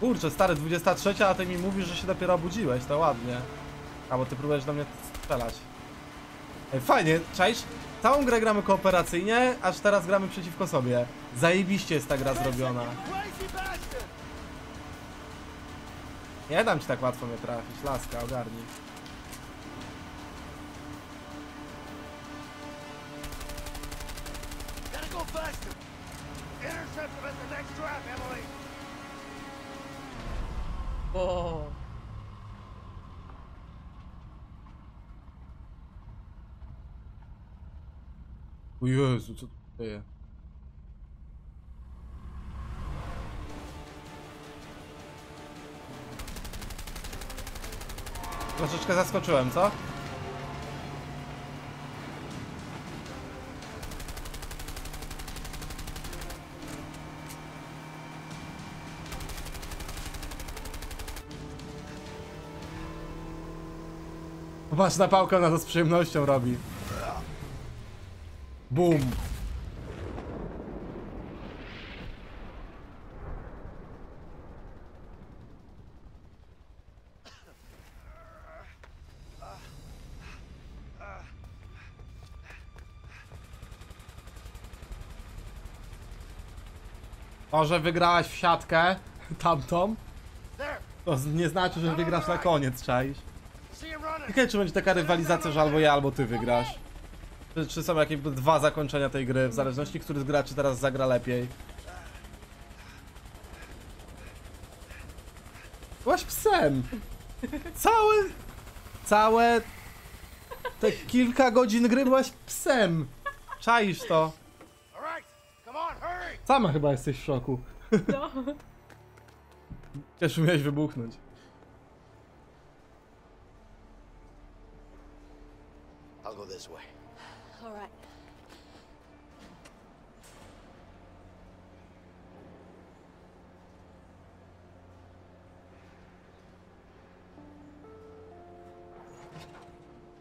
Kurczę, stary, dwudziesta trzecia, a ty mi mówisz, że się dopiero obudziłeś, to ładnie. A bo ty próbujesz do mnie strzelać. Ej, fajnie, cześć. Całą grę gramy kooperacyjnie, aż teraz gramy przeciwko sobie. Zajebiście jest ta gra zrobiona. Nie dam ci tak łatwo mnie trafić, laska, ogarnij. Bo... O Jezu, co to jest? Troszeczkę zaskoczyłem, co? Patrz na pałkę, ona to z przyjemnością robi. Bum. To, że wygrałaś w siatkę tamtą, to nie znaczy, że wygrasz na koniec, czaisz. Ciekawe, czy będzie taka rywalizacja, że albo ja, albo ty wygrasz. Czy, czy są jakieś dwa zakończenia tej gry, w zależności, który z graczy teraz zagra lepiej. Byłaś psem! Całe... Całe... Te kilka godzin gry byłaś psem! Czaisz to. Sama chyba jesteś w szoku. No. Też umiałeś wybuchnąć. I'll go this way. All right.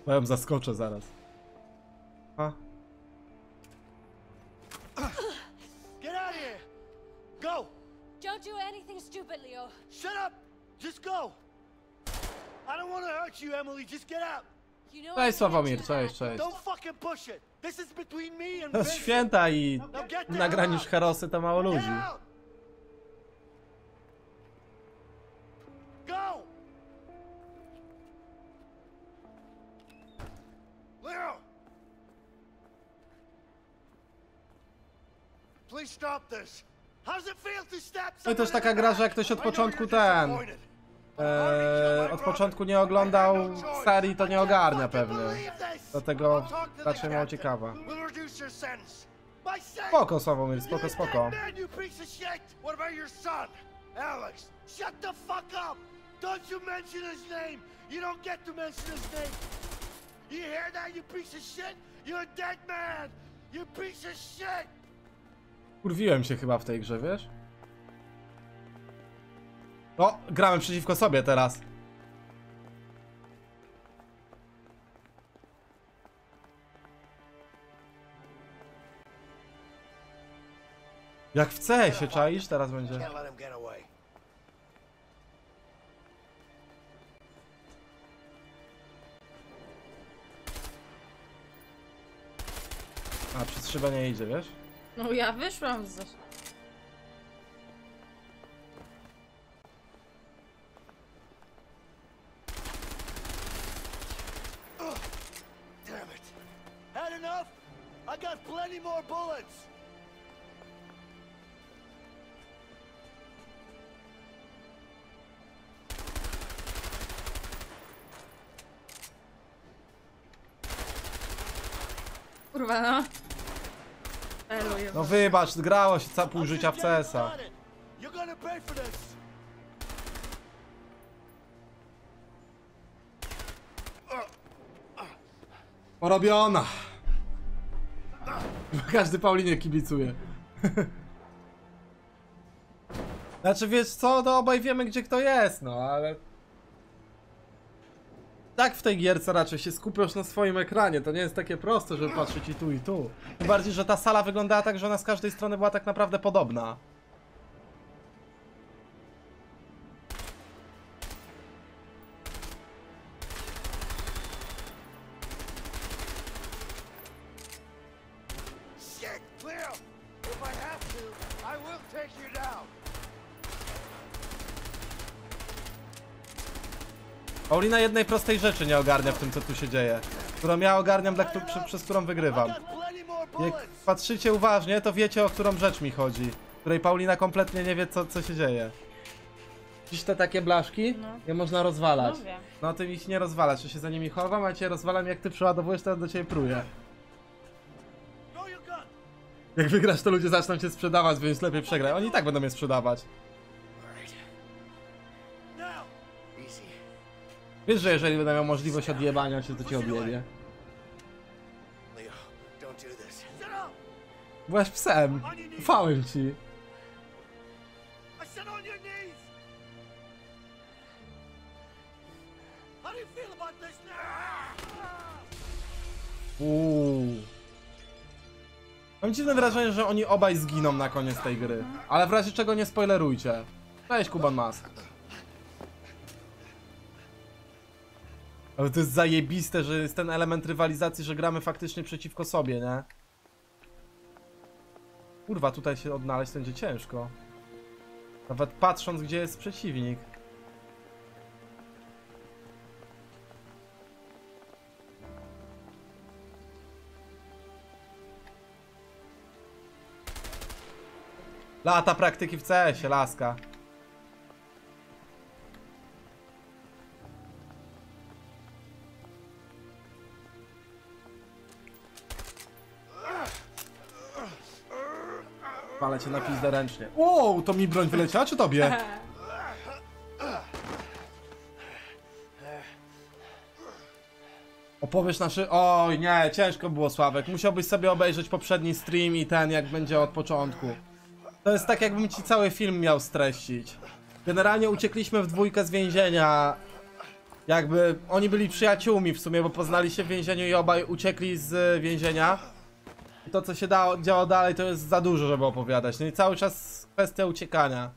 Bo ja ją zaskoczę zaraz. A? Shut up! Just go! I don't want to hurt you, Emily. Just get out. You know cześć, Sławomir, cześć, cześć. Don't fucking push it. This is between me and Vincent. Święta i nagranisz Herosy to mało ludzi. Go! Leo! Please stop this. No i też taka gra, że jak ktoś od początku ten... Ee, od początku nie oglądał serii, to nie ogarnia pewnie. Dlatego raczej mało ciekawa. Spoko, Sławomir, spoko, spoko. Kurwiłem się chyba w tej grze, wiesz? O, gramy przeciwko sobie teraz. Jak w C się czaisz, teraz będzie. A, przez szybę nie idzie, wiesz? No ja wyszłam z... Kurwa no. No wybacz, grało się całe pół życia w C S a. Porobiona. Każdy Paulinie kibicuje. Znaczy wiesz co, to obaj wiemy gdzie kto jest, no ale... Tak w tej gierce raczej się skupiasz na swoim ekranie, to nie jest takie proste, żeby patrzeć i tu i tu. Tym bardziej, że ta sala wyglądała tak, że ona z każdej strony była tak naprawdę podobna. Paulina jednej prostej rzeczy nie ogarnia w tym, co tu się dzieje, którą ja ogarniam, dla, przy, przez którą wygrywam. Jak patrzycie uważnie, to wiecie, o którą rzecz mi chodzi, której Paulina kompletnie nie wie, co, co się dzieje. Widzisz te takie blaszki? No. Je można rozwalać. No ty ich nie rozwalasz, ja się za nimi chowam, a cię rozwalam, jak ty przeładowujesz, to ja do ciebie pruję. Jak wygrasz, to ludzie zaczną cię sprzedawać, więc lepiej przegraj. Oni i tak będą mnie sprzedawać. Wiesz, że jeżeli będę miał możliwość odjebania się, to cię odjebie. Byłaś psem. Ufałem ci. Uuu. Mam dziwne wrażenie, że oni obaj zginą na koniec tej gry. Ale w razie czego nie spoilerujcie. Cześć, Kuban Mask. Ale to jest zajebiste, że jest ten element rywalizacji, że gramy faktycznie przeciwko sobie, nie? Kurwa, tutaj się odnaleźć będzie ciężko. Nawet patrząc, gdzie jest przeciwnik. Lata praktyki w cesie, laska. Ale cię na pizdę ręcznie. Wow, to mi broń wyleciała, czy tobie? Opowiesz nasze... Oj nie, ciężko było, Sławek. Musiałbyś sobie obejrzeć poprzedni stream i ten, jak będzie od początku. To jest tak, jakbym ci cały film miał streścić. Generalnie uciekliśmy w dwójkę z więzienia. Jakby oni byli przyjaciółmi w sumie, bo poznali się w więzieniu i obaj uciekli z więzienia. I to, co się dało, działo dalej, to jest za dużo, żeby opowiadać. No i cały czas kwestia uciekania.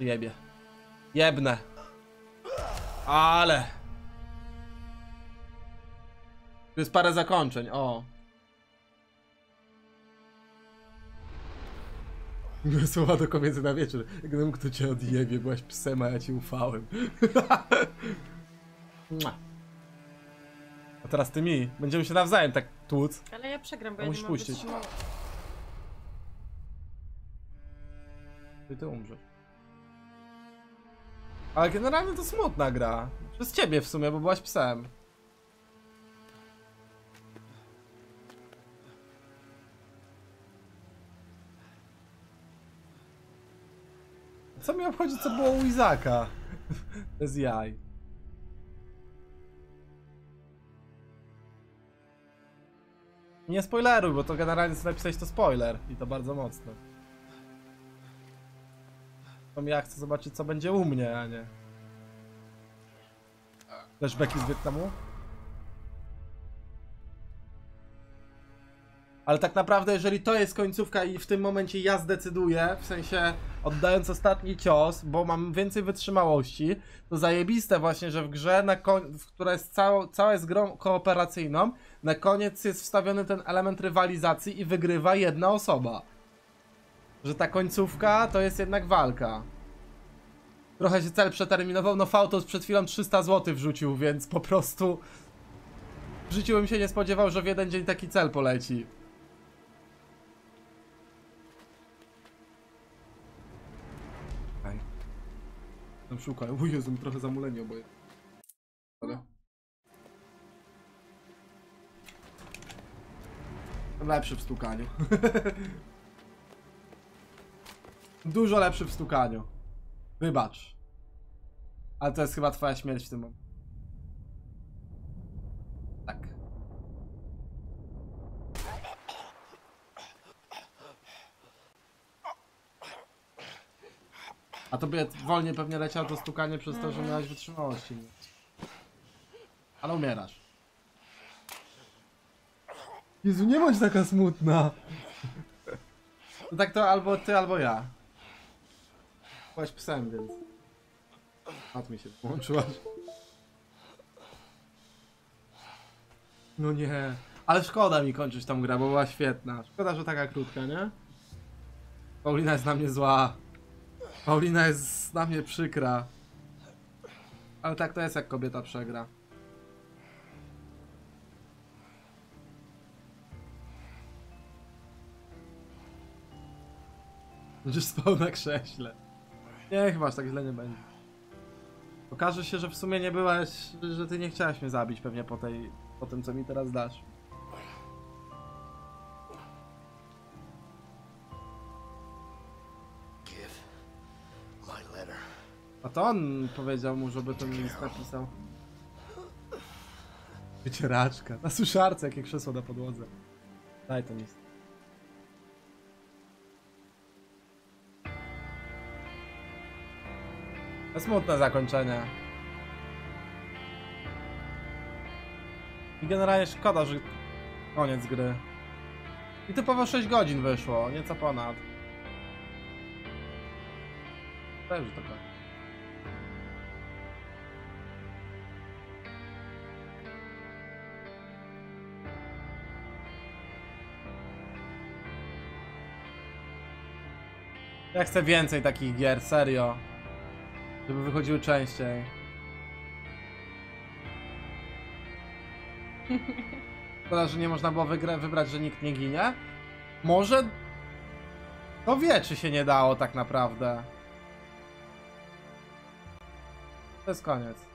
Jebie. Jebne. Ale. Tu jest parę zakończeń, o. Słowa do kobiety na wieczór. Gdybym kto cię odjebie, byłaś psem, a ja ci ufałem. A teraz ty mi. Będziemy się nawzajem tak tłuc. Ale ja przegram, bo ja musisz nie mam puścić. Ty, ty umrzesz. Ale generalnie to smutna gra. Przez ciebie w sumie, bo byłaś psem. Co mi obchodzi, co było u Izaka? Bez jaj. Nie spoileruj, bo to generalnie co napisałeś to spoiler. I to bardzo mocno. To ja chcę zobaczyć, co będzie u mnie, a nie. Flashbacki z Wietnamu? Ale tak naprawdę, jeżeli to jest końcówka i w tym momencie ja zdecyduję, w sensie oddając ostatni cios, bo mam więcej wytrzymałości, to zajebiste właśnie, że w grze, na która jest cała, cała jest grą kooperacyjną, na koniec jest wstawiony ten element rywalizacji i wygrywa jedna osoba. Że ta końcówka to jest jednak walka. Trochę się cel przeterminował, no Fautos przed chwilą trzysta złotych wrzucił, więc po prostu... W życiu bym się nie spodziewał, że w jeden dzień taki cel poleci. Tam szukaj, o Jezu, trochę zamulenie oboje. Ale... Lepszy w stukaniu. Dużo lepszy w stukaniu. Wybacz. Ale to jest chyba twoja śmierć w tym momencie. Tak. A tobie wolniej pewnie leciało to stukanie przez to, że miałeś wytrzymałości. Ale umierasz. Jezu, nie bądź taka smutna. To tak to albo ty, albo ja. Byłaś psem, więc... Pat mi się połączyłaś. No nie. Ale szkoda mi kończyć tą grę, bo była świetna. Szkoda, że taka krótka, nie? Paulina jest na mnie zła. Paulina jest na mnie przykra. Ale tak to jest, jak kobieta przegra. Będziesz spał na krześle. Nie, chyba aż tak źle nie będzie. Okaże się, że w sumie nie byłaś, że ty nie chciałaś mnie zabić pewnie po tej, po tym, co mi teraz dasz. A to on powiedział mu, żeby ten list napisał. Wycieraczka. Na suszarce, jakie krzesło na podłodze. Daj ten list. To smutne zakończenie. I generalnie szkoda, że Koniec gry. I typowo sześć godzin wyszło, nieco ponad. Też to tak. Ja chcę więcej takich gier, serio. Żeby wychodziły częściej. Szkoda, że nie można było wybrać, że nikt nie ginie. Może... To wie, czy się nie dało tak naprawdę. To jest koniec.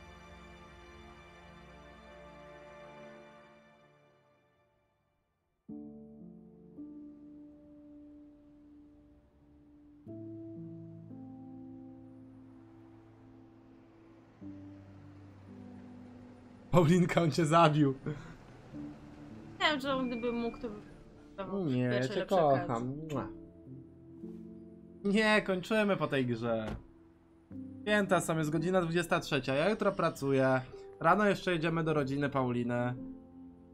Paulinka, on cię zabił. Wiem, że on gdyby mógł, to by... Nie, ja cię kocham. Nie, kończymy po tej grze. Święta są, jest godzina dwudziesta trzecia. Ja jutro pracuję. Rano jeszcze jedziemy do rodziny Pauliny.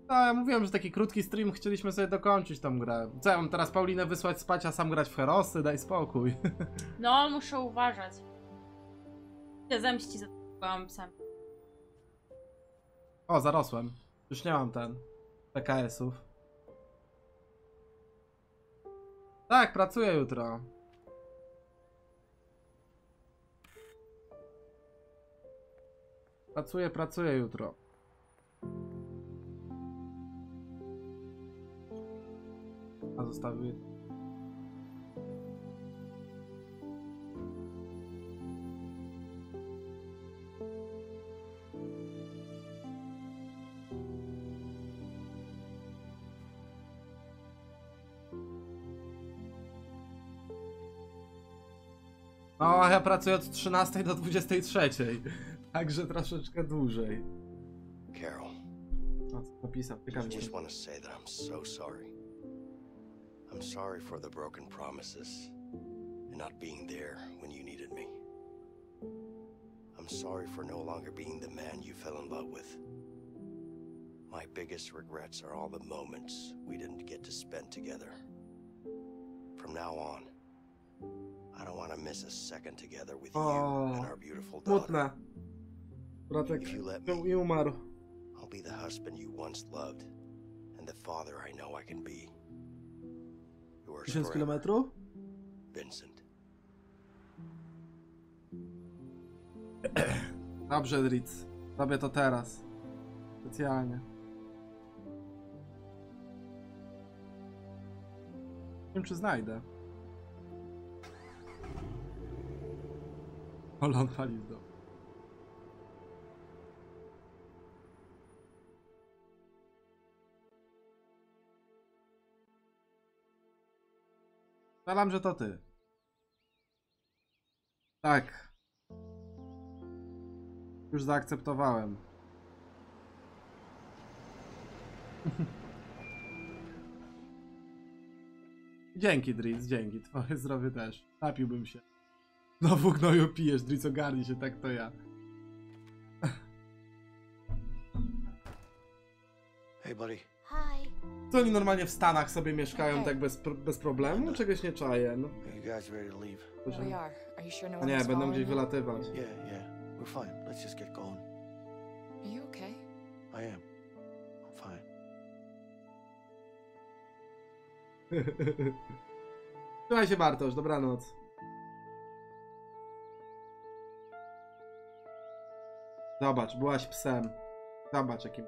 No, ja mówiłem, że taki krótki stream, chcieliśmy sobie dokończyć tą grę. Co, ja mam teraz Paulinę wysłać spać, a sam grać w Herosy? Daj spokój. No, muszę uważać. Ja zemści za tym sam. O, zarosłem. Już nie mam ten... P K S-ów. Tak, pracuję jutro. Pracuję, pracuję jutro. A zostawię... No, a ja pracuję od trzynastej do dwudziestej trzeciej. Także troszeczkę dłużej. Carol. No, co napisał? Ciekawe. Just want to say that I'm so sorry. I'm sorry for the broken promises and not being there when you needed me. I'm sorry for no longer being the man you fell in love with. My biggest regrets are all the moments we didn't get to spend together. From now on, I don't want to miss a second together with you and our beautiful daughter. If you let me, I'll be the husband you once loved and the father I know I can be. Yours forever, Vincent. Dobrze, Ritz. Robię to teraz. Specjalnie. Nie wiem, czy znajdę. Olon pali do. Staram, że to ty. Tak. Już zaakceptowałem. Dzięki, Dritz, dzięki. Twoje zdrowie też. Napiłbym się. No w gnoju pijesz, Dritz, ogarnij się, tak to ja. Hey buddy. Hi. To oni normalnie w Stanach sobie mieszkają hey. Tak bez, pro bez problemu? Czegoś nie czaję. No. A nie, będą gdzieś wylatywać. Yeah, yeah. We're fine. Let's just get going. Are you okay? I am. I'm fine. Trzymaj się, Bartosz, dobranoc. Zobacz, byłaś psem. Zobacz, jakim...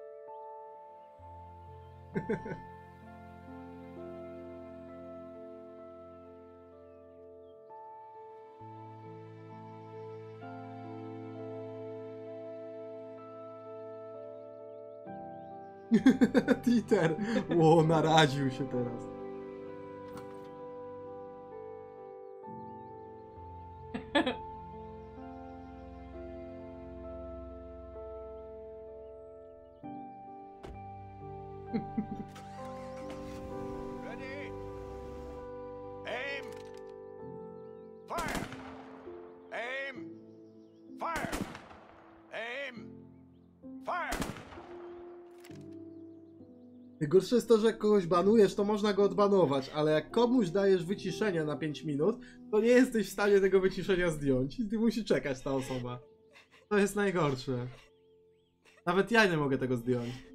Twitter! Ło, naraził się teraz. Gorsze jest to, że jak kogoś banujesz, to można go odbanować, ale jak komuś dajesz wyciszenie na pięć minut, to nie jesteś w stanie tego wyciszenia zdjąć i musi czekać ta osoba. To jest najgorsze. Nawet ja nie mogę tego zdjąć.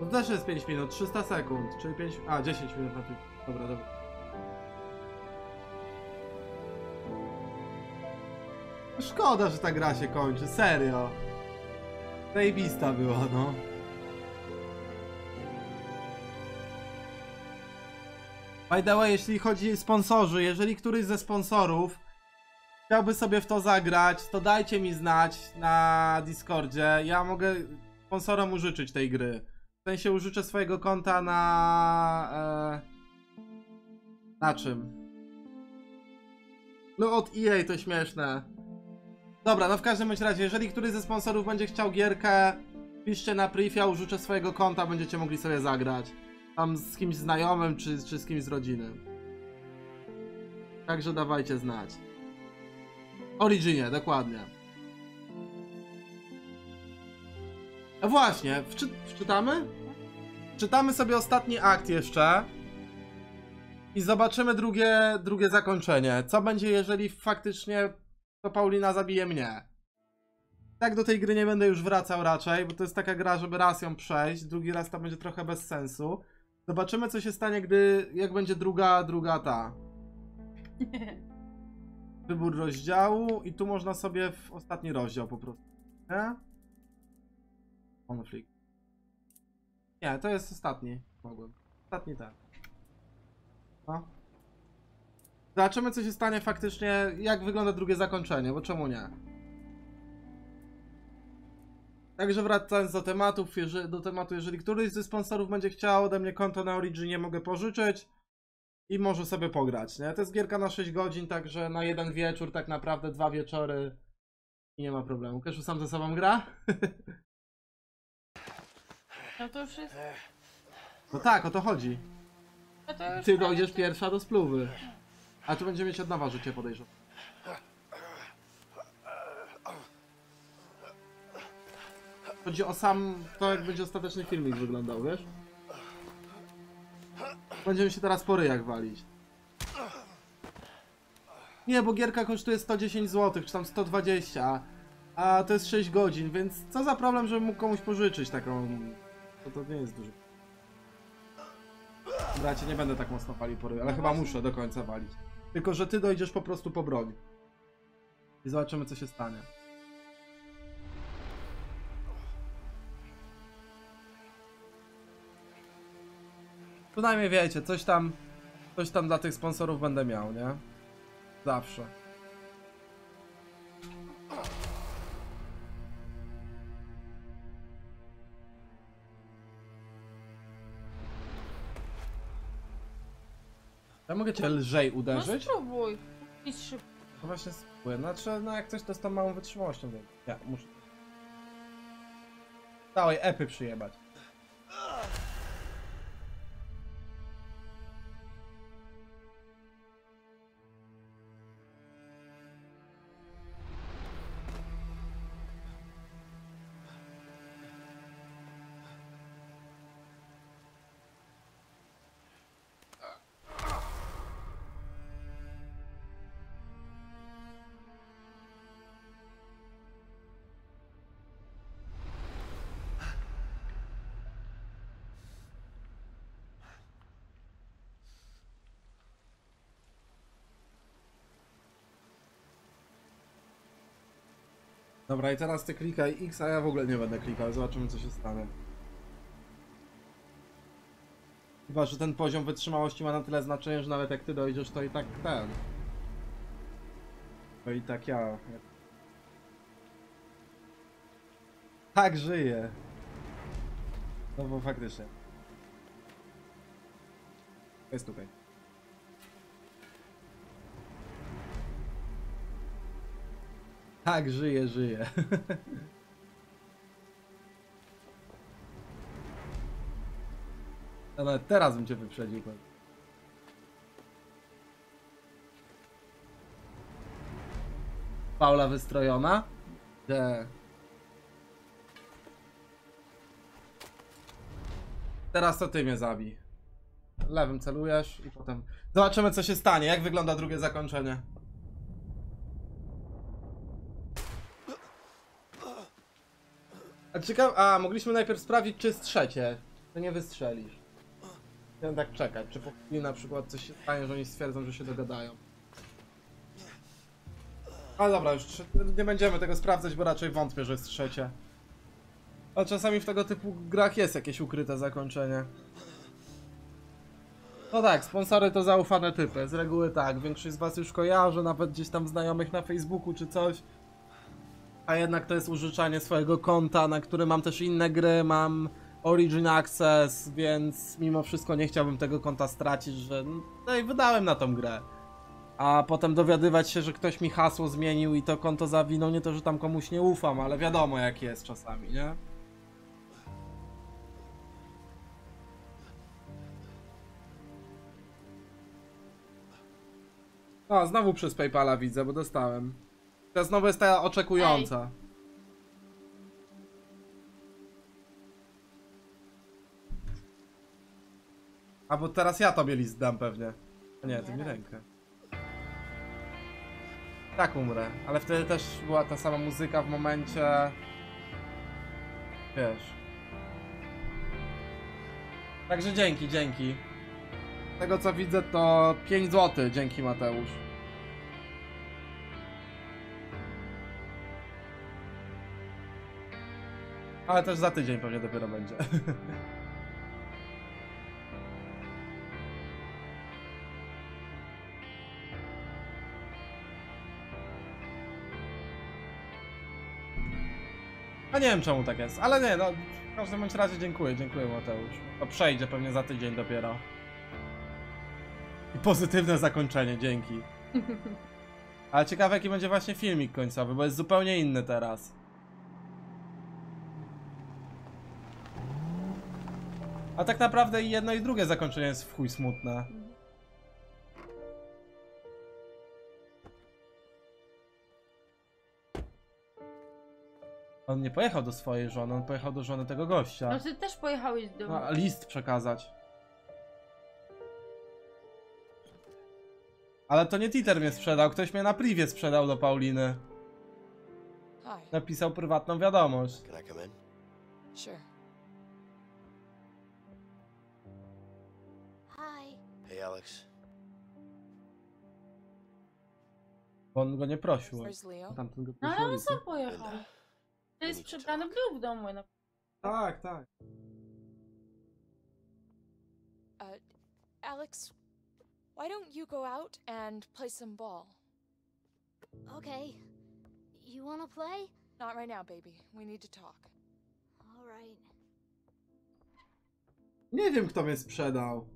To też jest pięć minut, trzysta sekund, czyli pięć... a, dziesięć minut na chwilę. Dobra, dobra. Szkoda, że ta gra się kończy, serio. Zajebista była, no. By the way, jeśli chodzi o sponsorzy, jeżeli któryś ze sponsorów chciałby sobie w to zagrać, to dajcie mi znać na Discordzie. Ja mogę sponsorom użyczyć tej gry. W sensie użyczę swojego konta na... E, na czym? No od E A to śmieszne. Dobra, no w każdym bądź razie, jeżeli któryś ze sponsorów będzie chciał gierkę, piszcie na priv, ja użyczę swojego konta, będziecie mogli sobie zagrać. Tam z kimś znajomym, czy, czy z kimś z rodziny. Także dawajcie znać. Originie, dokładnie. No właśnie, wczy wczytamy? Czytamy sobie ostatni akt jeszcze i zobaczymy drugie, drugie zakończenie. Co będzie, jeżeli faktycznie to Paulina zabije mnie? Tak do tej gry nie będę już wracał raczej, bo to jest taka gra, żeby raz ją przejść, drugi raz to będzie trochę bez sensu. Zobaczymy, co się stanie, gdy, jak będzie druga, druga ta. Wybór rozdziału i tu można sobie w ostatni rozdział po prostu, nie? Konflikt. Nie, to jest ostatni. Mogłem. Ostatni tak. No. Zobaczymy, co się stanie faktycznie, jak wygląda drugie zakończenie, bo czemu nie? Także wracając do tematów, jeżeli, do tematu, jeżeli któryś ze sponsorów będzie chciał ode mnie konto na Originie, mogę pożyczyć i może sobie pograć, nie? To jest gierka na sześć godzin, także na jeden wieczór, tak naprawdę dwa wieczory i nie ma problemu. Keszu sam ze sobą gra? No to już jest... No tak, o to chodzi. No to już ty dojdziesz to... pierwsza do spluwy. A tu będzie mieć od nowa życie, podejrzewam. Chodzi o sam to, jak będzie ostateczny filmik wyglądał, wiesz? Będziemy się teraz po ryjach walić. Nie, bo gierka kosztuje sto dziesięć złotych, czy tam sto dwadzieścia. A to jest sześć godzin, więc co za problem, żebym mógł komuś pożyczyć taką... To, to nie jest dużo. Bracie, nie będę tak mocno palił pory, ale chyba muszę do końca walić. Tylko, że ty dojdziesz po prostu po broń. I zobaczymy, co się stanie. Przynajmniej wiecie, coś tam... Coś tam dla tych sponsorów będę miał, nie? Zawsze. Ja mogę cię lżej uderzyć? No spróbuj, idź szybko. No właśnie spróbuję, znaczy no jak coś to z tą małą wytrzymałością, więc ja muszę... Całej epy przyjebać. Dobra, i teraz ty klikaj X, a ja w ogóle nie będę klikał. Zobaczymy, co się stanie. Chyba, że ten poziom wytrzymałości ma na tyle znaczenie, że nawet jak ty dojdziesz, to i tak ten. To i tak ja. Tak żyję. No bo faktycznie. Jest tutaj. Tak, żyje, żyje. Ale teraz bym cię wyprzedził. Paula wystrojona? De. Teraz to ty mnie zabij. Lewym celujesz i potem... Zobaczymy, co się stanie, jak wygląda drugie zakończenie. A ciekawe... A, mogliśmy najpierw sprawdzić, czy jest trzecie. Ty nie wystrzelisz. Chciałem tak czekać, czy po chwili na przykład coś się stanie, że oni stwierdzą, że się dogadają. Ale dobra, już nie będziemy tego sprawdzać, bo raczej wątpię, że jest trzecie. A czasami w tego typu grach jest jakieś ukryte zakończenie. No tak, sponsory to zaufane typy, z reguły tak. Większość z was już kojarzy, nawet gdzieś tam znajomych na Facebooku czy coś. A jednak to jest użyczanie swojego konta, na który mam też inne gry, mam Origin Access, więc mimo wszystko nie chciałbym tego konta stracić, że no i wydałem na tą grę. A potem dowiadywać się, że ktoś mi hasło zmienił i to konto zawinął, nie to, że tam komuś nie ufam, ale wiadomo jak jest czasami, nie? O, znowu przez PayPala widzę, bo dostałem. To znowu jest ta oczekująca. Ej. A bo teraz ja tobie list dam pewnie. Nie, ty mi rękę. Tak umrę, ale wtedy też była ta sama muzyka w momencie... Wiesz... Także dzięki, dzięki. Z tego co widzę to pięć złotych, dzięki Mateusz. Ale też za tydzień pewnie dopiero będzie. A nie wiem czemu tak jest, ale nie, no w każdym bądź razie dziękuję, dziękuję Mateusz. To przejdzie pewnie za tydzień dopiero. I pozytywne zakończenie, dzięki. Ale ciekawe jaki będzie właśnie filmik końcowy, bo jest zupełnie inny teraz. A tak naprawdę i jedno i drugie zakończenie jest w chuj smutne. On nie pojechał do swojej żony, on pojechał do żony tego gościa. No ty też pojechałeś do... No, list przekazać. Ale to nie Twitter mnie sprzedał, ktoś mnie na privie sprzedał do Pauliny. Napisał prywatną wiadomość. Hey Alex. Bo on go nie prosił. Tamten go prosił. No ale on sam pojechał. To jest przebrany, był w domu. Tak, tak. Uh, Alex, why don't you go out and play some ball? Okay. You wanna play? Not right now, baby. We need to talk. All right. Nie wiem, kto mnie sprzedał.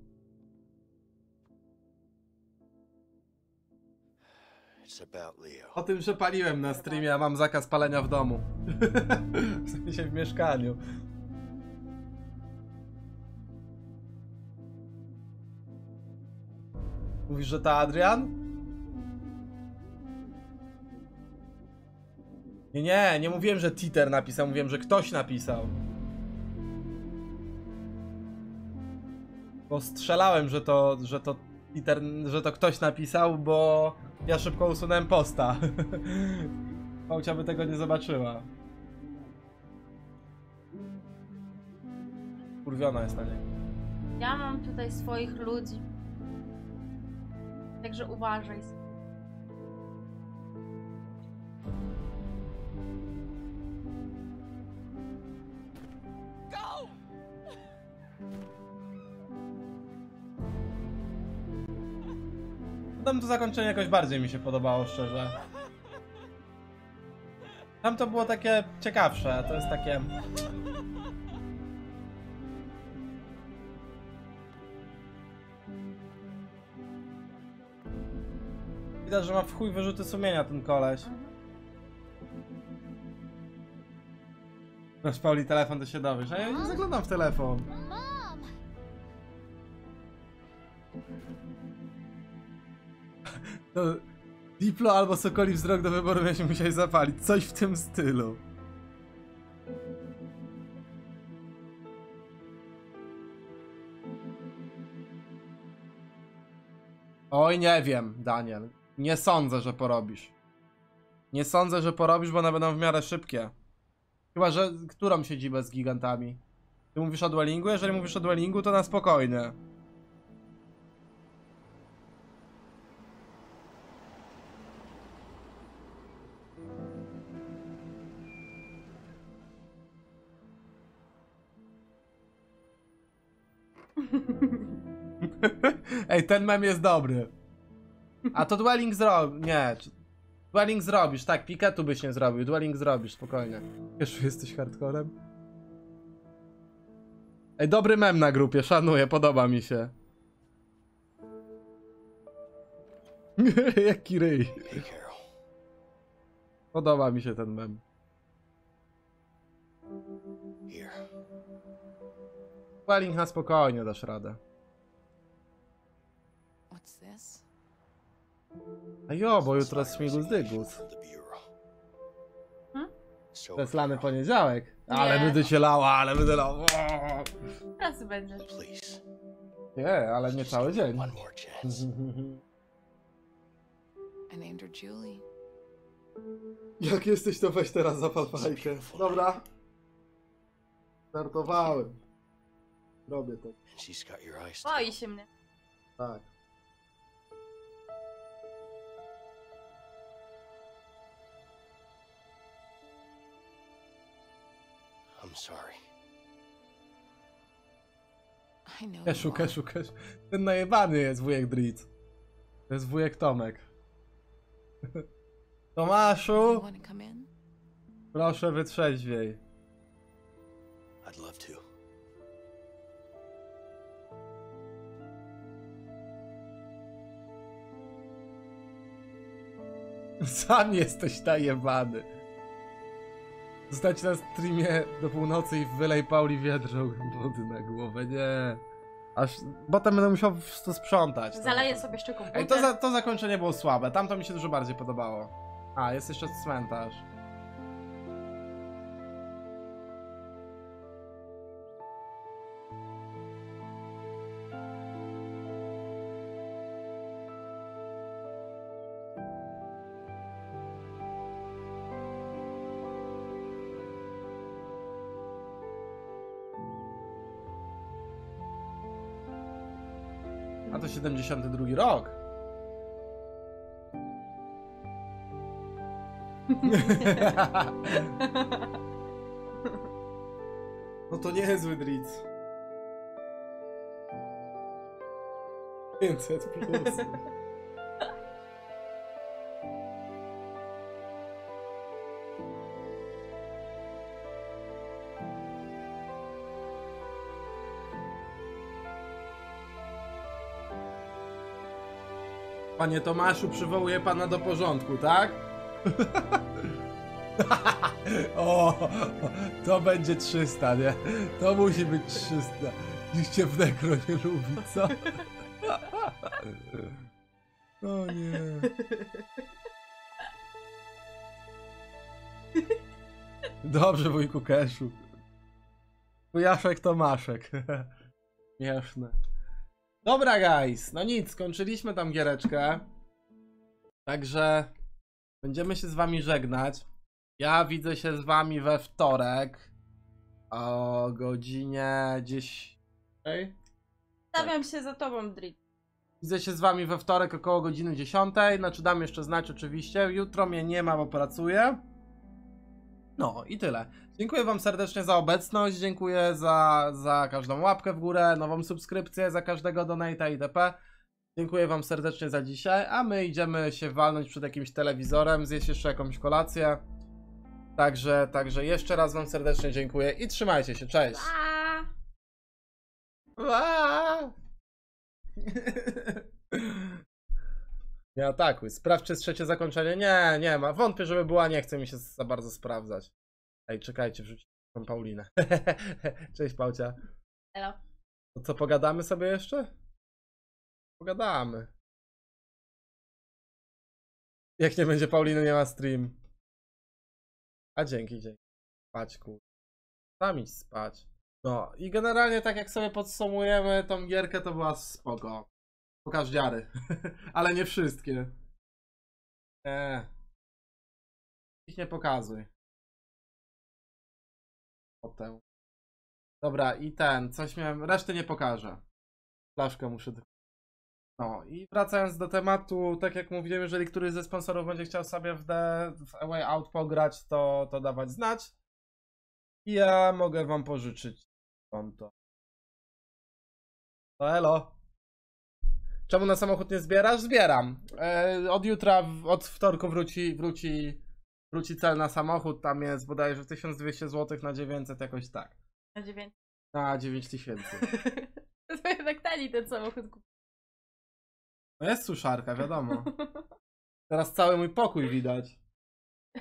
O tym, że paliłem na streamie, a mam zakaz palenia w domu. W sensie w mieszkaniu. Mówisz, że to Adrian? Nie, nie, nie mówiłem, że Twitter napisał, mówiłem, że ktoś napisał. Bo strzelałem, że to, że to Twitter, że to ktoś napisał, bo... Ja szybko usunąłem posta. Małcia by tego nie zobaczyła. Kurwiona jest na niego. Ja mam tutaj swoich ludzi. Także uważaj. Tam to zakończenie jakoś bardziej mi się podobało, szczerze. Tam to było takie ciekawsze, a to jest takie... Widać, że ma w chuj wyrzuty sumienia ten koleś. Masz Pauli telefon, to się dowiesz, a ja nie zaglądam w telefon. No, Diplo albo Sokoli wzrok do wyboru, ja się musiałeś zapalić. Coś w tym stylu. Oj, nie wiem, Daniel. Nie sądzę, że porobisz. Nie sądzę, że porobisz, bo one będą w miarę szybkie. Chyba, że którą siedzibę z gigantami? Ty mówisz o duelingu? Jeżeli mówisz o duelingu, to na spokojnie. Ej, ten mem jest dobry. A to dueling zrobi... Nie. Dueling zrobisz, tak, piketu byś nie zrobił. Dueling zrobisz, spokojnie. Wiesz, jesteś hardcorem? Ej, dobry mem na grupie, szanuję, podoba mi się. Jaki ryj. Podoba mi się ten mem. Dueling na spokojnie, dasz radę. A jo, bo jutro śmigus dygus. Hmm? To jest lany poniedziałek. Ale nie. Będę cię lała, ale będę lała. Teraz będzie. Nie, ale nie cały dzień. Jak jesteś, to weź teraz zapal fajkę. Dobra. Startowałem. Robię to. Boi się mnie. Tak. Keszu, keszu, keszu. Ten najebany jest wujek Dritz. To jest wujek Tomek. Tomaszu! Proszę, wytrzeźwiej. Sam jesteś najebany. Zostać na streamie do północy i wylej Pauli wiadro wody na głowę, nie. Aż, bo tam będę musiał to sprzątać. Zaleję sobie jeszcze komputer. Ej, to, za, to zakończenie było słabe, tamto mi się dużo bardziej podobało. A, jest jeszcze cmentarz. A to siedemdziesiąty drugi rok. No to nie jest zły dric. pięćset plus. Panie Tomaszu, przywołuję pana do porządku, tak? O, to będzie trzysta, nie? To musi być trzysta. Nikt cię w nekro nie lubi, co? O nie. Dobrze, wujku Keszu. Wujaszek Tomaszek. Śmieszne. Dobra, guys, no nic, skończyliśmy tam giereczkę. Także będziemy się z wami żegnać. Ja widzę się z wami we wtorek o godzinie dziesiątej. Stawiam się za tobą, Drit. Widzę się z wami we wtorek około godziny dziesiątej. Znaczy, dam jeszcze znać oczywiście. Jutro mnie nie ma, bo pracuję. No i tyle. Dziękuję wam serdecznie za obecność, dziękuję za, za każdą łapkę w górę, nową subskrypcję, za każdego donate'a itp. Dziękuję wam serdecznie za dzisiaj, a my idziemy się walnąć przed jakimś telewizorem, zjeść jeszcze jakąś kolację. Także, także jeszcze raz wam serdecznie dziękuję i trzymajcie się, cześć! Nie atakuj, sprawdź, czy jest trzecie zakończenie. Nie, nie ma, wątpię, żeby była, nie chce mi się za bardzo sprawdzać. Ej, czekajcie, wrzuć. Mam Paulinę. Cześć, Paucia. Hello. To co, pogadamy sobie jeszcze? Pogadamy. Jak nie będzie Pauliny, nie ma stream. A dzięki, dzięki. Spać, kur... Tam iść spać. No i generalnie tak jak sobie podsumujemy tą gierkę, to była spoko. Pokaż dziary. Ale nie wszystkie. Eee. Ich nie pokazuj. Potem. Dobra, i ten, coś miałem, reszty nie pokażę. Flaszkę muszę... No i wracając do tematu, tak jak mówiłem, jeżeli któryś ze sponsorów będzie chciał sobie w, The, w A Way Out pograć, to, to dawać znać. I ja mogę wam pożyczyć konto. No elo. Czemu na samochód nie zbierasz? Zbieram. Yy, od jutra, w, od wtorku wróci, wróci, wróci cel na samochód. Tam jest bodajże tysiąc dwieście złotych na dziewięćset, jakoś tak. Na dziewięć? Na dziewięć tysięcy. To jednak tani ten samochód. No jest suszarka, wiadomo. Teraz cały mój pokój widać.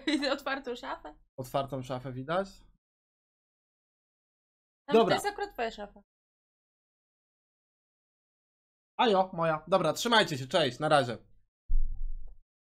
Widzę otwartą szafę. Otwartą szafę widać? Tam dobra. To jest akurat twoja szafa. A jo, moja. Dobra, trzymajcie się, cześć, na razie.